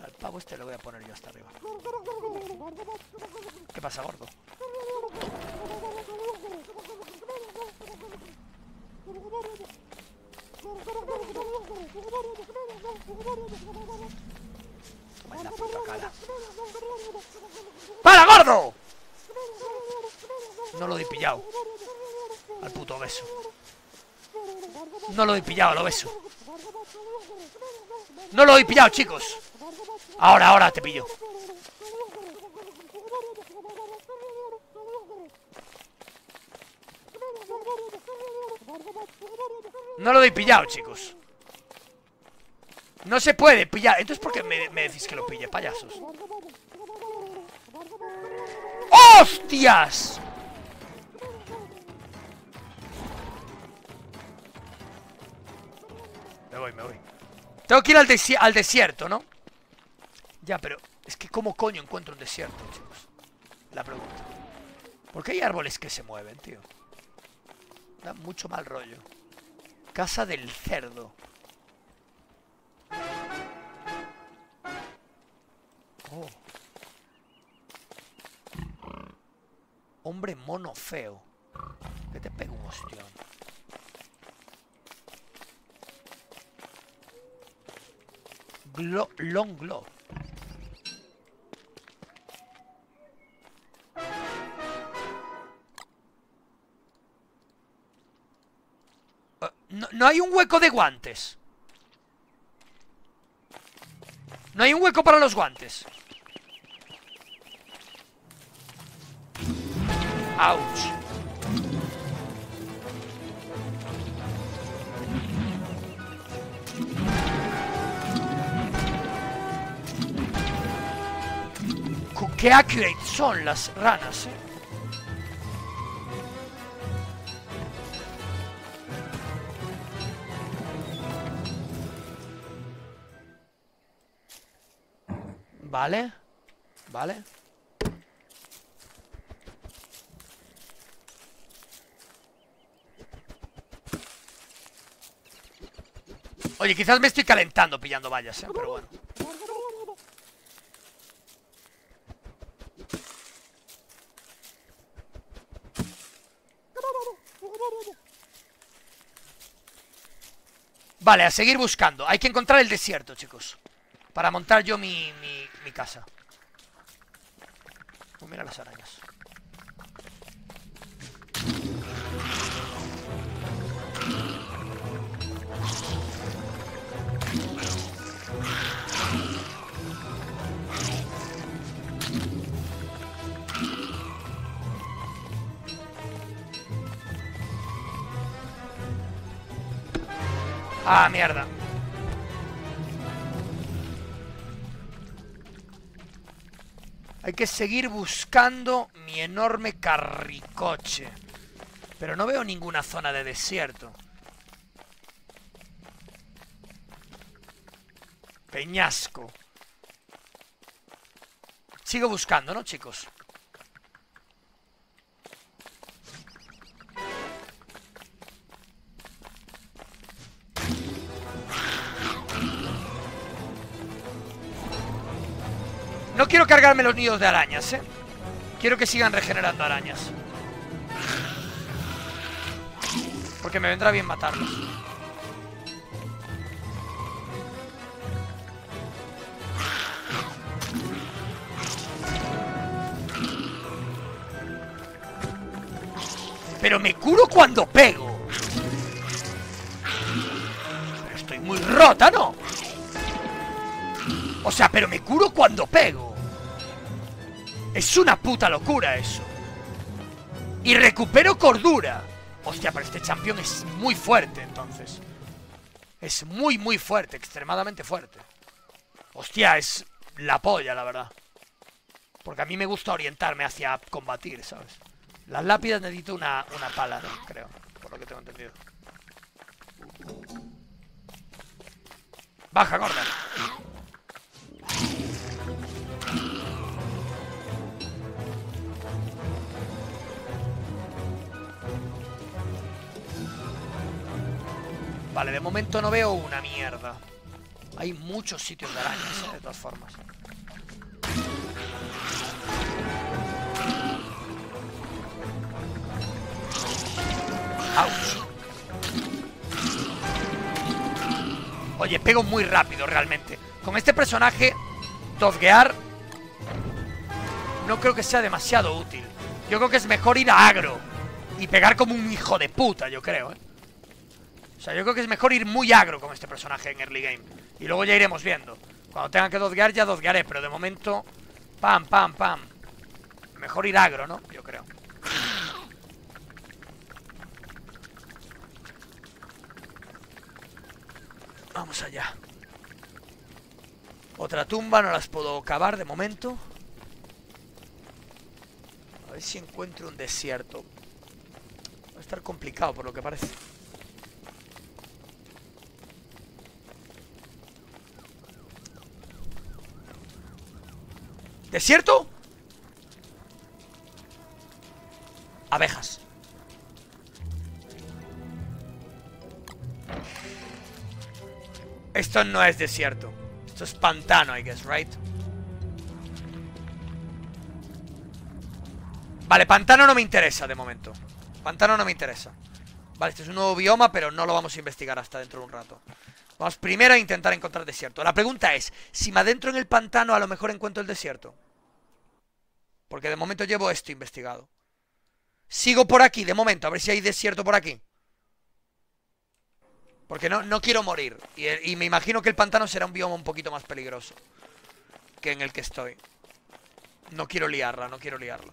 Al pavo este lo voy a poner yo hasta arriba. ¿Qué pasa, gordo? Toma la puta cara. ¡Para, gordo! No lo he pillado. Al puto obeso. No lo he pillado, al obeso. No lo he pillado, chicos. Ahora, ahora te pillo. No lo he pillado, chicos. No se puede pillar. Entonces, ¿por qué me, me decís que lo pille, payasos? ¡Hostias! Me voy, me voy. Tengo que ir al, desi al desierto, ¿no? Ya, pero es que ¿cómo coño encuentro un desierto, chicos? La pregunta. ¿Por qué hay árboles que se mueven, tío? Da mucho mal rollo. Casa del cerdo. Oh. Hombre mono feo. Que te pego un hostión. Glo long glow. Uh, no, no hay un hueco de guantes. No hay un hueco para los guantes. Ouch. Qué accurate son las ranas, eh. Vale, vale. Oye, quizás me estoy calentando pillando vallas, ¿eh? Pero bueno. Vale, a seguir buscando. Hay que encontrar el desierto, chicos, para montar yo mi, mi, mi casa. Oh, mira las arañas. Ah, mierda. Hay que seguir buscando mi enorme carricoche. Pero no veo ninguna zona de desierto. Peñasco. Sigo buscando, ¿no, chicos? No quiero cargarme los nidos de arañas, eh. Quiero que sigan regenerando arañas, porque me vendrá bien matarlos. Pero me curo cuando pego. Pero estoy muy rota, ¿no? O sea, pero me curo cuando pego. Es una puta locura eso. Y recupero cordura. Hostia, pero este campeón es muy fuerte, entonces. Es muy, muy fuerte. Extremadamente fuerte. Hostia, es la polla, la verdad. Porque a mí me gusta orientarme hacia combatir, ¿sabes? Las lápidas necesito una, una pala, ¿no? Creo, por lo que tengo entendido. Baja, gorda. Vale, de momento no veo una mierda. Hay muchos sitios de arañas, ¿eh? De todas formas. Ouch. Oye, pego muy rápido realmente. Con este personaje, dodgear no creo que sea demasiado útil. Yo creo que es mejor ir a agro y pegar como un hijo de puta, yo creo, ¿eh? O sea, yo creo que es mejor ir muy agro con este personaje en early game. Y luego ya iremos viendo. Cuando tenga que dodgear, ya dodgearé. Pero de momento... Pam, pam, pam. Mejor ir agro, ¿no? Yo creo. Vamos allá. Otra tumba, no las puedo cavar de momento. A ver si encuentro un desierto. Va a estar complicado por lo que parece. ¿Desierto? Abejas. Esto no es desierto. Esto es pantano, I guess, right? Vale, pantano no me interesa de momento. Pantano no me interesa. Vale, este es un nuevo bioma, pero no lo vamos a investigar hasta dentro de un rato. Vamos primero a intentar encontrar desierto. La pregunta es, si me adentro en el pantano, a lo mejor encuentro el desierto. Porque de momento llevo esto investigado. Sigo por aquí, de momento, a ver si hay desierto por aquí. Porque no, no quiero morir. Y, y me imagino que el pantano será un bioma un poquito más peligroso que en el que estoy. No quiero liarla, no quiero liarla.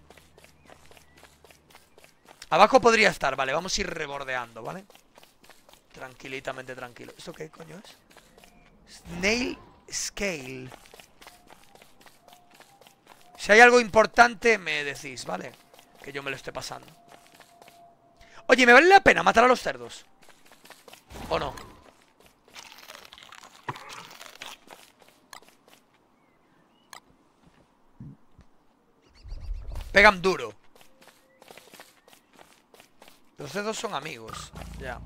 Abajo podría estar, vale, vamos a ir rebordeando, ¿vale? Tranquilitamente, tranquilo. ¿Esto qué coño es? Snail Scale. Si hay algo importante, me decís, ¿vale? Que yo me lo esté pasando. Oye, ¿me vale la pena matar a los cerdos? ¿O no? Pegan duro. Los cerdos son amigos. Ya.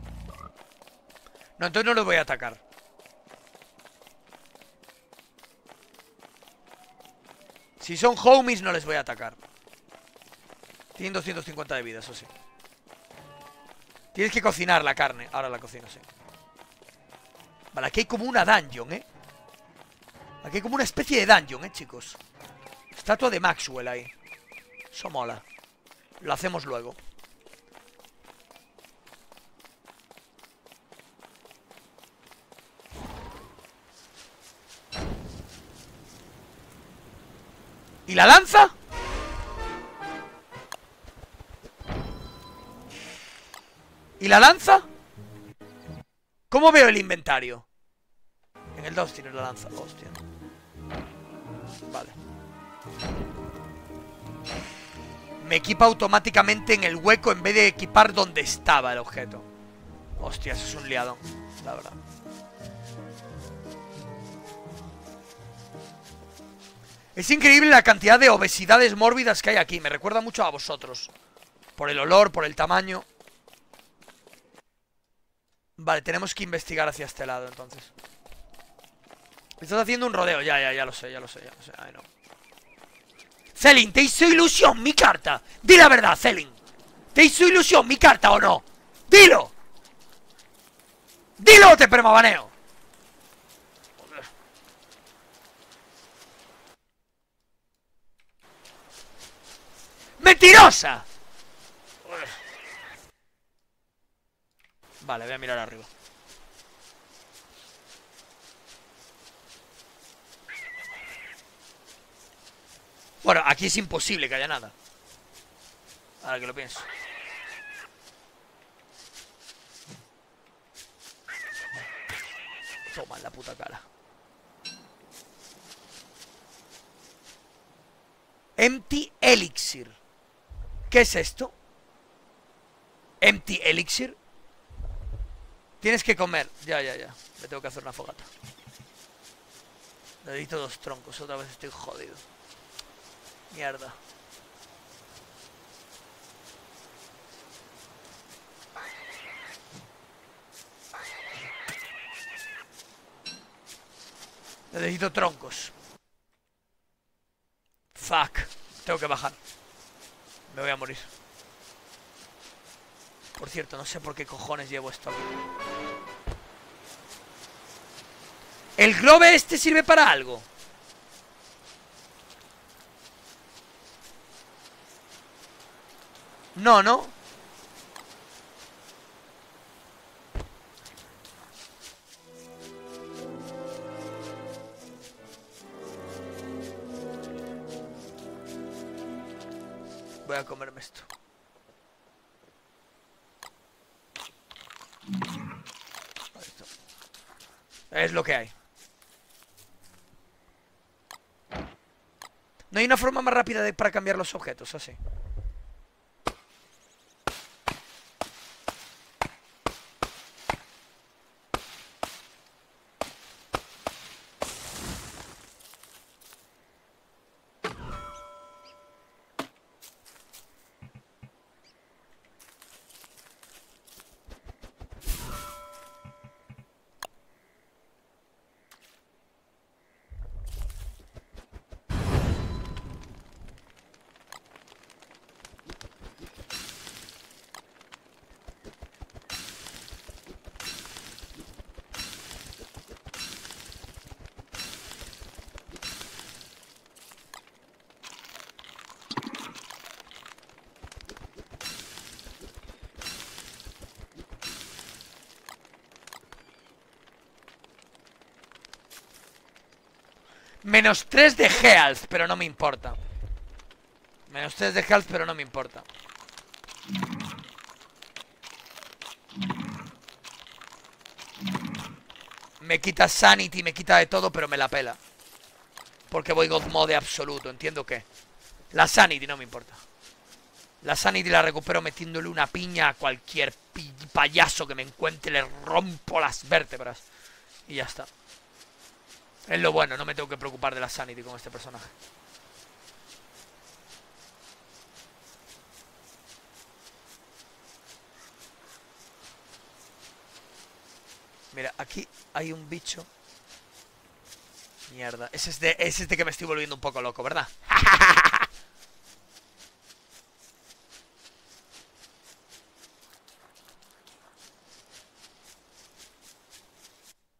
No, entonces no los voy a atacar. Si son homies no les voy a atacar. Tienen doscientos cincuenta de vida, eso sí. Tienes que cocinar la carne. Ahora la cocino, sí. Vale, aquí hay como una dungeon, ¿eh? Aquí hay como una especie de dungeon, ¿eh, chicos? Estatua de Maxwell ahí. Eso mola. Lo hacemos luego. ¿Y la lanza? ¿Y la lanza? ¿Cómo veo el inventario? En el dos tiene la lanza. Hostia. Vale. Me equipa automáticamente en el hueco en vez de equipar donde estaba el objeto. Hostia, eso es un liadón, la verdad. Es increíble la cantidad de obesidades mórbidas que hay aquí. Me recuerda mucho a vosotros. Por el olor, por el tamaño. Vale, tenemos que investigar hacia este lado, entonces. Estás haciendo un rodeo. Ya, ya, ya lo sé, ya lo sé, ya lo sé. Ay, no. Celin, ¿te hizo ilusión mi carta? Di la verdad, Celin. ¿Te hizo ilusión mi carta o no? ¡Dilo! ¡Dilo, te permabaneo! ¡Mentirosa! Vale, voy a mirar arriba. Bueno, aquí es imposible que haya nada. Ahora que lo pienso. Toma en la puta cara. Empty Elixir. ¿Qué es esto? Empty Elixir. Tienes que comer. Ya, ya, ya. Me tengo que hacer una fogata. Necesito dos troncos. Otra vez estoy jodido. Mierda. Necesito troncos. Fuck. Tengo que bajar. Me voy a morir. Por cierto, no sé por qué cojones llevo esto aquí. ¿El globe este sirve para algo? No, ¿no? Voy a comerme esto. Es lo que hay. No hay una forma más rápida de, para cambiar los objetos, así. Menos tres de health, pero no me importa. Menos tres de health, pero no me importa. Me quita sanity, me quita de todo, pero me la pela. Porque voy God Mode absoluto, entiendo que la sanity no me importa. La sanity la recupero metiéndole una piña a cualquier payaso que me encuentre. Le rompo las vértebras. Y ya está. Es lo bueno, no me tengo que preocupar de la sanity con este personaje. Mira, aquí hay un bicho. Mierda, ese es de, ese es de que me estoy volviendo un poco loco, ¿verdad?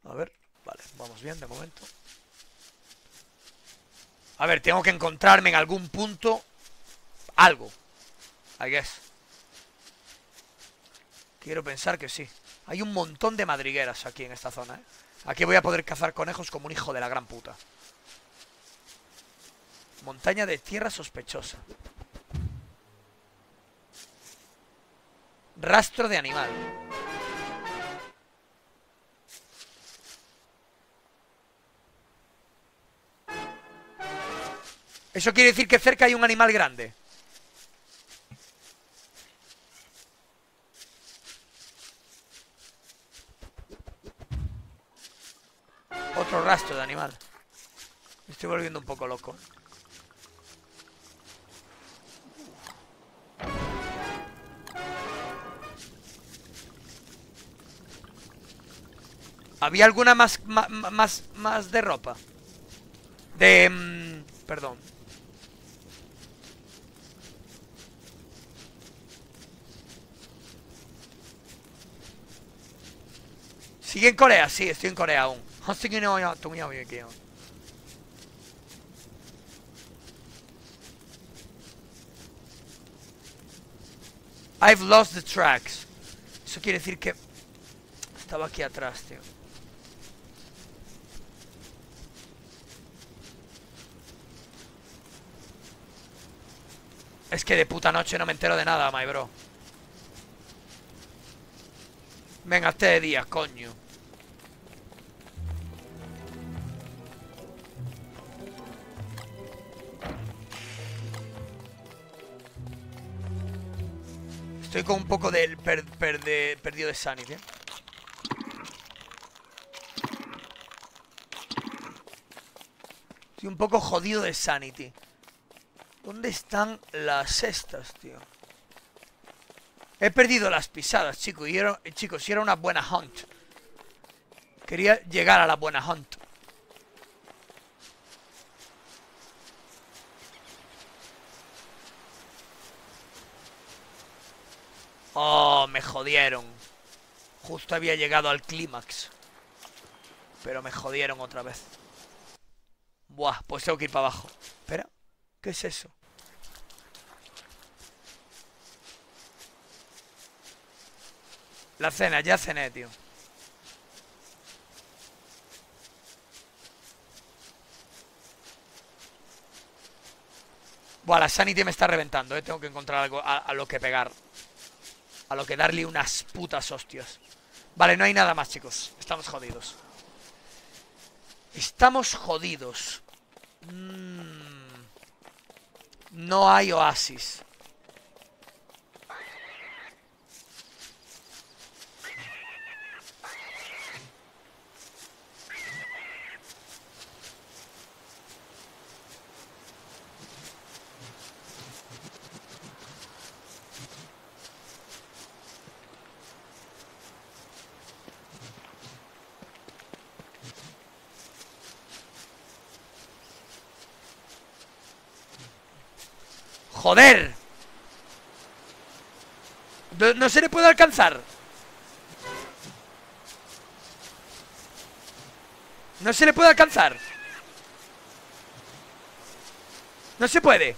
A ver, vale, vamos bien de momento. A ver, tengo que encontrarme en algún punto algo, I guess. Quiero pensar que sí. Hay un montón de madrigueras aquí en esta zona, ¿eh? Aquí voy a poder cazar conejos como un hijo de la gran puta. Montaña de tierra sospechosa. Rastro de animal. Eso quiere decir que cerca hay un animal grande. Otro rastro de animal. Me estoy volviendo un poco loco. Había alguna más más, más, más de ropa. De... Mmm, perdón. ¿Sigue en Corea? Sí, estoy en Corea aún. Así que no, no, no, no, no. I've lost the tracks. Eso quiere decir que estaba aquí atrás, tío. Es que de puta noche no me entero de nada, my bro. Venga, este de día, coño. Estoy con un poco de per, per, de, perdido de sanity, ¿eh? Estoy un poco jodido de sanity. ¿Dónde están las cestas, tío? He perdido las pisadas, chicos. Y era, chicos, si era una buena hunt. Quería llegar a la buena hunt. Oh, me jodieron. Justo había llegado al clímax. Pero me jodieron otra vez. Buah, pues tengo que ir para abajo. Espera, ¿qué es eso? La cena, ya cené, tío. Buah, la sanity me está reventando, eh. Tengo que encontrar algo a, a lo que pegar. A lo que darle unas putas hostias. Vale, no hay nada más, chicos. Estamos jodidos. Estamos jodidos. Mm. No hay oasis. ¡Joder! No, no se le puede alcanzar. No se le puede alcanzar. No se puede.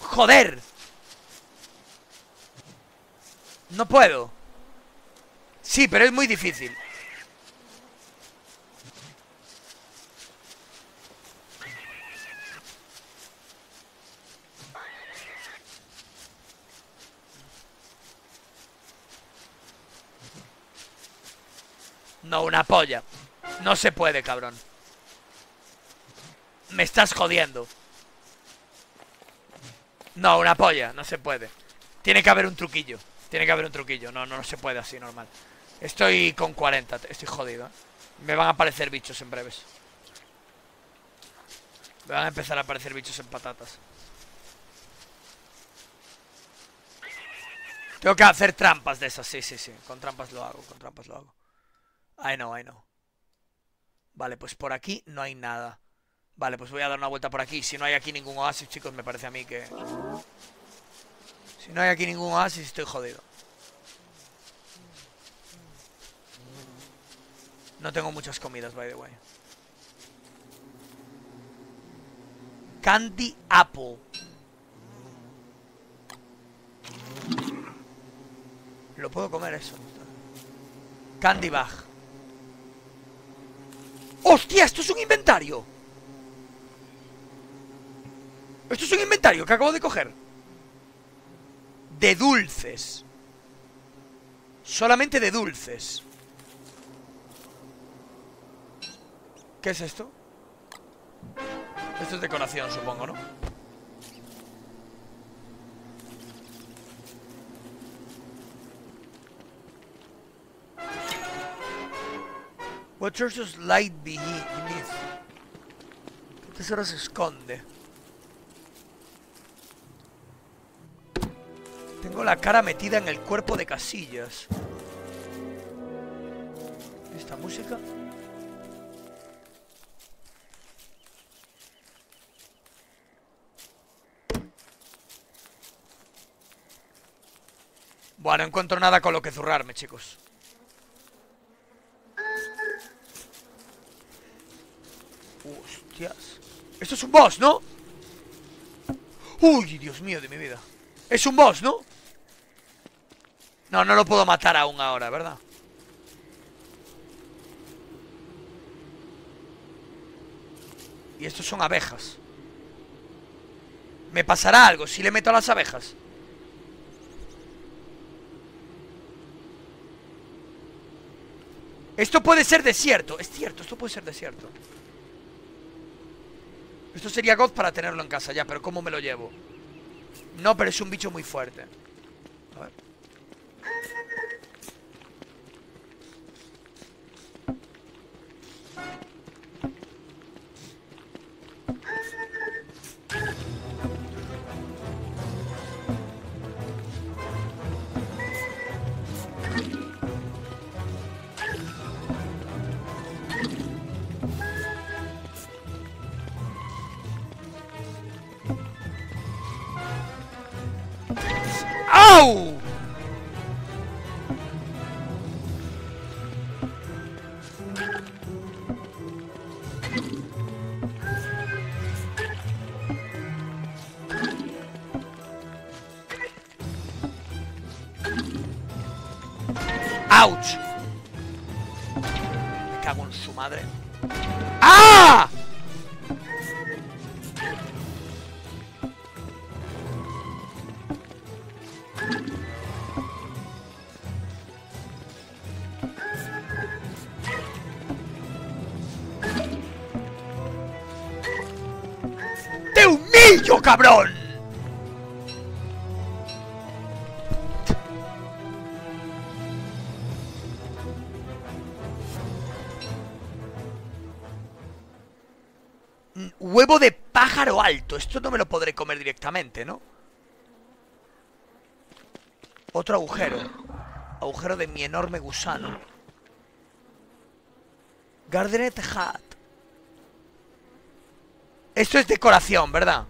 ¡Joder! No puedo. Sí, pero es muy difícil. No, una polla. No se puede, cabrón. Me estás jodiendo. No, una polla, no se puede. Tiene que haber un truquillo. Tiene que haber un truquillo, no, no, no se puede así, normal. Estoy con cuarenta, estoy jodido, ¿eh? Me van a aparecer bichos en breves. Me van a empezar a aparecer bichos en patatas. Tengo que hacer trampas de esas, sí, sí, sí. Con trampas lo hago, con trampas lo hago. I know, I know. Vale, pues por aquí no hay nada. Vale, pues voy a dar una vuelta por aquí. Si no hay aquí ningún oasis, chicos, me parece a mí que... Si no hay aquí ningún oasis, estoy jodido. No tengo muchas comidas, by the way. Candy apple. Lo puedo comer eso. Candy bag. ¡Hostia! ¡Esto es un inventario! Esto es un inventario que acabo de coger. De dulces. Solamente de dulces. ¿Qué es esto? Esto es decoración, supongo, ¿no? What churches light beneath? ¿Qué tesoro se esconde? Tengo la cara metida en el cuerpo de casillas. ¿Esta música? Bueno, no encuentro nada con lo que zurrarme, chicos. Hostias. Esto es un boss, ¿no? Uy, Dios mío de mi vida. Es un boss, ¿no? No, no lo puedo matar aún ahora, ¿verdad? Y estos son abejas. ¿Me pasará algo si le meto a las abejas? Esto puede ser desierto. Es cierto, esto puede ser desierto. Esto sería God para tenerlo en casa ya, pero ¿cómo me lo llevo? No, pero es un bicho muy fuerte. A ver. ¡Auch! Me cago en su madre. ¡Ah! ¡Te humillo, cabrón! Huevo de pájaro alto. Esto no me lo podré comer directamente, ¿no? Otro agujero. Agujero de mi enorme gusano. Gardenet hat. Esto es decoración, ¿verdad?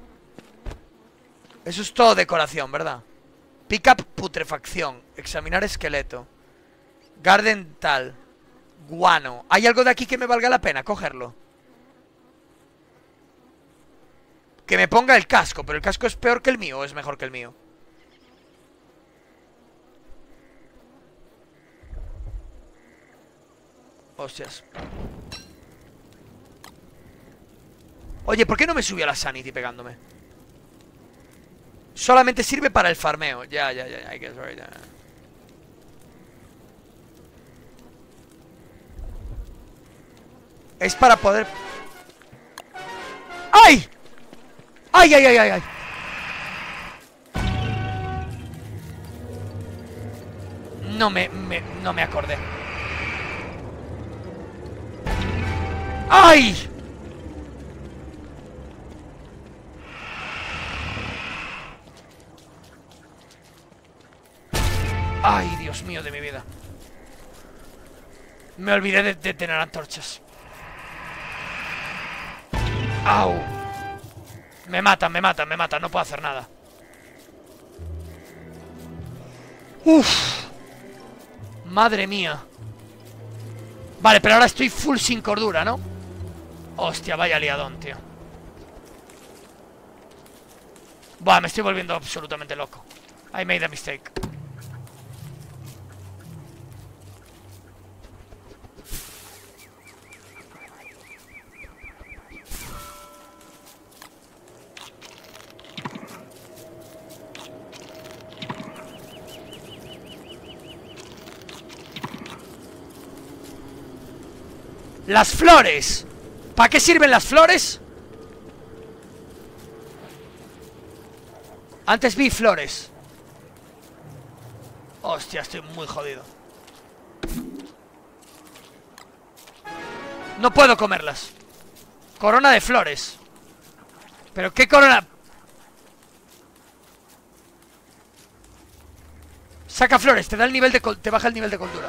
Eso es todo decoración, ¿verdad? Pick up putrefacción. Examinar esqueleto. Garden tal. Guano. ¿Hay algo de aquí que me valga la pena cogerlo? Que me ponga el casco, pero el casco es peor que el mío o es mejor que el mío. Hostias. Oye, ¿por qué no me subió a la sanity pegándome? Solamente sirve para el farmeo. Ya, ya, ya, I guess right. Es para poder... ¡Ay! ¡Ay, ay, ay, ay, ay! No me, me, no me acordé. ¡Ay! ¡Ay, Dios mío de mi vida! Me olvidé de, de tener antorchas. ¡Au! Me matan, me matan, me matan. No puedo hacer nada. ¡Uf! Madre mía. Vale, pero ahora estoy full sin cordura, ¿no? Hostia, vaya liadón, tío. Buah, me estoy volviendo absolutamente loco. I made a mistake. ¡Las flores! ¿Para qué sirven las flores? Antes vi flores. Hostia, estoy muy jodido. No puedo comerlas. Corona de flores. ¿Pero qué corona? Saca flores, te da el nivel de col- te baja el nivel de cordura.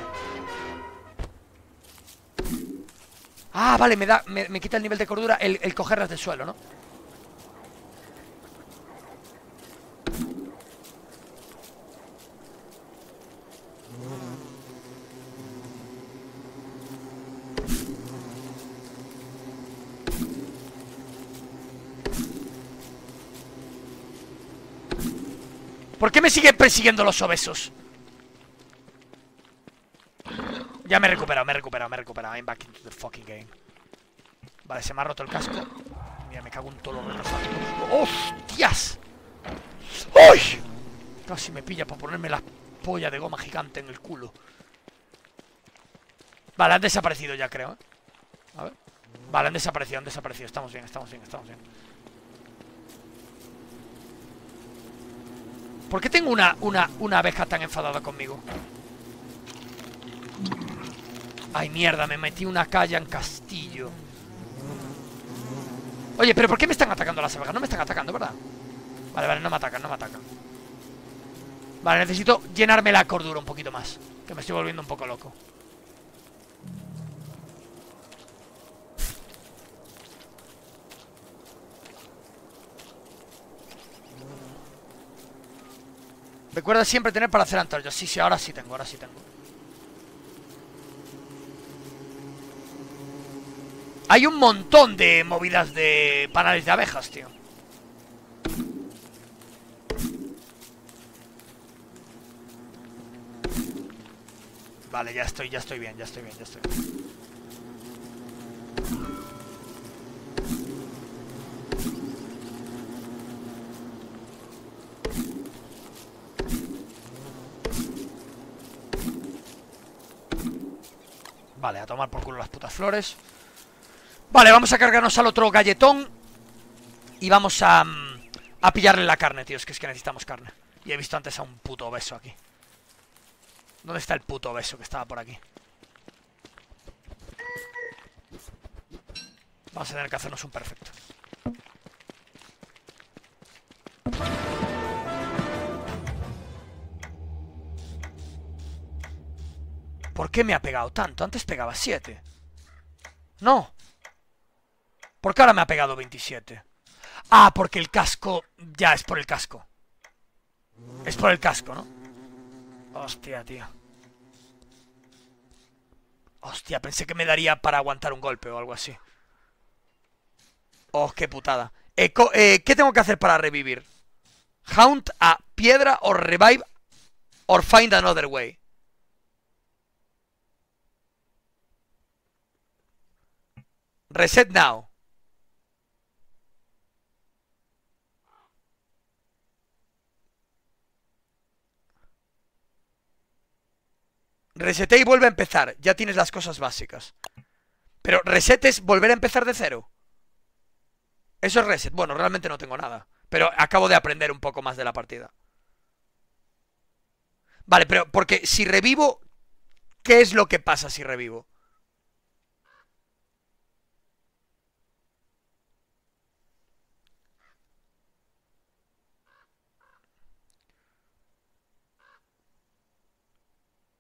Ah, vale, me da, me, me quita el nivel de cordura el, el cogerlas del suelo, ¿no? ¿Por qué me siguen persiguiendo los obesos? Ya me he recuperado, me he recuperado, me he recuperado. I'm back into the fucking game. Vale, se me ha roto el casco. Mira, me cago en todos los retrasados. ¡Hostias! ¡Uy! Casi me pilla para ponerme la polla de goma gigante en el culo. Vale, han desaparecido ya, creo, ¿eh? A ver. Vale, han desaparecido, han desaparecido. Estamos bien, estamos bien, estamos bien. ¿Por qué tengo una, una, una abeja tan enfadada conmigo? Ay, mierda, me metí una calle en castillo. Oye, pero ¿por qué me están atacando las abejas? No me están atacando, ¿verdad? Vale, vale, no me atacan, no me atacan. Vale, necesito llenarme la cordura un poquito más, que me estoy volviendo un poco loco. Recuerda siempre tener para hacer antorchas. Sí, sí, ahora sí tengo, ahora sí tengo. Hay un montón de movidas de panales de abejas, tío. Vale, ya estoy, ya estoy bien, ya estoy bien, ya estoy bien. Vale, a tomar por culo las putas flores. Vale, vamos a cargarnos al otro galletón. Y vamos a, a pillarle la carne, tío. Es que es que necesitamos carne. Y he visto antes a un puto obeso aquí. ¿Dónde está el puto obeso que estaba por aquí? Vamos a tener que hacernos un perfecto. ¿Por qué me ha pegado tanto? Antes pegaba siete. No. ¿Por qué ahora me ha pegado veintisiete? Ah, porque el casco... Ya, es por el casco. Es por el casco, ¿no? Hostia, tío. Hostia, pensé que me daría para aguantar un golpe o algo así. Oh, qué putada. Eh, eh, ¿Qué tengo que hacer para revivir? Haunt a piedra or revive or find another way. Reset now. Reseté y vuelve a empezar. Ya tienes las cosas básicas. Pero reset es volver a empezar de cero. Eso es reset. Bueno, realmente no tengo nada, pero acabo de aprender un poco más de la partida. Vale, pero porque si revivo, ¿qué es lo que pasa si revivo?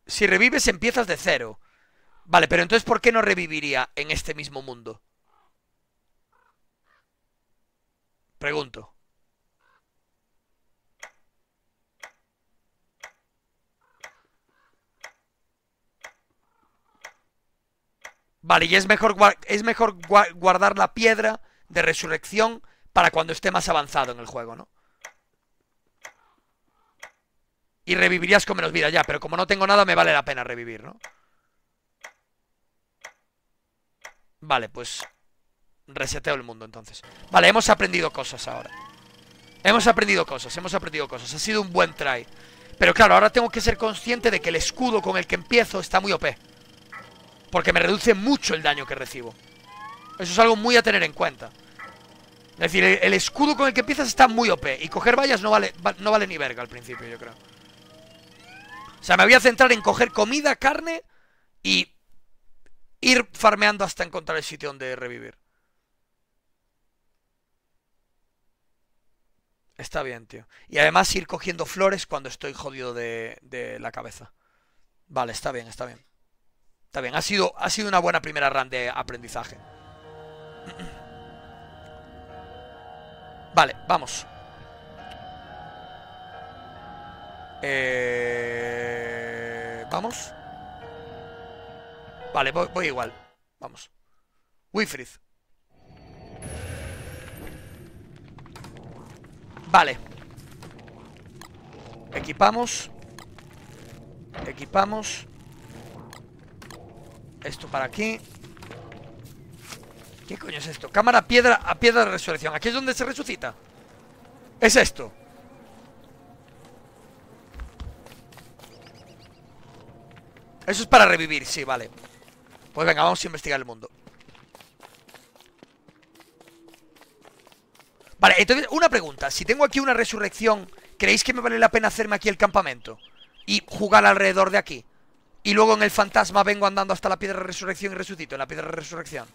Si revives, empiezas de cero. Vale, pero entonces, ¿por qué no reviviría en este mismo mundo? Pregunto. Vale, y es mejor, es mejor guardar la piedra de resurrección para cuando esté más avanzado en el juego, ¿no? Y revivirías con menos vida ya, pero como no tengo nada me vale la pena revivir, ¿no? Vale, pues reseteo el mundo entonces. Vale, hemos aprendido cosas ahora. Hemos aprendido cosas, hemos aprendido cosas. Ha sido un buen try. Pero claro, ahora tengo que ser consciente de que el escudo con el que empiezo está muy O P. Porque me reduce mucho el daño que recibo. Eso es algo muy a tener en cuenta. Es decir, el escudo con el que empiezas está muy O P. Y coger vallas no vale, no vale ni verga al principio, yo creo. O sea, me voy a centrar en coger comida, carne y ir farmeando hasta encontrar el sitio donde revivir. Está bien, tío. Y además ir cogiendo flores cuando estoy jodido de, de la cabeza. Vale, está bien, está bien. Está bien, ha sido, ha sido una buena primera run de aprendizaje. Vale, vamos. Eh... Vamos. Vale, voy, voy igual. Vamos. Wigfrid. Vale. Equipamos. Equipamos. Esto para aquí. ¿Qué coño es esto? Cámara, piedra, a piedra de resurrección. Aquí es donde se resucita. Es esto. Eso es para revivir, sí, vale. Pues venga, vamos a investigar el mundo. Vale, entonces, una pregunta. Si tengo aquí una resurrección, ¿creéis que me vale la pena hacerme aquí el campamento? Y jugar alrededor de aquí. Y luego en el fantasma vengo andando hasta la piedra de resurrección y resucito en la piedra de resurrección.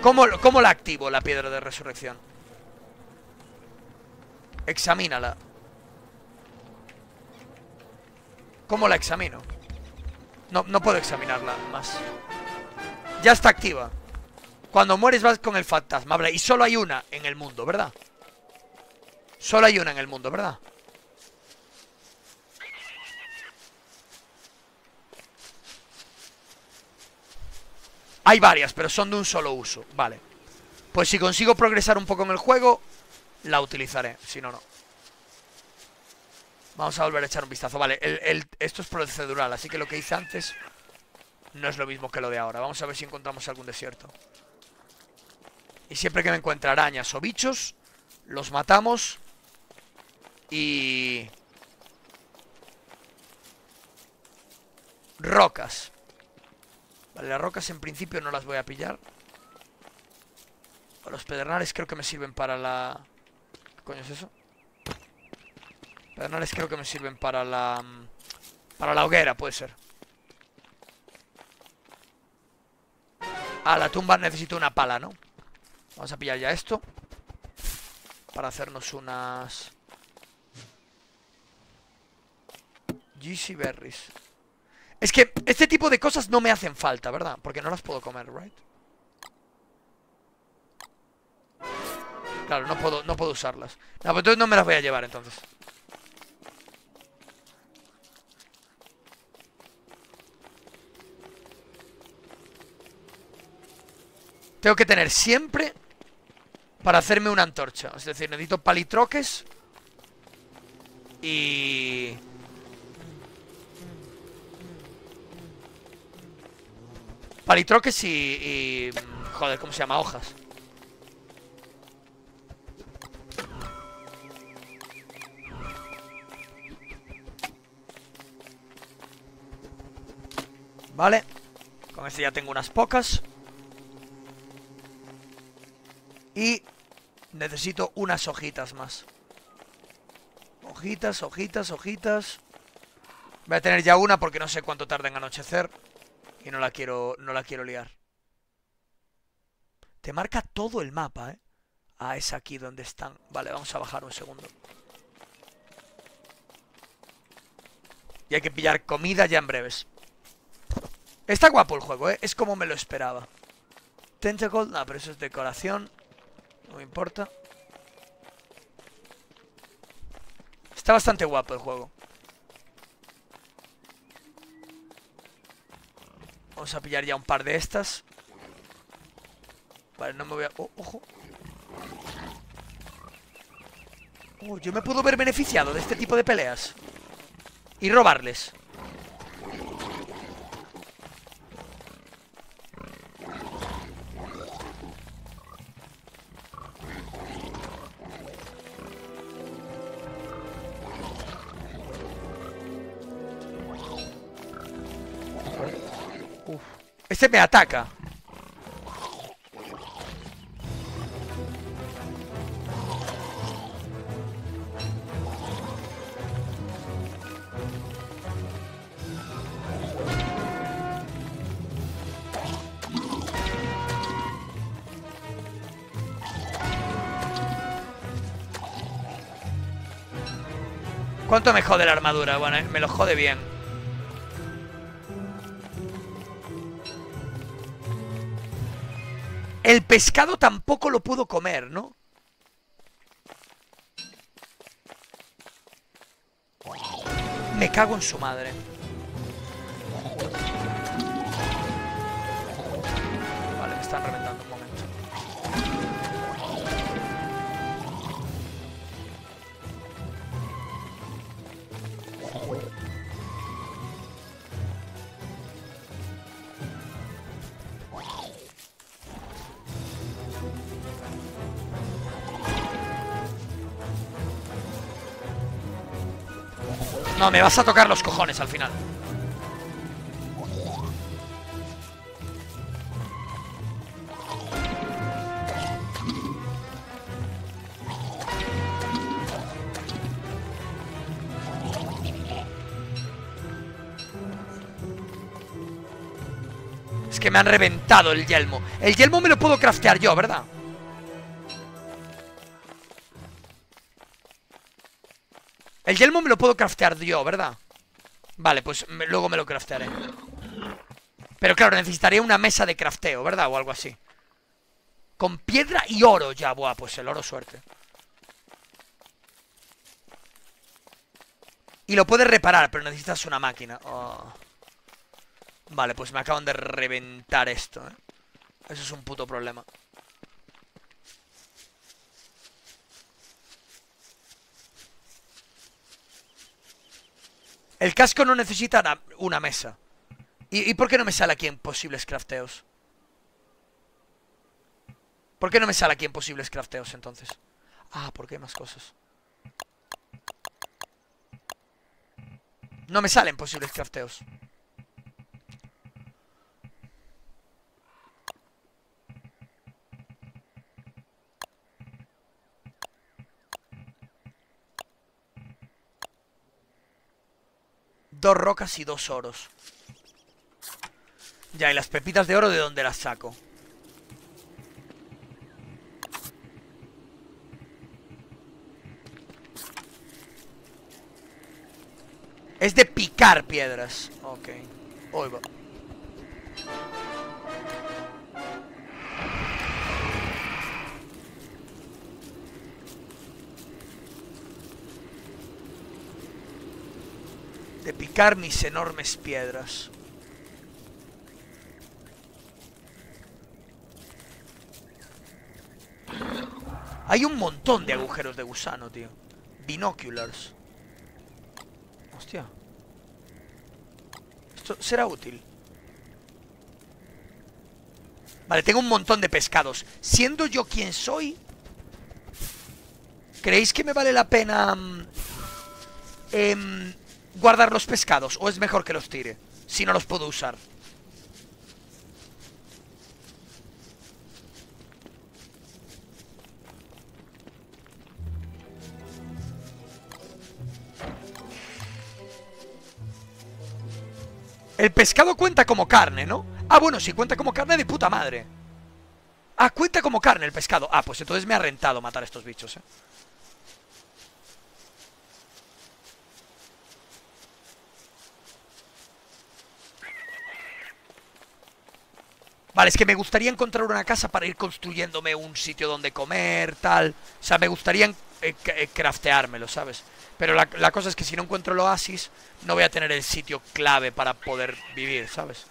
¿Cómo, cómo la activo, la piedra de resurrección? Examínala. ¿Cómo la examino? No, no puedo examinarla más. Ya está activa. Cuando mueres vas con el fantasma. Y solo hay una en el mundo, ¿verdad? Solo hay una en el mundo, ¿verdad? Hay varias, pero son de un solo uso. Vale. Pues si consigo progresar un poco en el juego, la utilizaré. Si no, no. Vamos a volver a echar un vistazo. Vale, el, el, esto es procedural, así que lo que hice antes no es lo mismo que lo de ahora. Vamos a ver si encontramos algún desierto. Y siempre que me encuentre arañas o bichos, los matamos. Y... rocas. Vale, las rocas en principio no las voy a pillar. Los pedernales creo que me sirven para la... ¿Qué coño es eso? Pedernales creo que me sirven para la... Para la hoguera, puede ser. Ah, la tumba necesito una pala, ¿no? Vamos a pillar ya esto para hacernos unas... G C berries. Es que este tipo de cosas no me hacen falta, ¿verdad? Porque no las puedo comer, ¿right? Claro, no puedo, no puedo usarlas. No, pero entonces no me las voy a llevar, entonces. Tengo que tener siempre para hacerme una antorcha. Es decir, necesito palitroques y... Palitroques y, y... Joder, ¿cómo se llama? Hojas. Vale. Con este ya tengo unas pocas. Y necesito unas hojitas más. Hojitas, hojitas, hojitas. Voy a tener ya una porque no sé cuánto tarda en anochecer. Y no la quiero, no la quiero liar. Te marca todo el mapa, ¿eh? Ah, es aquí donde están. Vale, vamos a bajar un segundo. Y hay que pillar comida ya en breves. Está guapo el juego, ¿eh? Es como me lo esperaba. Tentacle, no, pero eso es decoración. No me importa. Está bastante guapo el juego. Vamos a pillar ya un par de estas. Vale, no me voy a... Oh, ojo. Oh, yo me puedo ver beneficiado de este tipo de peleas. Y robarles. Este me ataca. ¿Cuánto me jode la armadura? Bueno, me lo jode bien. El pescado tampoco lo puedo comer, ¿no? Me cago en su madre. Vale, me están reventando un momento. No, me vas a tocar los cojones al final. Es que me han reventado el yelmo. El yelmo me lo puedo craftear yo, ¿verdad? El yelmo me lo puedo craftear yo, ¿verdad? Vale, pues me, luego me lo craftearé. Pero claro, necesitaría una mesa de crafteo, ¿verdad? O algo así. Con piedra y oro ya. Buah, pues el oro suerte. Y lo puedes reparar, pero necesitas una máquina. Oh. Vale, pues me acaban de reventar esto, ¿eh? Eso es un puto problema. El casco no necesita una mesa. ¿Y, ¿Y por qué no me sale aquí en posibles crafteos? ¿Por qué no me sale aquí en posibles crafteos entonces? Ah, porque hay más cosas. No me salen posibles crafteos. Dos rocas y dos oros. Ya, y las pepitas de oro, ¿de dónde las saco? Es de picar piedras. Ok. Hoy va. De picar mis enormes piedras. Hay un montón de agujeros de gusano, tío. Binoculars. Hostia. Esto será útil. Vale, tengo un montón de pescados. Siendo yo quien soy, ¿creéis que me vale la pena Eh... guardar los pescados? ¿O es mejor que los tire si no los puedo usar? El pescado cuenta como carne, ¿no? Ah, bueno, si cuenta como carne, de puta madre. Ah, cuenta como carne el pescado. Ah, pues entonces me ha rentado matar a estos bichos, ¿eh? Vale, es que me gustaría encontrar una casa para ir construyéndome un sitio donde comer, tal. O sea, me gustaría eh, eh, crafteármelo, ¿sabes? Pero la, la cosa es que si no encuentro el oasis, no voy a tener el sitio clave para poder vivir, ¿sabes?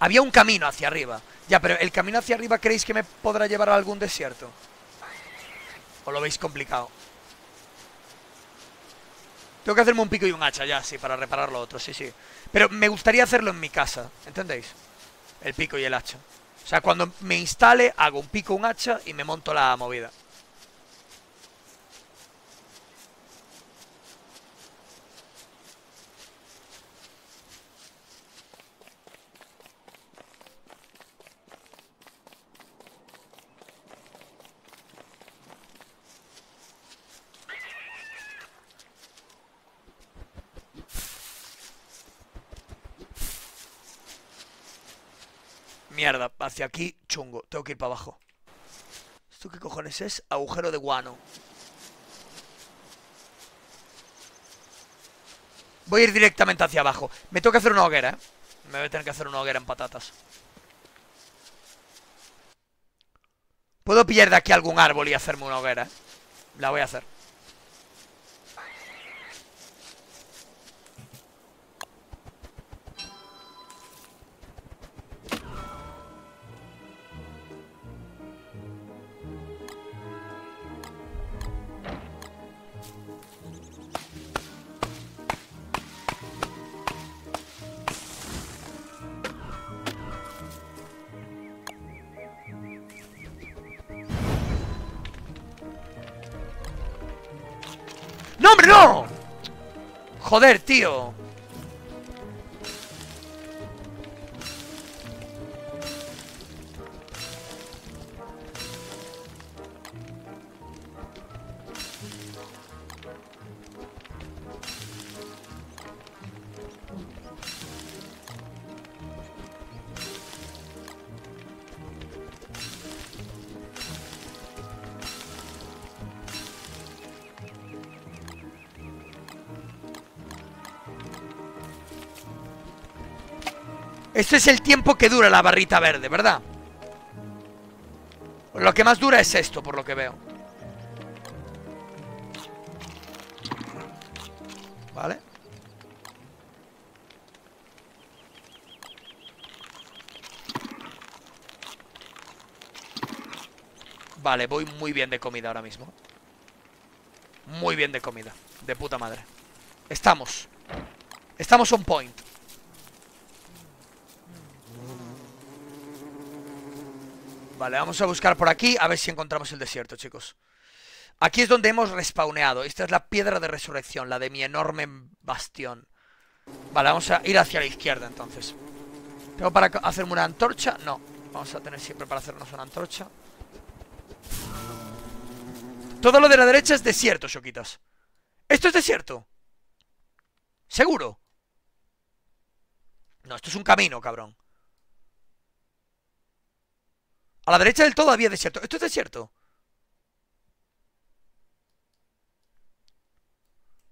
Había un camino hacia arriba. Ya, pero ¿el camino hacia arriba creéis que me podrá llevar a algún desierto? ¿O lo veis complicado? Tengo que hacerme un pico y un hacha ya, sí, para reparar lo otro, sí, sí. Pero me gustaría hacerlo en mi casa, ¿entendéis? El pico y el hacha. O sea, cuando me instale, hago un pico, un hacha y me monto la movida. Mierda, hacia aquí, chungo. Tengo que ir para abajo. ¿Esto qué cojones es? Agujero de guano. Voy a ir directamente hacia abajo. Me tengo que hacer una hoguera, ¿eh? Me voy a tener que hacer una hoguera en patatas. Puedo pillar de aquí algún árbol y hacerme una hoguera, ¿eh? La voy a hacer. Joder, tío. Este es el tiempo que dura la barrita verde, ¿verdad? Lo que más dura es esto, por lo que veo. Vale. Vale, voy muy bien de comida ahora mismo. Muy bien de comida. De puta madre. Estamos. Estamos on point. Vale, vamos a buscar por aquí, a ver si encontramos el desierto, chicos. Aquí es donde hemos respawneado. Esta es la piedra de resurrección, la de mi enorme bastión. Vale, vamos a ir hacia la izquierda, entonces. ¿Tengo para hacerme una antorcha? No, vamos a tener siempre para hacernos una antorcha. Todo lo de la derecha es desierto, Xokitas. ¿Esto es desierto? ¿Seguro? No, esto es un camino, cabrón. A la derecha del todo había desierto. ¿Esto es desierto?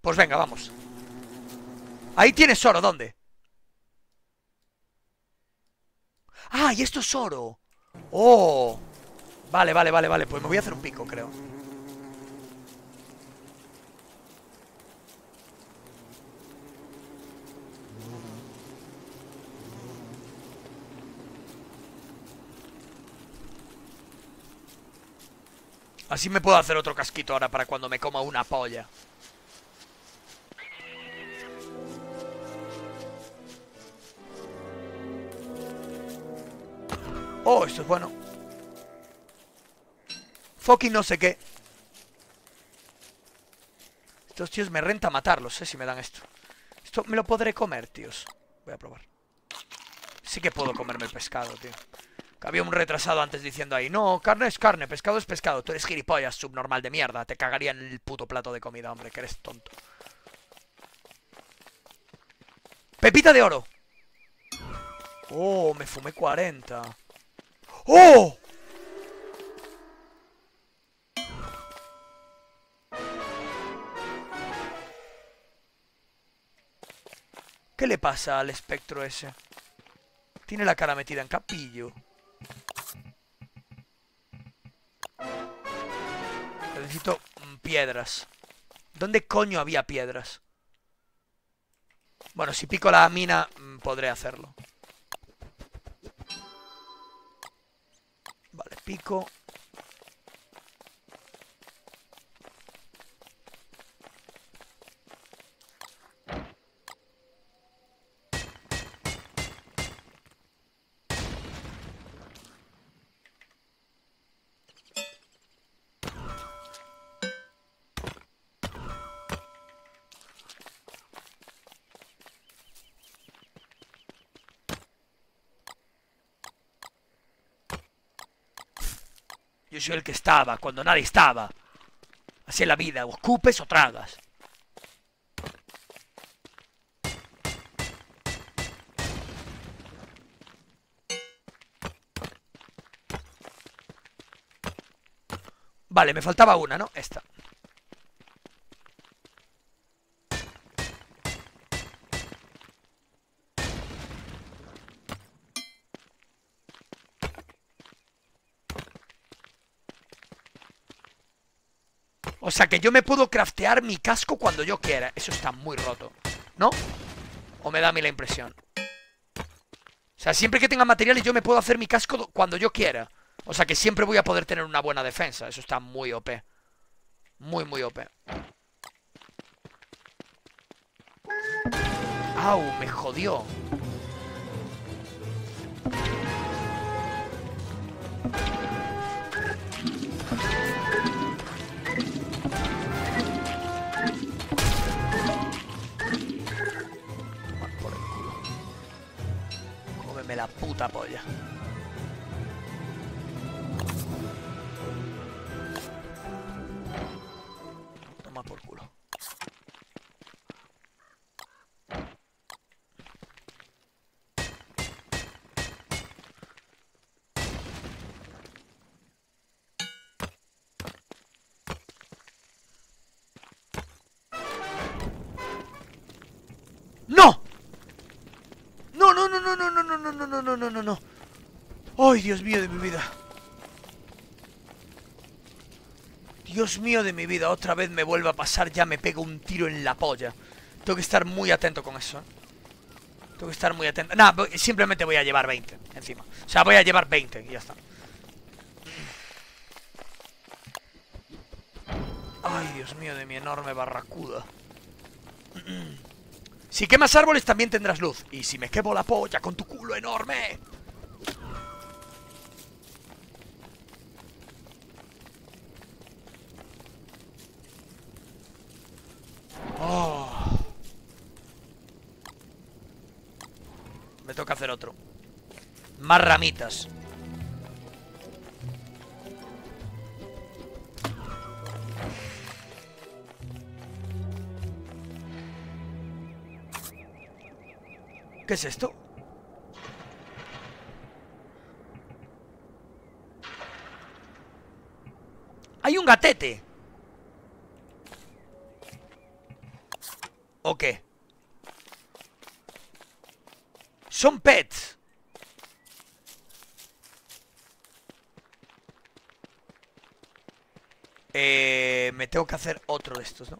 Pues venga, vamos. Ahí tienes oro, ¿dónde? ¡Ah, y esto es oro! ¡Oh! Vale, vale, vale, vale. Pues me voy a hacer un pico, creo. Así me puedo hacer otro casquito ahora para cuando me coma una polla. Oh, esto es bueno. Fucking no sé qué. Estos tíos me renta matarlos, eh, si me dan esto. Esto me lo podré comer, tíos. Voy a probar. Sí que puedo comerme el pescado, tío. Que había un retrasado antes diciendo ahí, no, carne es carne, pescado es pescado. Tú eres gilipollas, subnormal de mierda. Te cagaría en el puto plato de comida, hombre, que eres tonto. Pepita de oro. Oh, me fumé cuarenta. ¡Oh! ¿Qué le pasa al espectro ese? Tiene la cara metida en capillo. Necesito piedras. ¿Dónde coño había piedras? Bueno, si pico la mina, podré hacerlo. Vale, pico. Yo soy el que estaba, cuando nadie estaba. Así es la vida, o escupes o tragas. Vale, me faltaba una, ¿no? Esta. O sea, que yo me puedo craftear mi casco cuando yo quiera. Eso está muy roto, ¿no? O me da a mí la impresión. O sea, siempre que tenga materiales yo me puedo hacer mi casco cuando yo quiera. O sea, que siempre voy a poder tener una buena defensa. Eso está muy O P. Muy, muy O P. Au, me jodió. La puta polla. Toma por culo. No, no, no. ¡Ay, Dios mío de mi vida! Dios mío de mi vida, otra vez me vuelve a pasar, ya me pego un tiro en la polla. Tengo que estar muy atento con eso, ¿eh? Tengo que estar muy atento. Nah, simplemente voy a llevar veinte encima. O sea, voy a llevar veinte y ya está. ¡Ay, Dios mío de mi enorme barracuda! Si quemas árboles también tendrás luz. Y si me quemo la polla con tu culo enorme. Oh. Me toca hacer otro. Más ramitas. ¿Qué es esto? ¡Hay un gatete! ¿O qué? Son pets. Eh, me tengo que hacer otro de estos, ¿no?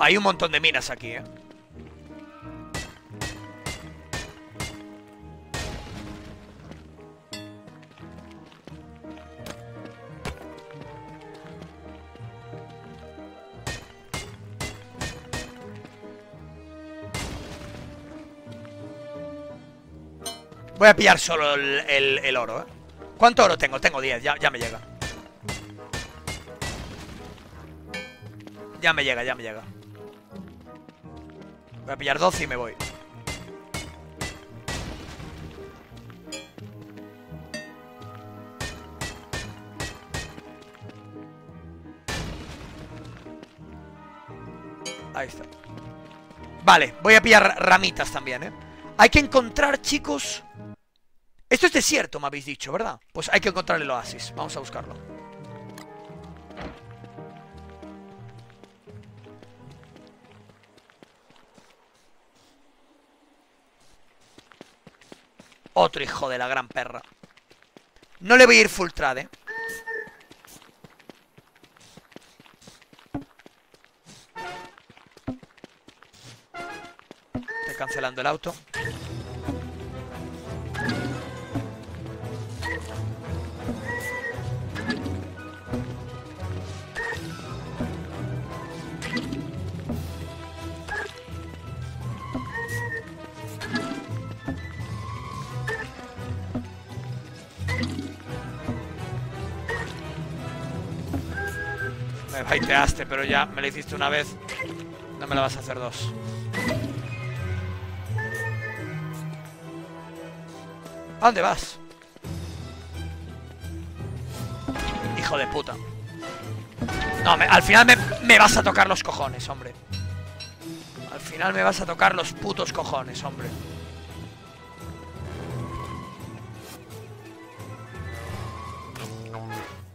Hay un montón de minas aquí, ¿eh? Voy a pillar solo el, el, el oro, ¿eh? ¿Cuánto oro tengo? Tengo diez, ya, ya me llega. Ya me llega, ya me llega. Voy a pillar doce y me voy. Ahí está. Vale, voy a pillar ramitas también, ¿eh? Hay que encontrar, chicos... Esto es desierto, me habéis dicho, ¿verdad? Pues hay que encontrar el oasis. Vamos a buscarlo. Otro hijo de la gran perra. No le voy a ir full trade, ¿eh? Estoy cancelando el auto. Me baiteaste, pero ya me lo hiciste una vez. No me la vas a hacer dos. ¿A dónde vas? Hijo de puta. No, me, al final me, me vas a tocar los cojones, hombre. Al final me vas a tocar los putos cojones, hombre.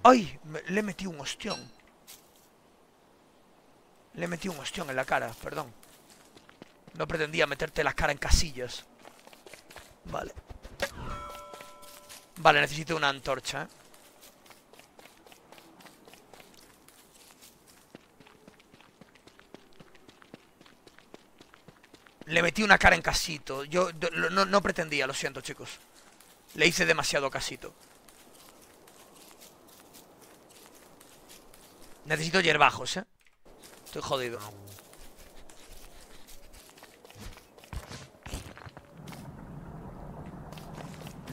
Ay, me, le metí un ostión. Le metí un ostión en la cara, perdón. No pretendía meterte la cara en casillas. Vale. Vale, necesito una antorcha, ¿eh? Le metí una cara en casito. Yo no, no pretendía, lo siento, chicos. Le hice demasiado casito. Necesito hierbajos, ¿eh? Estoy jodido.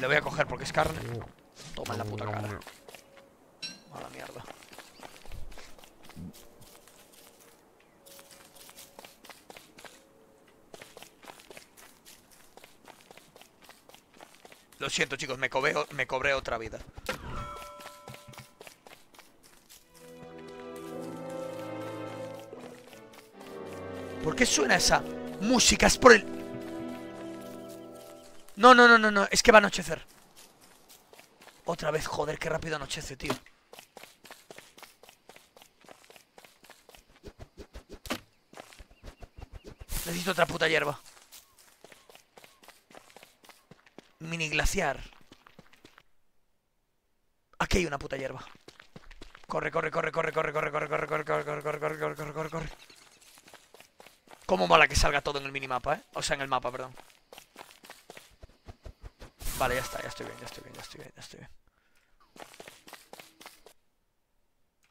Le voy a coger porque es carne. Toma en la puta cara. A la mierda. Lo siento, chicos, me cobré, me cobré otra vida. ¿Por qué suena esa música? Es por el... No, no, no, no, no. Es que va a anochecer. Otra vez, joder, qué rápido anochece, tío. Necesito otra puta hierba. Mini glaciar. Aquí hay una puta hierba. Corre, corre, corre, corre, corre, corre, corre, corre, corre, corre, corre, corre, corre, corre, corre, corre. Cómo mola que salga todo en el minimapa, ¿eh? O sea, en el mapa, perdón. Vale, ya está, ya estoy bien, ya estoy bien, ya estoy bien, ya estoy bien.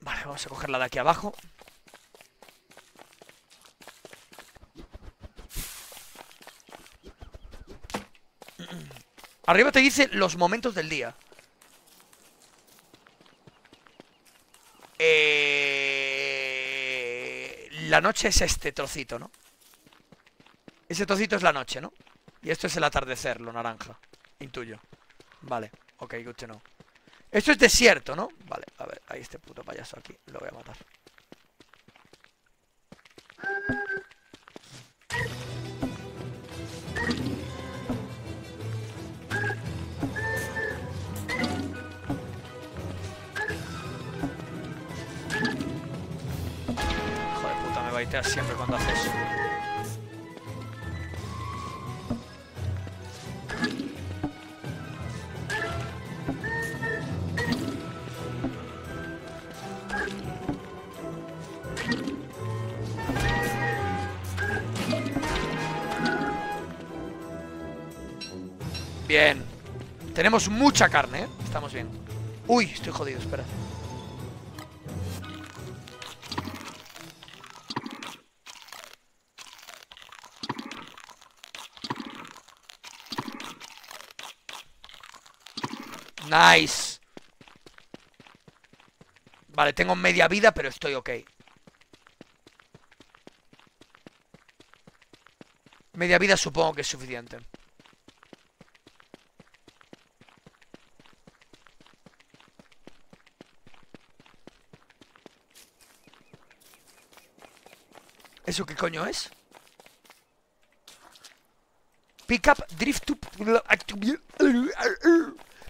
Vale, vamos a coger la de aquí abajo. Arriba te dice los momentos del día. Eh... La noche es este trocito, ¿no? Ese trocito es la noche, ¿no? Y esto es el atardecer, lo naranja. Intuyo. Vale, ok, good to know. Esto es desierto, ¿no? Vale, a ver, hay este puto payaso aquí. Lo voy a matar. Hijo de puta, me baiteas siempre cuando haces eso. Bien. Tenemos mucha carne, ¿eh? Estamos bien. Uy, estoy jodido, espera. Nice. Vale, tengo media vida, pero estoy ok. Media vida supongo que es suficiente. ¿Eso qué coño es? Pickup, drift to...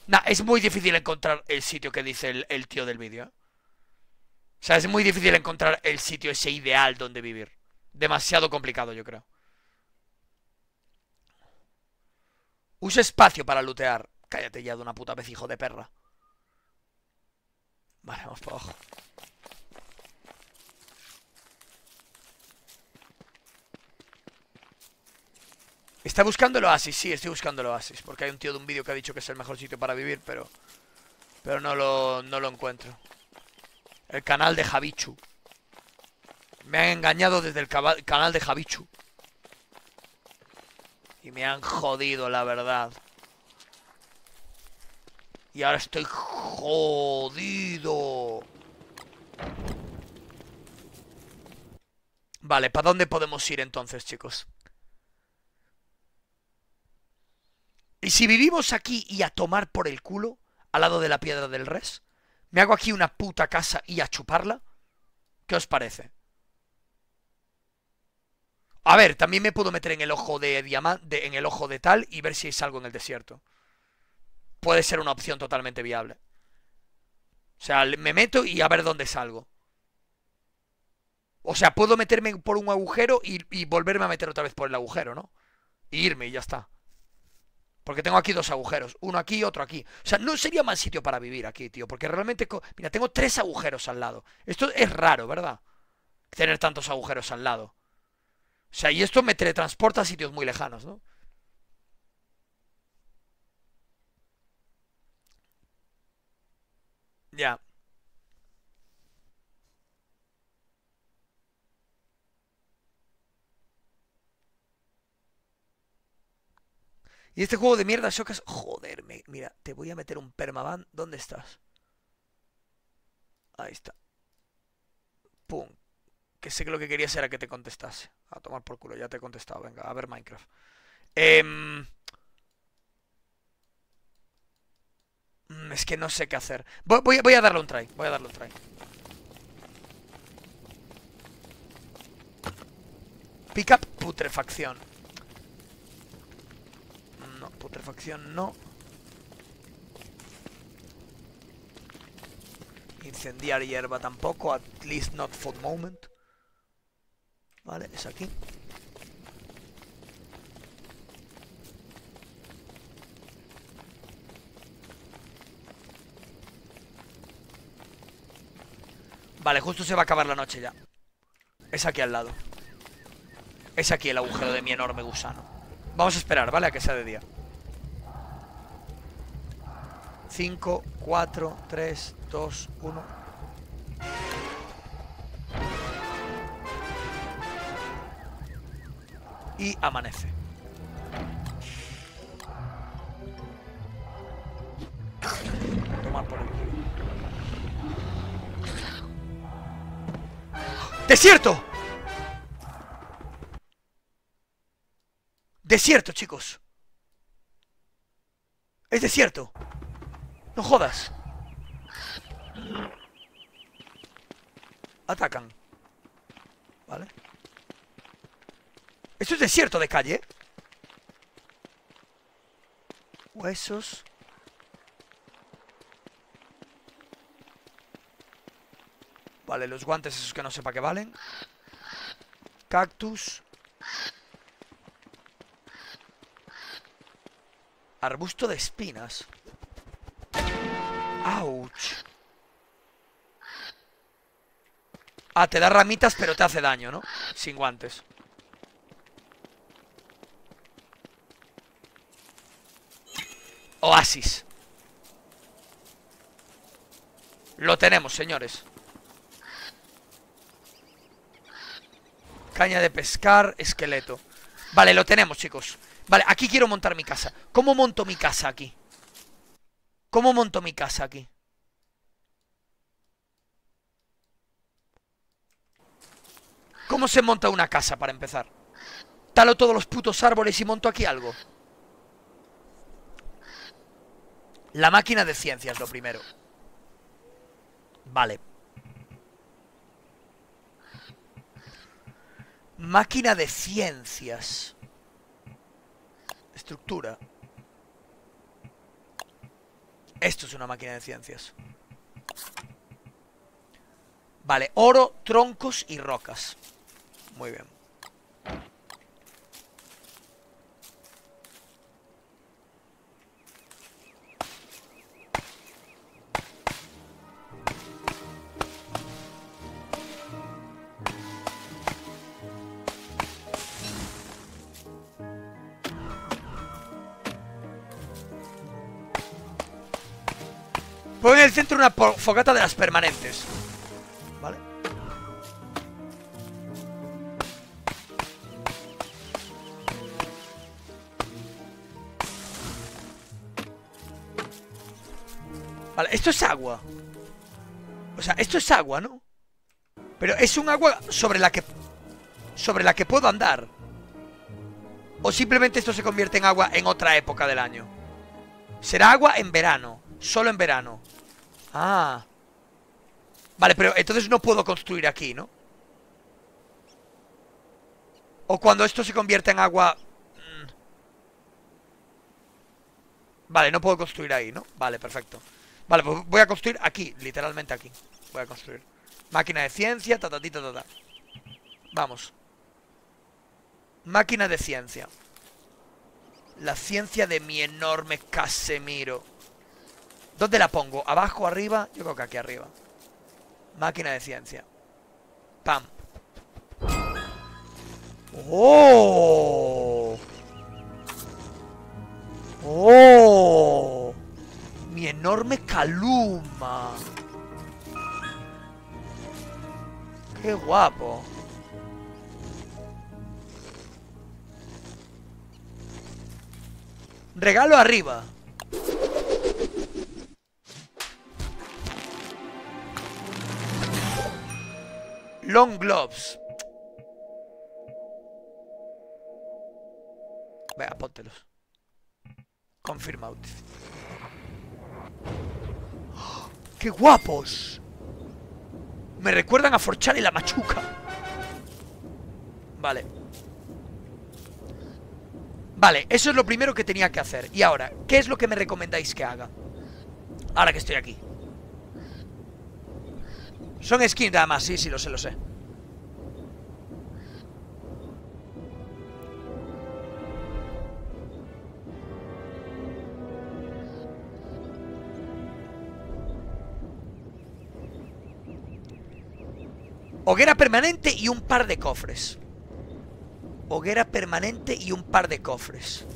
Nah, es muy difícil encontrar el sitio que dice el, el tío del vídeo. O sea, es muy difícil encontrar el sitio ese ideal donde vivir. Demasiado complicado, yo creo. Usa espacio para lootear. Cállate ya de una puta vez, hijo de perra. Vale, vamos para abajo. Está buscando el oasis, sí, estoy buscando el oasis. Porque hay un tío de un vídeo que ha dicho que es el mejor sitio para vivir, pero... Pero no lo, no lo encuentro. El canal de Javichu. Me han engañado desde el canal de Javichu. Y me han jodido, la verdad. Y ahora estoy jodido. Vale, ¿para dónde podemos ir entonces, chicos? Y si vivimos aquí y a tomar por el culo, al lado de la piedra del res, me hago aquí una puta casa y a chuparla, ¿qué os parece? A ver, también me puedo meter en el ojo de diamante, en el ojo de tal, y ver si hay algo en el desierto. Puede ser una opción totalmente viable. O sea, me meto y a ver dónde salgo. O sea, puedo meterme por un agujero y, y volverme a meter otra vez por el agujero, ¿no? Y irme y ya está. Porque tengo aquí dos agujeros, uno aquí y otro aquí. O sea, no sería mal sitio para vivir aquí, tío. Porque realmente, mira, tengo tres agujeros al lado. Esto es raro, ¿verdad? Tener tantos agujeros al lado. O sea, y esto me teletransporta a sitios muy lejanos, ¿no? Ya. Y este juego de mierda, Xokas, joder, me, mira, te voy a meter un permaban. ¿Dónde estás? Ahí está. Pum. Que sé que lo que querías era que te contestase. A tomar por culo, ya te he contestado. Venga, a ver Minecraft. Eh, es que no sé qué hacer. Voy, voy, voy a darle un try, voy a darle un try. Pick up putrefacción. No, putrefacción no. Incendiar hierba tampoco. At least not for the moment. Vale, es aquí. Vale, justo se va a acabar la noche ya. Es aquí al lado. Es aquí el agujero de mi enorme gusano. Vamos a esperar, ¿vale? A que sea de día. cinco, cuatro, tres, dos, uno. Y amanece. Tomar por el culo. ¡Desierto! Desierto, chicos. Es desierto. No jodas. Atacan. Vale. Esto es desierto de calle. Huesos. Vale, los guantes esos que no sepa que valen. Cactus. Arbusto de espinas. Ouch. Ah, te da ramitas pero te hace daño, ¿no? Sin guantes. Oasis. Lo tenemos, señores. Caña de pescar, esqueleto. Vale, lo tenemos, chicos. Vale, aquí quiero montar mi casa. ¿Cómo monto mi casa aquí? ¿Cómo monto mi casa aquí? ¿Cómo se monta una casa para empezar? Talo todos los putos árboles y monto aquí algo. La máquina de ciencias, lo primero. Vale. Máquina de ciencias. Estructura. Esto es una máquina de ciencias. Vale, oro, troncos y rocas. Muy bien. Pon en el centro una fogata de las permanentes. Vale. Vale, esto es agua. O sea, esto es agua, ¿no? Pero es un agua sobre la que... sobre la que puedo andar. O simplemente esto se convierte en agua en otra época del año. Será agua en verano. Solo en verano. Ah. Vale, pero entonces no puedo construir aquí, ¿no? O cuando esto se convierta en agua... Vale, no puedo construir ahí, ¿no? Vale, perfecto. Vale, pues voy a construir aquí, literalmente aquí. Voy a construir. Máquina de ciencia, ta ta ta ta ta. Vamos. Máquina de ciencia. La ciencia de mi enorme Casemiro. ¿Dónde la pongo? ¿Abajo? ¿Arriba? Yo creo que aquí arriba. Máquina de ciencia. ¡Pam! ¡Oh! ¡Oh! ¡Mi enorme caluma! ¡Qué guapo! Regalo arriba. Long gloves. Venga, póntelos. Confirm out. ¡Oh, qué guapos! Me recuerdan a Forchar y la Machuca. Vale. Vale, eso es lo primero que tenía que hacer. Y ahora, ¿qué es lo que me recomendáis que haga? Ahora que estoy aquí. Son skins nada más, sí, sí, lo sé, lo sé. Hoguera permanente y un par de cofres. Hoguera permanente y un par de cofres.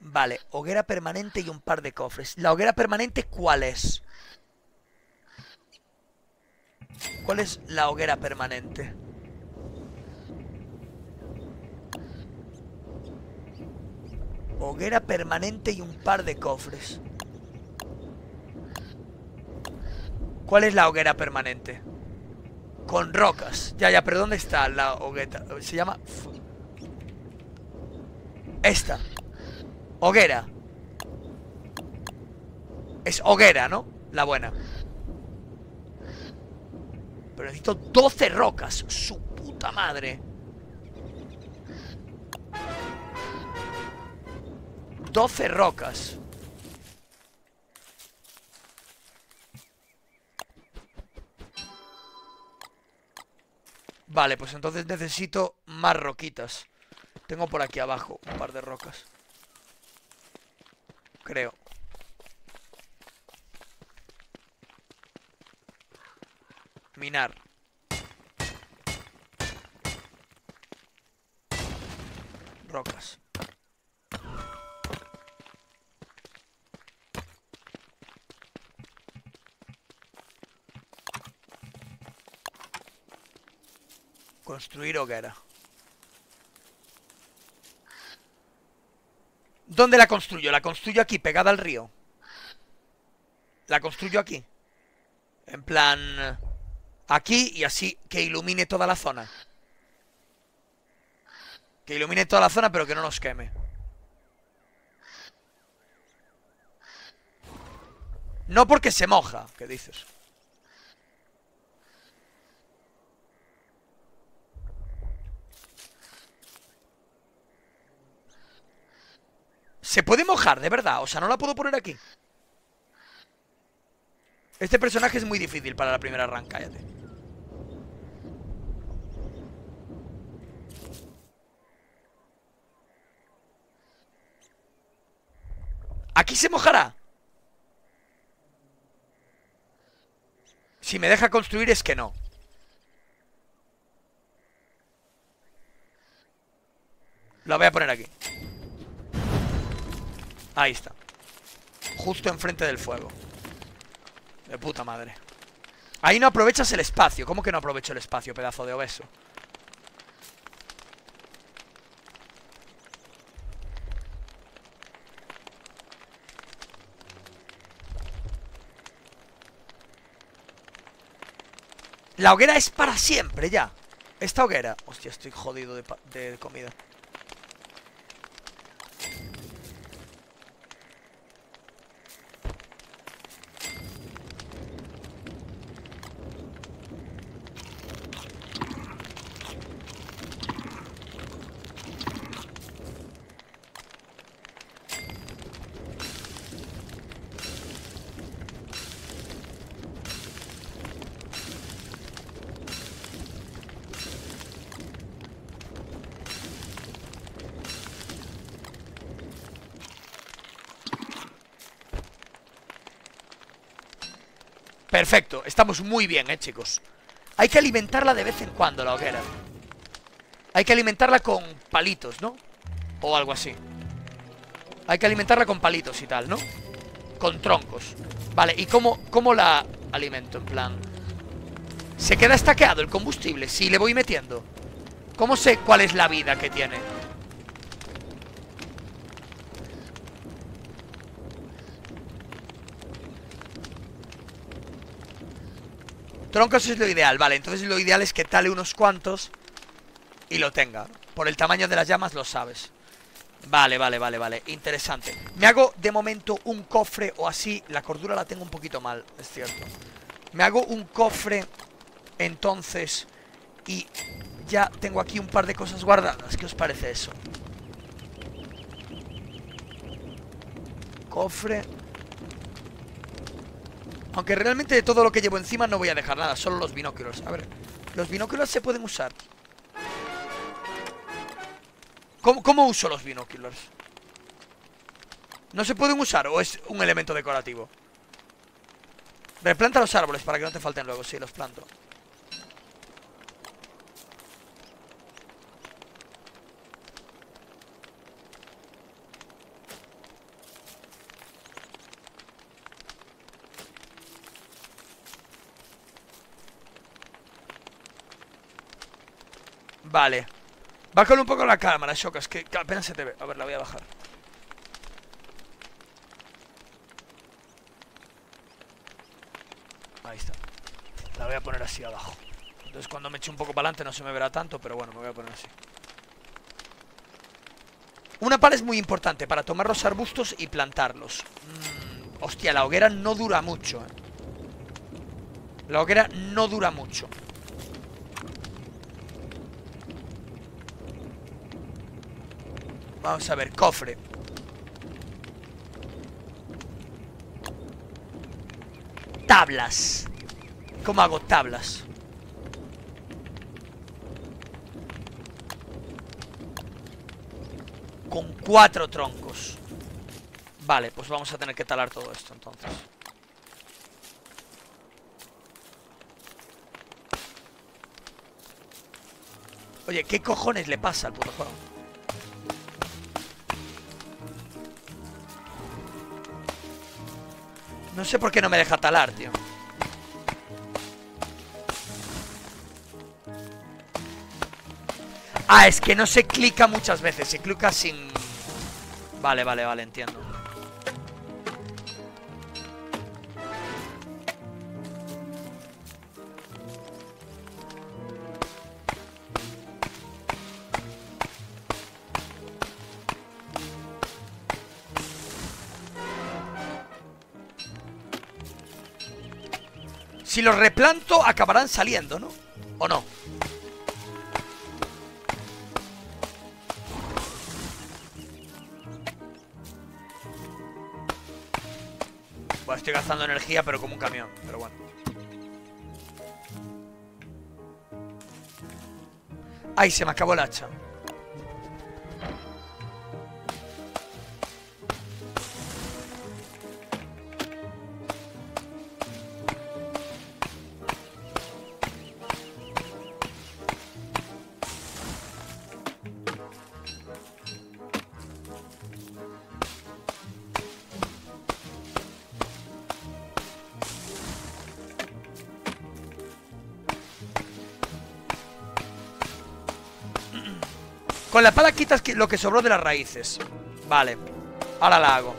Vale, hoguera permanente y un par de cofres. ¿La hoguera permanente cuál es? ¿Cuál es la hoguera permanente? Hoguera permanente y un par de cofres. ¿Cuál es la hoguera permanente? Con rocas. Ya, ya, pero ¿dónde está la hoguera? Se llama... Esta. Hoguera. Es hoguera, ¿no? La buena. Pero necesito doce rocas. Su puta madre. doce rocas. Vale, pues entonces necesito más roquitas. Tengo por aquí abajo un par de rocas. Creo. Minar. Rocas. Construir hoguera. ¿Dónde la construyo? La construyo aquí, pegada al río. La construyo aquí. En plan... aquí y así que ilumine toda la zona. Que ilumine toda la zona, pero que no nos queme. No porque se moja, ¿qué dices? Se puede mojar, de verdad. O sea, no la puedo poner aquí. Este personaje es muy difícil para la primera run, cállate. Aquí se mojará. Si me deja construir es que no. La voy a poner aquí. Ahí está. Justo enfrente del fuego. De puta madre. Ahí no aprovechas el espacio. ¿Cómo que no aprovecho el espacio, pedazo de obeso? La hoguera es para siempre ya. Esta hoguera. Hostia, estoy jodido de, de comida. Perfecto, estamos muy bien, eh, chicos. Hay que alimentarla de vez en cuando, la hoguera. Hay que alimentarla con palitos, ¿no? O algo así. Hay que alimentarla con palitos y tal, ¿no? Con troncos. Vale, ¿y cómo, cómo la alimento? En plan, ¿se queda estaqueado el combustible? Sí, le voy metiendo. ¿Cómo sé cuál es la vida que tiene? Troncos es lo ideal, vale, entonces lo ideal es que tale unos cuantos y lo tenga. Por el tamaño de las llamas lo sabes. Vale, vale, vale, vale, interesante. Me hago de momento un cofre o así. La cordura la tengo un poquito mal, es cierto. Me hago un cofre entonces y ya tengo aquí un par de cosas guardadas. ¿Qué os parece eso? Cofre... Aunque realmente de todo lo que llevo encima no voy a dejar nada. Solo los binóculos. A ver, los binóculos se pueden usar. ¿Cómo, cómo uso los binóculos? ¿No se pueden usar o es un elemento decorativo? Replanta los árboles para que no te falten luego. Sí, los planto. Vale. Bájalo un poco la cámara, Xokas, que apenas se te ve. A ver, la voy a bajar. Ahí está. La voy a poner así abajo. Entonces cuando me eche un poco para adelante no se me verá tanto, pero bueno, me voy a poner así. Una pala es muy importante para tomar los arbustos y plantarlos. Mm, hostia, la hoguera no dura mucho, eh. La hoguera no dura mucho. Vamos a ver, cofre. Tablas. ¿Cómo hago tablas? Con cuatro troncos. Vale, pues vamos a tener que talar todo esto entonces. Oye, ¿qué cojones le pasa al puto juego? No sé por qué no me deja talar, tío. Ah, es que no se clica muchas veces. Se clica sin... Vale, vale, vale, entiendo. Si los replanto, acabarán saliendo, ¿no? ¿O no? Bueno, estoy gastando energía, pero como un camión. Pero bueno. ¡Ay, se me acabó el hacha! Con la pala quitas lo que sobró de las raíces. Vale, ahora la hago.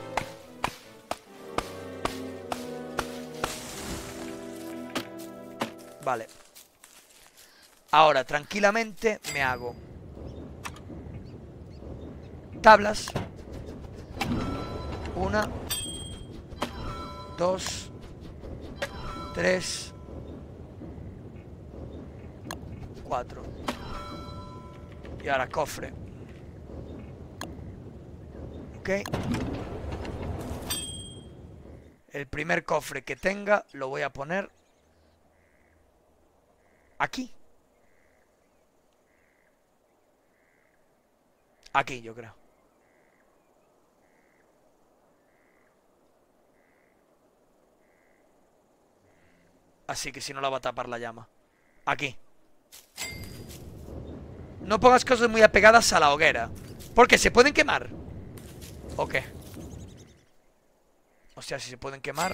Vale. Ahora, tranquilamente, me hago tablas. Una, dos, tres, cuatro. Y ahora cofre. Ok. El primer cofre que tenga lo voy a poner aquí. Aquí, yo creo. Así que si no la va a tapar la llama. Aquí. No pongas cosas muy apegadas a la hoguera, porque se pueden quemar. ¿O qué? O sea, si se pueden quemar.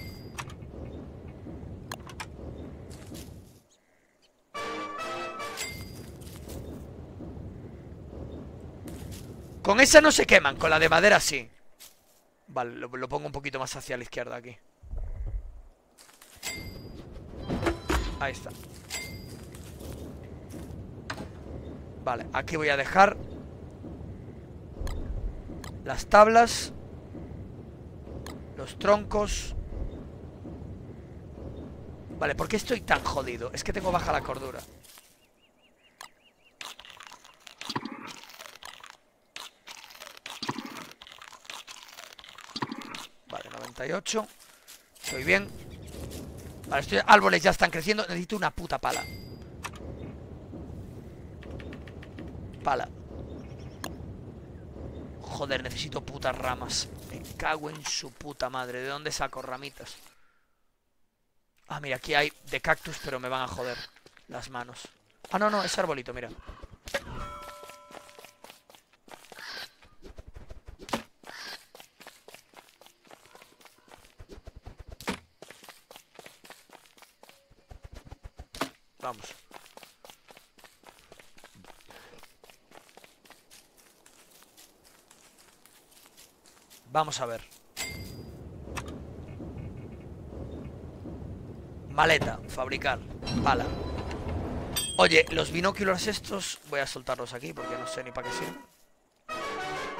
Con esa no se queman, con la de madera sí. Vale, lo, lo pongo un poquito más hacia la izquierda aquí. Ahí está. Vale, aquí voy a dejar las tablas, los troncos. Vale, ¿por qué estoy tan jodido? Es que tengo baja la cordura. Vale, noventa y ocho. Estoy bien. Vale, estos árboles ya están creciendo. Necesito una puta pala. Pala. Joder, necesito putas ramas. Me cago en su puta madre. ¿De dónde saco ramitas? Ah, mira, aquí hay de cactus, pero me van a joder las manos. Ah, no, no, es arbolito, mira. Vamos. Vamos a ver. Maleta, fabricar, pala. Oye, los binóculos estos voy a soltarlos aquí porque no sé ni para qué sirven.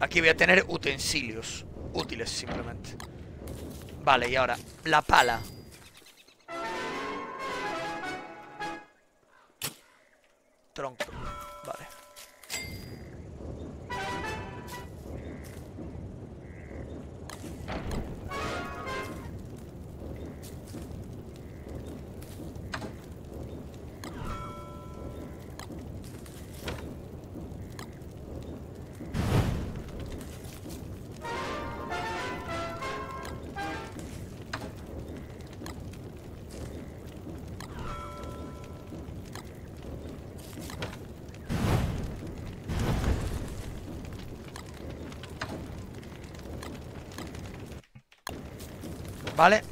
Aquí voy a tener utensilios útiles simplemente. Vale, y ahora la pala. Tronco, vale. Vale.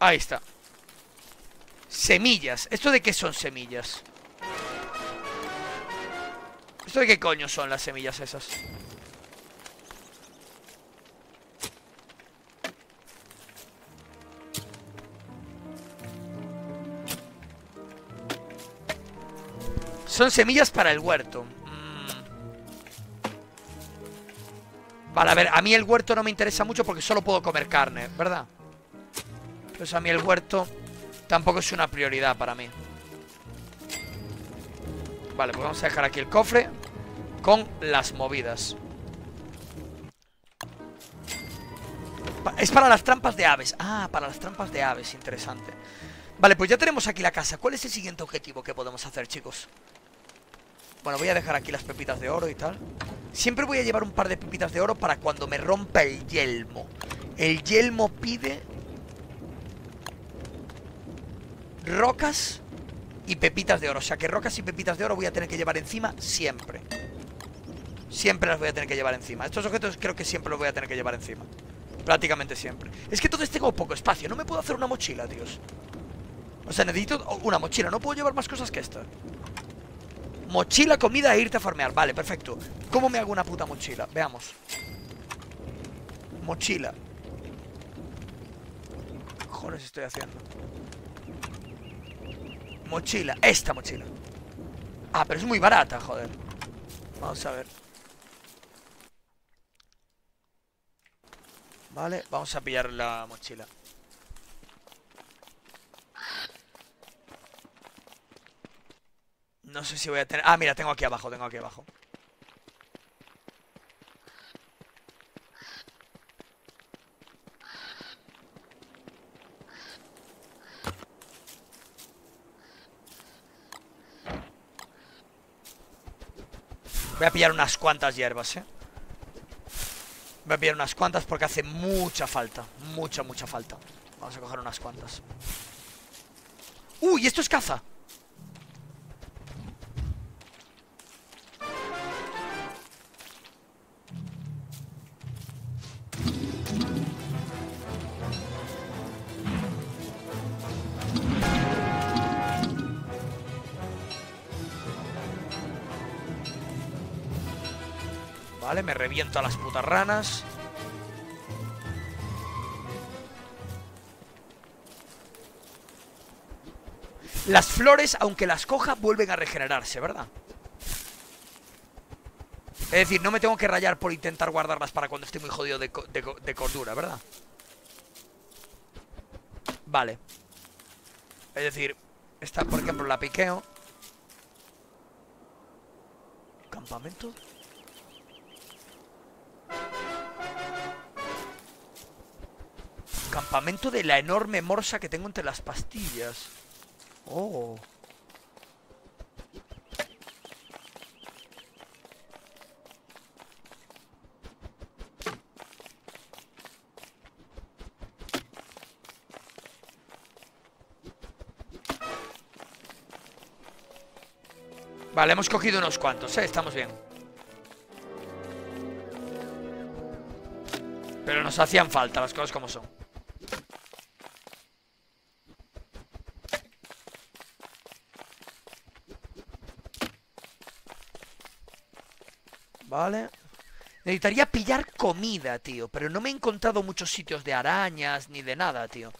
Ahí está. Semillas. ¿Esto de qué son semillas? ¿Esto de qué coño son las semillas esas? Son semillas para el huerto. mm. Vale, a ver, a mí el huerto no me interesa mucho porque solo puedo comer carne, ¿verdad? Entonces a mí el huerto tampoco es una prioridad para mí. Vale, pues vamos a dejar aquí el cofre con las movidas. Es para las trampas de aves. Ah, para las trampas de aves, interesante. Vale, pues ya tenemos aquí la casa. ¿Cuál es el siguiente objetivo que podemos hacer, chicos? Bueno, voy a dejar aquí las pepitas de oro y tal. Siempre voy a llevar un par de pepitas de oro para cuando me rompa el yelmo. El yelmo pide rocas y pepitas de oro. O sea que rocas y pepitas de oro voy a tener que llevar encima siempre. Siempre las voy a tener que llevar encima. Estos objetos creo que siempre los voy a tener que llevar encima. Prácticamente siempre. Es que entonces tengo poco espacio. No me puedo hacer una mochila, tíos. O sea, necesito una mochila. No puedo llevar más cosas que esta. Mochila, comida e irte a farmear. Vale, perfecto. ¿Cómo me hago una puta mochila? Veamos. Mochila. ¿Qué cojones estoy haciendo? Mochila, esta mochila. Ah, pero es muy barata, joder. Vamos a ver. Vale, vamos a pillar la mochila. No sé si voy a tener... Ah, mira, tengo aquí abajo, tengo aquí abajo. Voy a pillar unas cuantas hierbas, ¿eh? Voy a pillar unas cuantas porque hace mucha falta. Mucha, mucha falta. Vamos a coger unas cuantas. ¡Uy! ¡Esto es caza! Vale, me reviento a las putas ranas. Las flores, aunque las coja, vuelven a regenerarse, ¿verdad? Es decir, no me tengo que rayar por intentar guardarlas para cuando esté muy jodido de, co de, co de cordura, ¿verdad? Vale. Es decir, esta, por ejemplo, la piqueo. ¿Campamento? Campamento de la enorme morsa que tengo entre las pastillas. Oh. Vale, hemos cogido unos cuantos, ¿eh? Estamos bien. Pero nos hacían falta las cosas como son. Vale. Necesitaría pillar comida, tío. Pero no me he encontrado muchos sitios de arañas ni de nada, tío.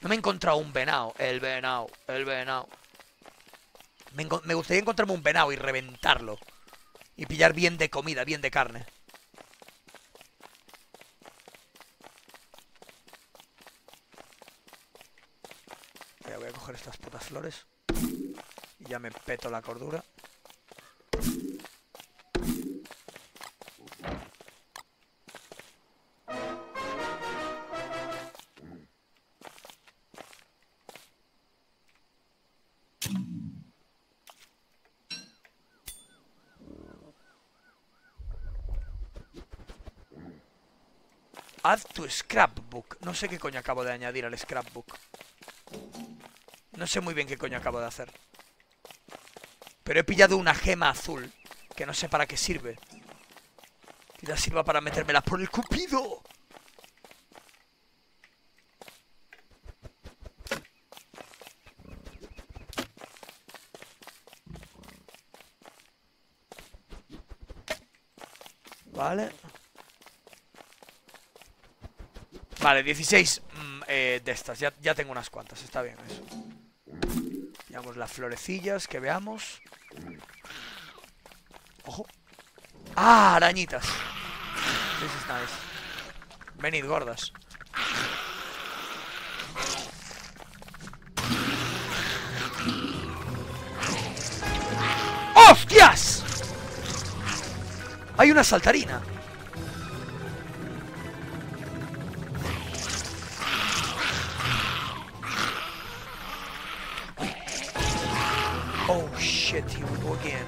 No me he encontrado un venado. El venado, el venado. Me, me gustaría encontrarme un venado y reventarlo. Y pillar bien de comida, bien de carne. Mira, voy a coger estas putas flores. Y ya me peto la cordura. Add to scrapbook. No sé qué coño acabo de añadir al scrapbook. No sé muy bien qué coño acabo de hacer. Pero he pillado una gema azul que no sé para qué sirve. Quizás sirva para metérmela por el cupido. Vale. Vale, dieciséis mm, eh, de estas. Ya, ya tengo unas cuantas. Está bien eso. Pillamos las florecillas que veamos. Ojo. ¡Ah! Arañitas. This is nice. Venid, gordas. ¡Hostias! Hay una saltarina. Oh shit, here we go again.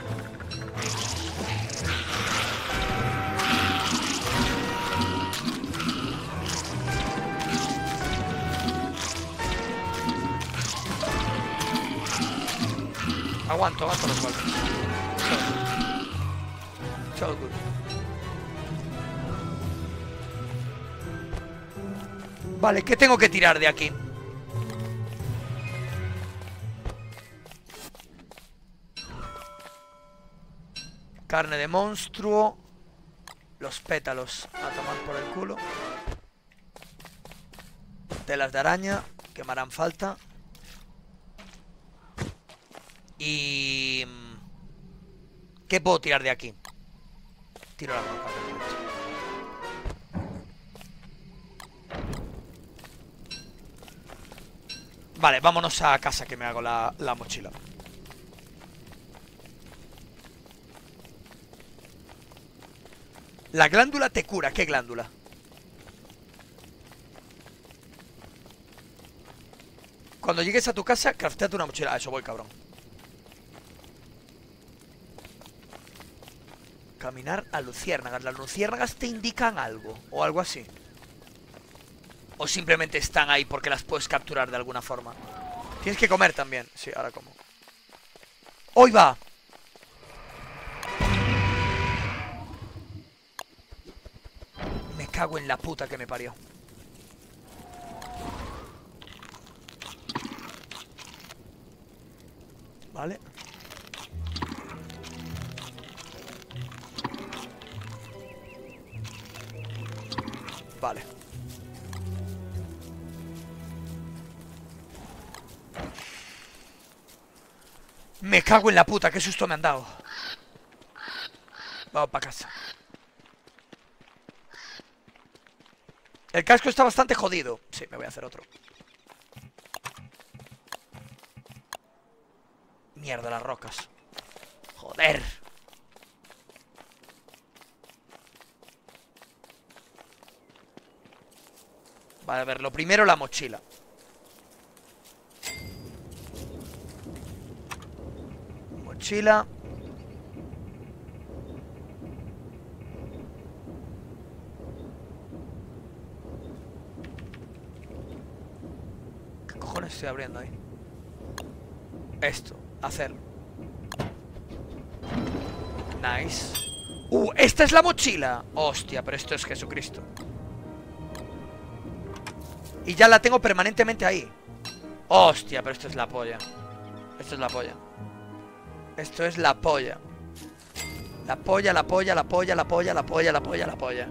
Aguanto, aguanto los golpes. Chao, good. Vale, ¿qué tengo que tirar de aquí? Carne de monstruo. Los pétalos a tomar por el culo. Telas de araña, que me harán falta. Y... ¿qué puedo tirar de aquí? Tiro la roca. Vale, vámonos a casa que me hago la, la mochila. La glándula te cura. ¿Qué glándula? Cuando llegues a tu casa, craftéate una mochila. A eso voy, cabrón. Caminar a luciérnagas. Las luciérnagas te indican algo o algo así. O simplemente están ahí porque las puedes capturar de alguna forma. Tienes que comer también. Sí, ahora como. ¡Hoy va! Me cago en la puta que me parió. Vale. Vale. Me cago en la puta, qué susto me han dado. Vamos para casa. El casco está bastante jodido. Sí, me voy a hacer otro. Mierda, las rocas. Joder. Vale, a ver, lo primero la mochila. Mochila. ¿Qué cojones estoy abriendo ahí? Esto, hacer. Nice. Uh, esta es la mochila. Hostia, pero esto es Jesucristo. Y ya la tengo permanentemente ahí. Hostia, pero esto es la polla. Esto es la polla. Esto es la polla. La polla, la polla, la polla, la polla, la polla, la polla, la polla.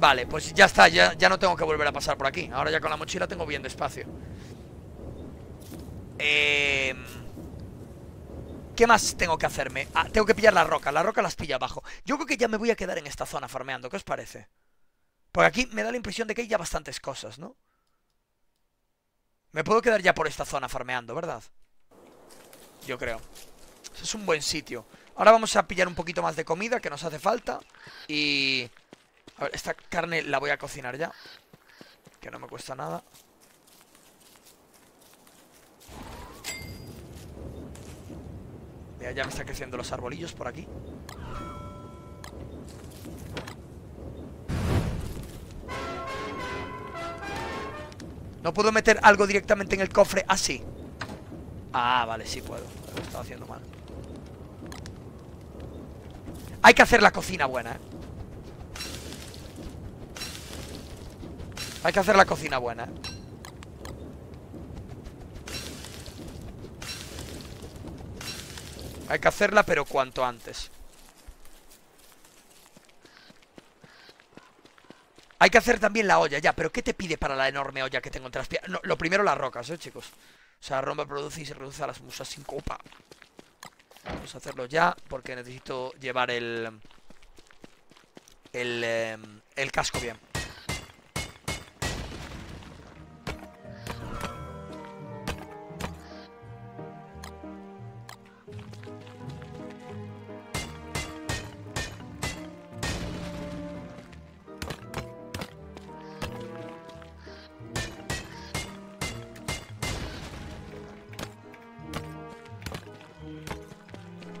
Vale, pues ya está, ya, ya no tengo que volver a pasar por aquí. Ahora ya con la mochila tengo bien de espacio. Eh... ¿Qué más tengo que hacerme? Ah, tengo que pillar la roca. La roca las pilla abajo. Yo creo que ya me voy a quedar en esta zona farmeando. ¿Qué os parece? Porque aquí me da la impresión de que hay ya bastantes cosas, ¿no? Me puedo quedar ya por esta zona farmeando, ¿verdad? Yo creo. Eso es un buen sitio. Ahora vamos a pillar un poquito más de comida que nos hace falta. Y... a ver, esta carne la voy a cocinar ya. Que no me cuesta nada. Mira, ya me están creciendo los arbolillos por aquí. ¿No puedo meter algo directamente en el cofre así? Ah, vale, sí puedo. Lo he estado haciendo mal. Hay que hacer la cocina buena, ¿eh? Hay que hacer la cocina buena, ¿eh? Hay que hacerla, pero cuanto antes. Hay que hacer también la olla, ya. ¿Pero qué te pide para la enorme olla que tengo entre las piernas? No, lo primero las rocas, eh, chicos. O sea, romba produce y se reduce a las musas sin copa. Vamos a hacerlo ya, porque necesito llevar el... El, eh, el casco bien.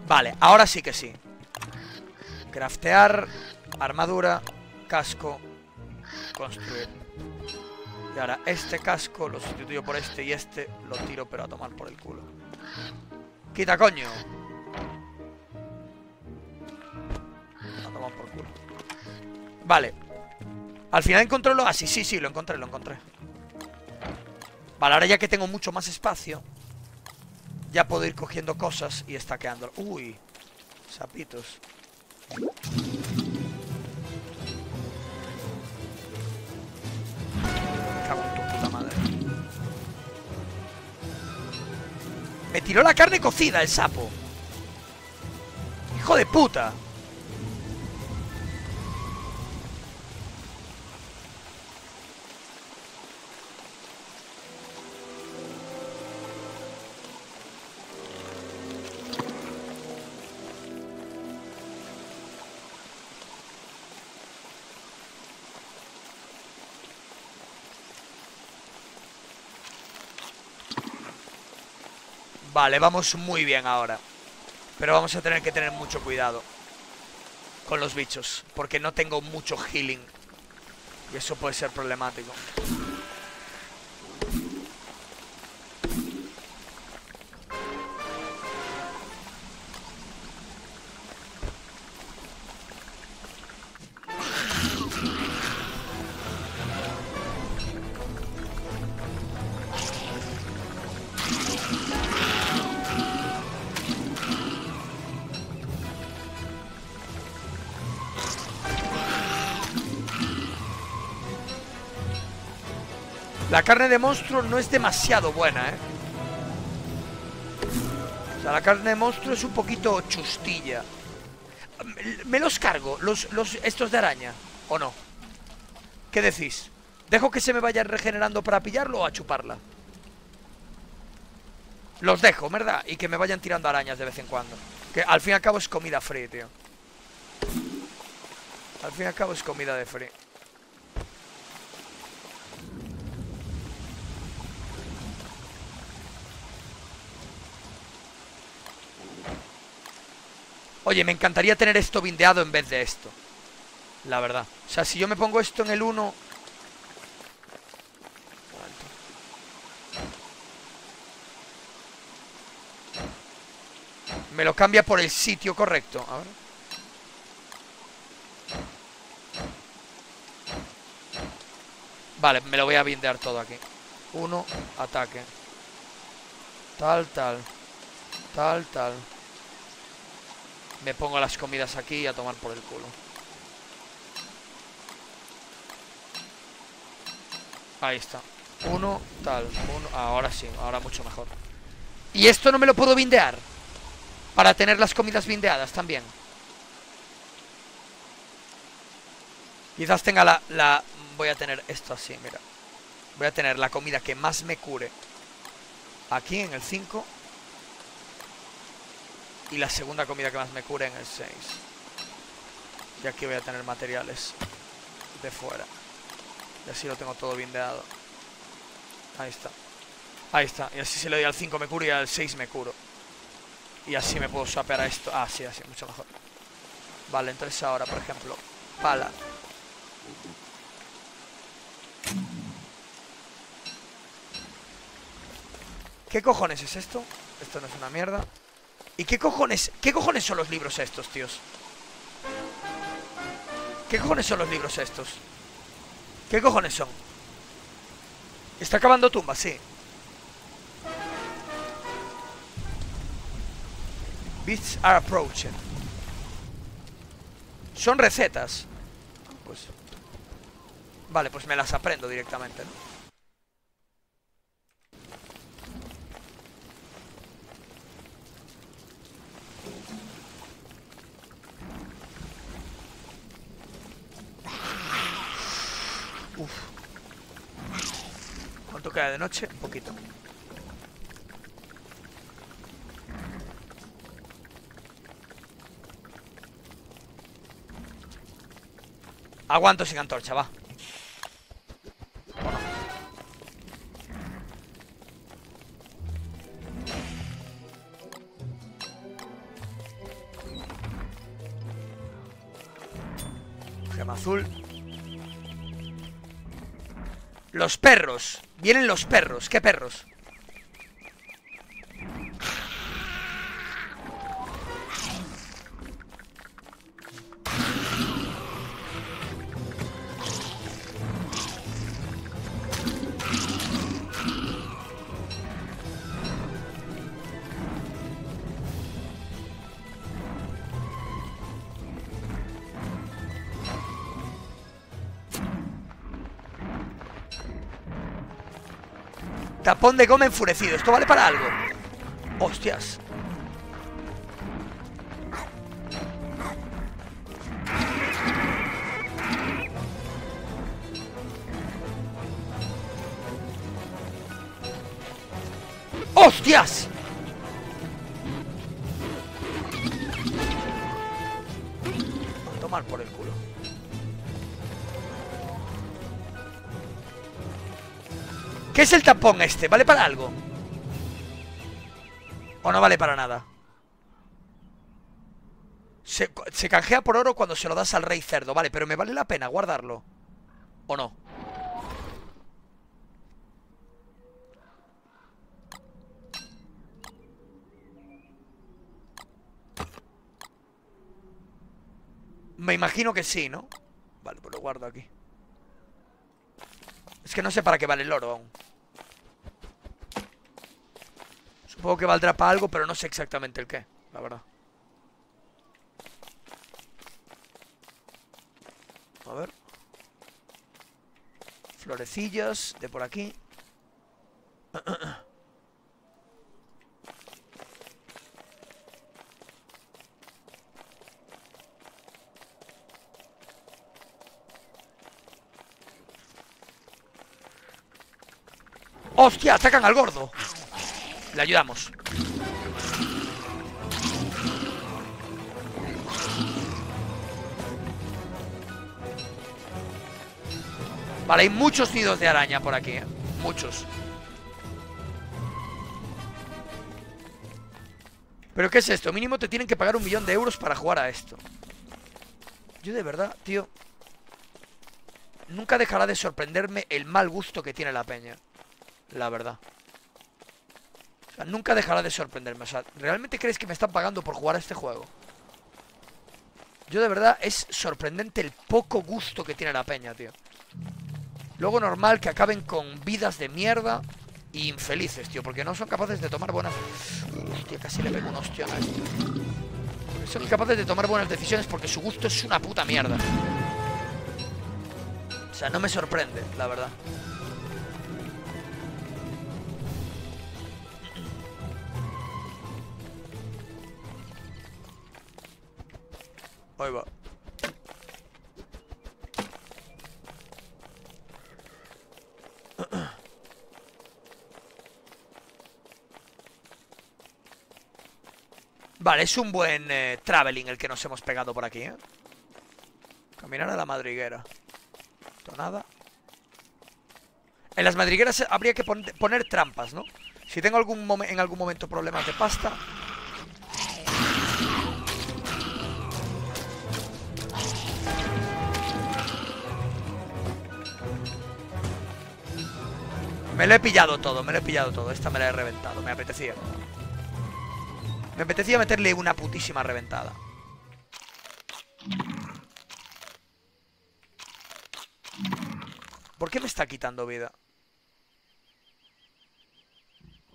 Vale, ahora sí que sí. Craftear, armadura, casco, construir. Y ahora este casco lo sustituyo por este y este lo tiro pero a tomar por el culo. ¡Quita, coño! A tomar por culo. Vale. Al final encontré lo... Ah, sí, sí, sí, lo encontré, lo encontré. Vale, ahora ya que tengo mucho más espacio... Ya puedo ir cogiendo cosas y estaqueándolo. Uy, sapitos. Me cago en tu puta madre. Me tiró la carne cocida el sapo. Hijo de puta. Vale, vamos muy bien ahora. Pero vamos a tener que tener mucho cuidado con los bichos, porque no tengo mucho healing y eso puede ser problemático. La carne de monstruo no es demasiado buena, ¿eh? O sea, la carne de monstruo es un poquito chustilla. ¿Me, me los cargo, los, los, estos de araña? ¿O no? ¿Qué decís? ¿Dejo que se me vayan regenerando para pillarlo o a chuparla? Los dejo, ¿verdad? Y que me vayan tirando arañas de vez en cuando. Que al fin y al cabo es comida free, tío. Al fin y al cabo es comida de free. Oye, me encantaría tener esto bindeado en vez de esto. La verdad. O sea, si yo me pongo esto en el uno... Me lo cambia por el sitio correcto. A ver. Vale, me lo voy a bindear todo aquí. uno, ataque. Tal, tal. Tal, tal. Me pongo las comidas aquí y a tomar por el culo. Ahí está. Uno, tal, uno. Ahora sí, ahora mucho mejor. ¿Y esto no me lo puedo bindear? Para tener las comidas bindeadas también. Quizás tenga la, la... Voy a tener esto así, mira. Voy a tener la comida que más me cure aquí en el cinco. Y la segunda comida que más me cure en el seis. Y aquí voy a tener materiales de fuera. Y así lo tengo todo bindeado. Ahí está. Ahí está. Y así se le doy al cinco me curo y al seis me curo. Y así me puedo swapear a esto. Ah, sí, así, mucho mejor. Vale, entonces ahora, por ejemplo, pala. ¿Qué cojones es esto? Esto no es una mierda. ¿Y qué cojones? ¿Qué cojones son los libros estos, tíos? ¿Qué cojones son los libros estos? ¿Qué cojones son? Está acabando tumba, sí. Beasts are approaching. Son recetas. Pues... vale, pues me las aprendo directamente, ¿no? Uf. ¿Cuánto queda de noche? Un poquito. Aguanto sin antorcha, va. Gema azul. Los perros. Vienen los perros. ¿Qué perros? Tapón de goma enfurecido. Esto vale para algo. Hostias. ¡Hostias! A tomar por el culo. ¿Qué es el tapón este? ¿Vale para algo? ¿O no vale para nada? Se, se canjea por oro cuando se lo das al rey cerdo. Vale, pero ¿me vale la pena guardarlo? ¿O no? Me imagino que sí, ¿no? Vale, pues lo guardo aquí. Es que no sé para qué vale el oro aún. Supongo que valdrá para algo, pero no sé exactamente el qué, la verdad. A ver. Florecillas de por aquí. ¡Hostia! ¡Atacan al gordo! Le ayudamos. Vale, hay muchos nidos de araña por aquí, ¿eh? Muchos. ¿Pero qué es esto? Mínimo te tienen que pagar un millón de euros para jugar a esto. Yo de verdad, tío, nunca dejará de sorprenderme el mal gusto que tiene la peña. La verdad. O sea, nunca dejará de sorprenderme. O sea, ¿realmente crees que me están pagando por jugar a este juego? Yo de verdad, es sorprendente el poco gusto que tiene la peña, tío. Luego normal que acaben con vidas de mierda y infelices, tío, porque no son capaces de tomar buenas... Hostia, casi le pego un ostión a esto. Son incapaces de tomar buenas decisiones porque su gusto es una puta mierda. O sea, no me sorprende, la verdad. Ahí va. Vale, es un buen eh, traveling el que nos hemos pegado por aquí, ¿eh? Caminar a la madriguera. Tonada. En las madrigueras habría que pon poner trampas, ¿no? Si tengo algún mom en algún momento problemas de pasta... Me lo he pillado todo, me lo he pillado todo. Esta me la he reventado, me apetecía. Me apetecía meterle una putísima reventada. ¿Por qué me está quitando vida?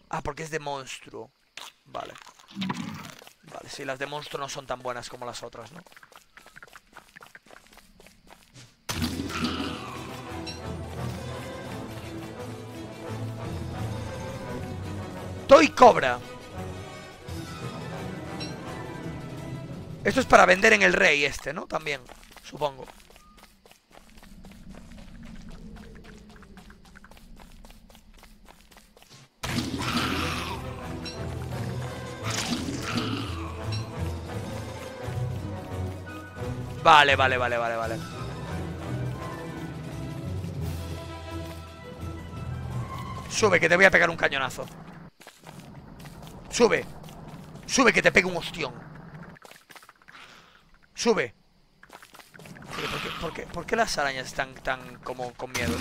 Ah, porque es de monstruo. Vale. Vale, sí, las de monstruo no son tan buenas como las otras, ¿no? Toy Cobra. Esto es para vender en el Rey este, ¿no? También, supongo. Vale, vale, vale, vale, vale. Sube, que te voy a pegar un cañonazo. Sube. Sube, que te pego un ostión. Sube. Oye, ¿por qué, por qué, por qué las arañas están tan como con miedo?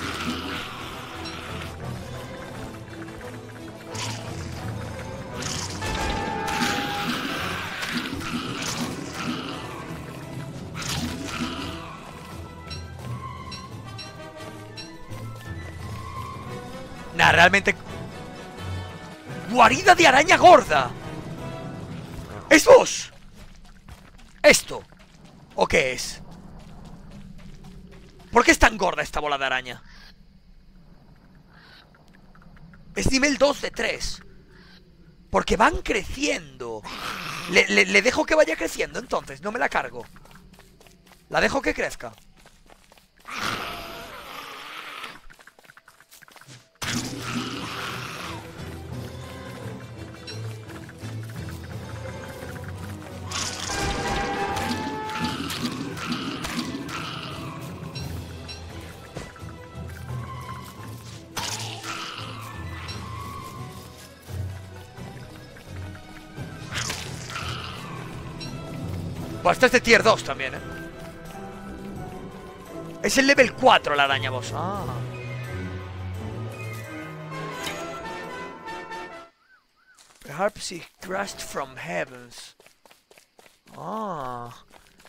Nah, realmente... Guarida de araña gorda. ¿Estos? ¿Esto? ¿O qué es? ¿Por qué es tan gorda esta bola de araña? Es nivel dos de tres. Porque van creciendo. Le, le, le dejo que vaya creciendo entonces. No me la cargo. La dejo que crezca. Este es de tier dos también, ¿eh? Es el level cuatro la araña boss. Ah. Perhaps he crashed from heavens. Ah.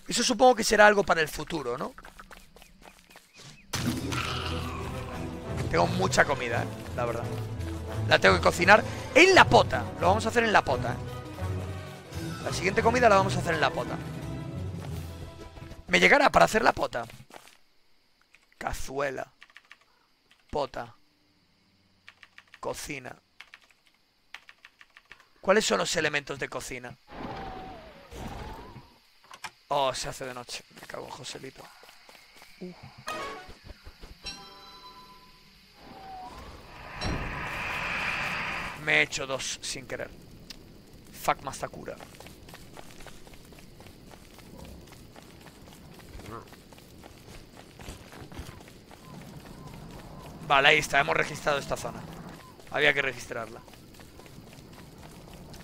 Eso supongo que será algo para el futuro, ¿no? Tengo mucha comida, ¿eh? La verdad. La tengo que cocinar en la pota. Lo vamos a hacer en la pota, ¿eh? La siguiente comida la vamos a hacer en la pota. Me llegará para hacer la pota. Cazuela. Pota. Cocina. ¿Cuáles son los elementos de cocina? Oh, se hace de noche. Me cago en Joselito. Uh. Me he hecho dos sin querer. Fuck Masakura. Vale, ahí está, hemos registrado esta zona. Había que registrarla.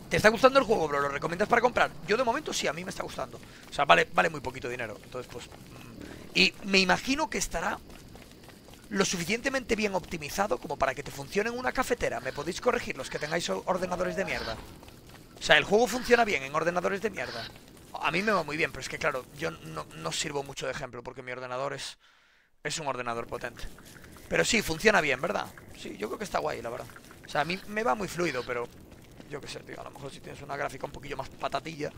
¿Te está gustando el juego, bro? ¿Lo recomiendas para comprar? Yo de momento sí, a mí me está gustando. O sea, vale, vale muy poquito dinero. Entonces, pues... Y me imagino que estará lo suficientemente bien optimizado como para que te funcione en una cafetera. Me podéis corregir los que tengáis ordenadores de mierda. O sea, el juego funciona bien en ordenadores de mierda. A mí me va muy bien, pero es que claro, yo no, no sirvo mucho de ejemplo porque mi ordenador es... Es un ordenador potente. Pero sí, funciona bien, ¿verdad? Sí, yo creo que está guay, la verdad. O sea, a mí me va muy fluido, pero... Yo qué sé, tío, a lo mejor si tienes una gráfica un poquillo más patatilla...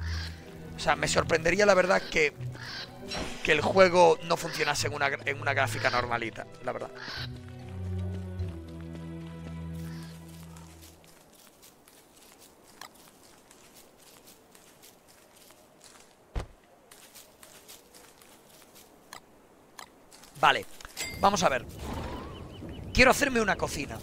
O sea, me sorprendería, la verdad, que... Que el juego no funcionase en una, en una gráfica normalita, la verdad. Vale, vamos a ver. Quiero hacerme una cocina.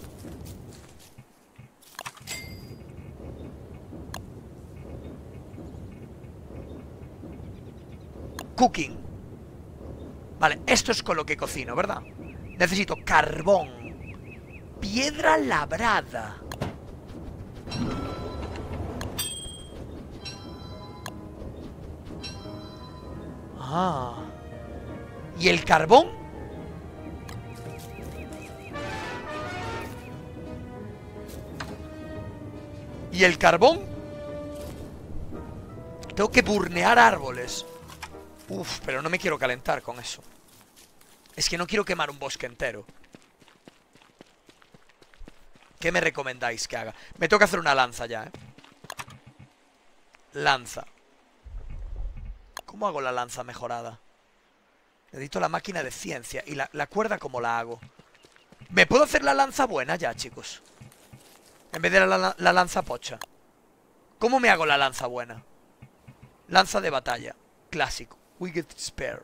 Cooking. Vale, esto es con lo que cocino, ¿verdad? Necesito carbón. Piedra labrada. Ah. ¿Y el carbón? ¿Y el carbón? Tengo que burnear árboles. Uf, pero no me quiero calentar con eso. Es que no quiero quemar un bosque entero. ¿Qué me recomendáis que haga? Me toca hacer una lanza ya, ¿eh? Lanza. ¿Cómo hago la lanza mejorada? Necesito la máquina de ciencia. Y la, la cuerda, ¿cómo la hago? ¿Me puedo hacer la lanza buena ya, chicos? En vez de la, la, la lanza pocha. ¿Cómo me hago la lanza buena? Lanza de batalla. Clásico. Wicked Spear.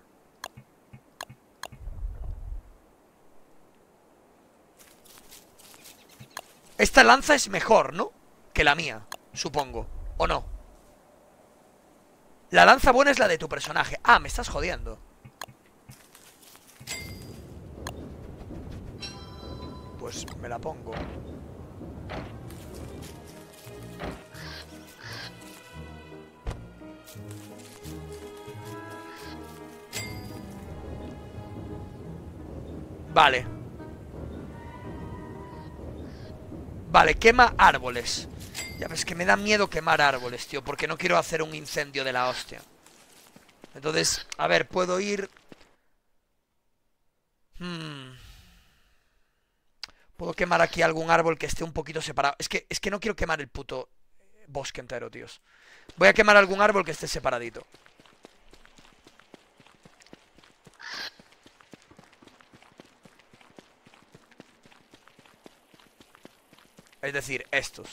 Esta lanza es mejor, ¿no? Que la mía, supongo. ¿O no? La lanza buena es la de tu personaje. Ah, me estás jodiendo. Pues me la pongo. Vale. Vale, quema árboles. Ya ves que me da miedo quemar árboles, tío, porque no quiero hacer un incendio de la hostia. Entonces, a ver, puedo ir... Hmm. Puedo quemar aquí algún árbol que esté un poquito separado. Es que, es que no quiero quemar el puto bosque entero, tíos. Voy a quemar algún árbol que esté separadito. Es decir, estos.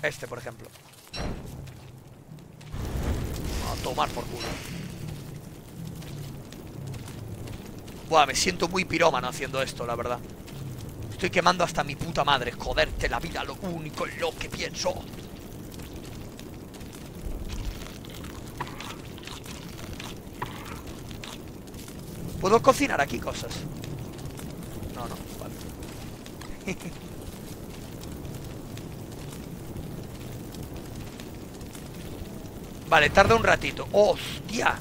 Este, por ejemplo. A tomar por culo. Buah, me siento muy pirómano haciendo esto, la verdad. Estoy quemando hasta mi puta madre. Joderte la vida, lo único en lo que pienso. ¿Puedo cocinar aquí cosas? No, no, vale. Vale, tarda un ratito. ¡Hostia!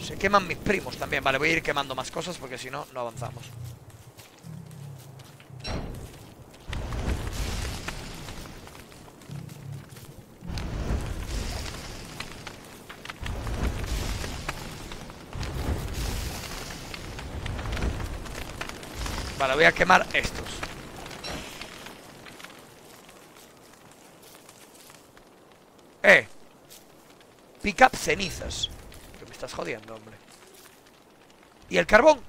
Se queman mis primos también. Vale, voy a ir quemando más cosas porque si no, no avanzamos. Vale, voy a quemar estos. Eh. Pick up cenizas. Que me estás jodiendo, hombre. ¿Y el carbón?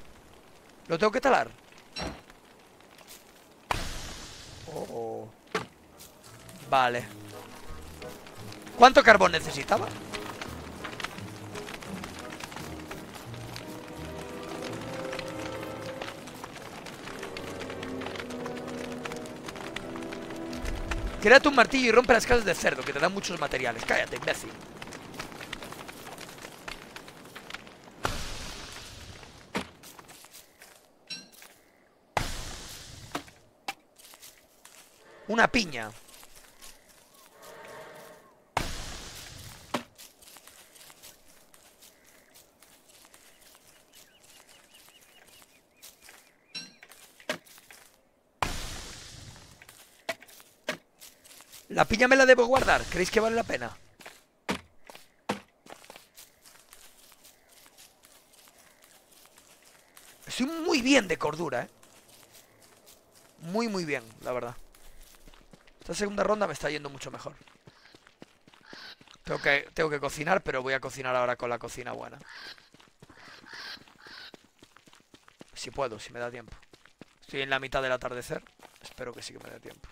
¿Lo tengo que talar? Oh. Vale. ¿Cuánto carbón necesitaba? Créate un martillo y rompe las casas de cerdo, que te dan muchos materiales. Cállate, imbécil. Una piña. La piña me la debo guardar. ¿Creéis que vale la pena? Estoy muy bien de cordura, ¿eh? Muy, muy bien, la verdad. Esta segunda ronda me está yendo mucho mejor. Tengo que, tengo que cocinar, pero voy a cocinar ahora con la cocina buena. Si puedo, si me da tiempo. Estoy en la mitad del atardecer. Espero que sí que me dé tiempo.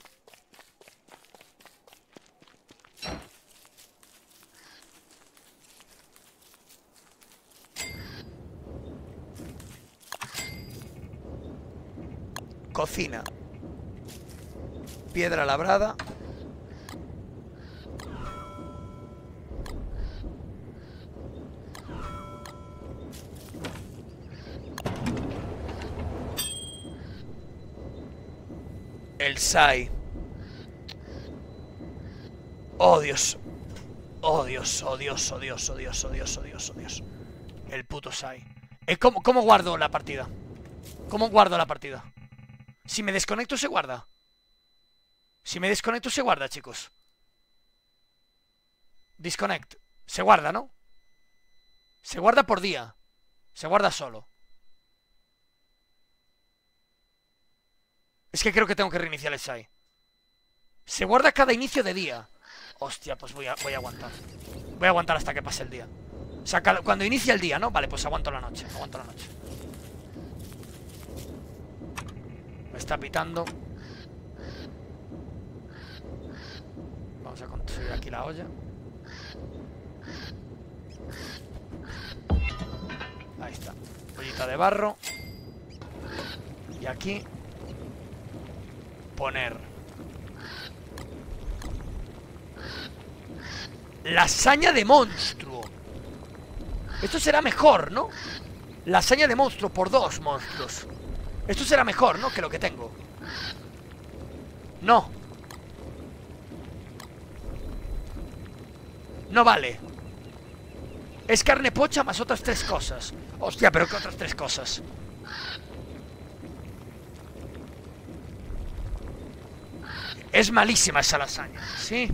Cocina. Piedra labrada. El Sai. Oh Dios. Oh Dios, oh Dios, oh Dios, oh Dios, oh Dios, oh Dios, oh Dios. El puto Sai. Eh, ¿cómo, ¿Cómo guardo la partida? ¿Cómo guardo la partida? Si me desconecto se guarda. Si me desconecto se guarda, chicos. Disconnect. Se guarda, ¿no? Se guarda por día. Se guarda solo. Es que creo que tengo que reiniciar el S A I. Se guarda cada inicio de día. Hostia, pues voy a, voy a aguantar. Voy a aguantar hasta que pase el día. O sea, cuando inicia el día, ¿no? Vale, pues aguanto la noche. Aguanto la noche. Me está pitando. Vamos a construir aquí la olla. Ahí está. Ollita de barro. Y aquí poner lasaña de monstruo. Esto será mejor, ¿no? Lasaña de monstruo por dos monstruos. Esto será mejor, ¿no? Que lo que tengo. No. No vale. Es carne pocha más otras tres cosas. Hostia, pero ¿qué otras tres cosas? Es malísima esa lasaña, ¿sí?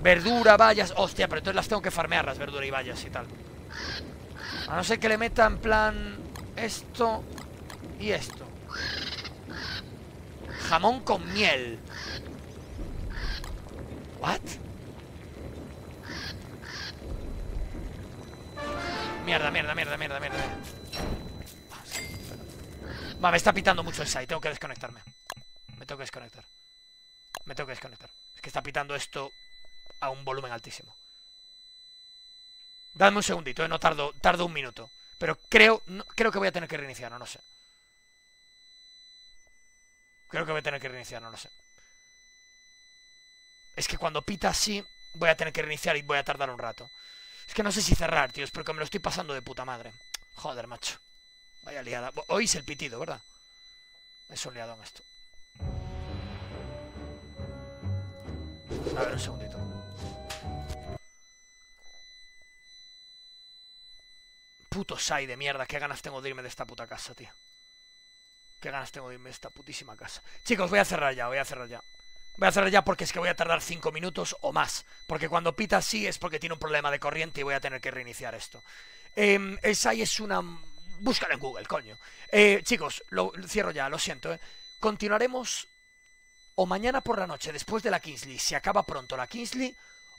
Verdura, bayas... Hostia, pero entonces las tengo que farmear, las verduras y bayas y tal. A no ser que le meta en plan... Esto... Y esto. Jamón con miel. ¿What? Mierda, mierda, mierda, mierda, mierda. Va, me está pitando mucho el site. Tengo que desconectarme. Me tengo que desconectar. Me tengo que desconectar. Es que está pitando esto a un volumen altísimo. Dadme un segundito, ¿eh? No tardo, tardo un minuto. Pero creo, no, creo que voy a tener que reiniciar, no, no sé. Creo que voy a tener que reiniciar, no lo sé. Es que cuando pita así, voy a tener que reiniciar y voy a tardar un rato. Es que no sé si cerrar, tío, es porque me lo estoy pasando de puta madre. Joder, macho. Vaya liada. Oís el pitido, ¿verdad? Es un liadón esto. A ver, un segundito. Puto sai de mierda, qué ganas tengo de irme de esta puta casa, tío. Qué ganas tengo de irme a esta putísima casa. Chicos, voy a cerrar ya, voy a cerrar ya. Voy a cerrar ya porque es que voy a tardar cinco minutos o más. Porque cuando pita así es porque tiene un problema de corriente y voy a tener que reiniciar esto. Eh, el S A I es una... Búscalo en Google, coño. Eh, chicos, lo cierro ya, lo siento. Eh. Continuaremos o mañana por la noche, después de la Kingsley, si acaba pronto la Kingsley,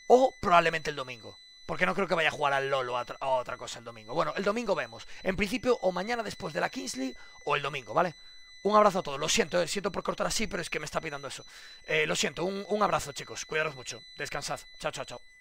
o probablemente el domingo. Porque no creo que vaya a jugar al LOL o a, a otra cosa el domingo. Bueno, el domingo vemos. En principio, o mañana después de la Kingsley o el domingo, ¿vale? Un abrazo a todos, lo siento, eh. siento por cortar así, pero es que me está pidiendo eso. Eh, lo siento, un, un abrazo, chicos, cuidaros mucho, descansad, chao, chao, chao.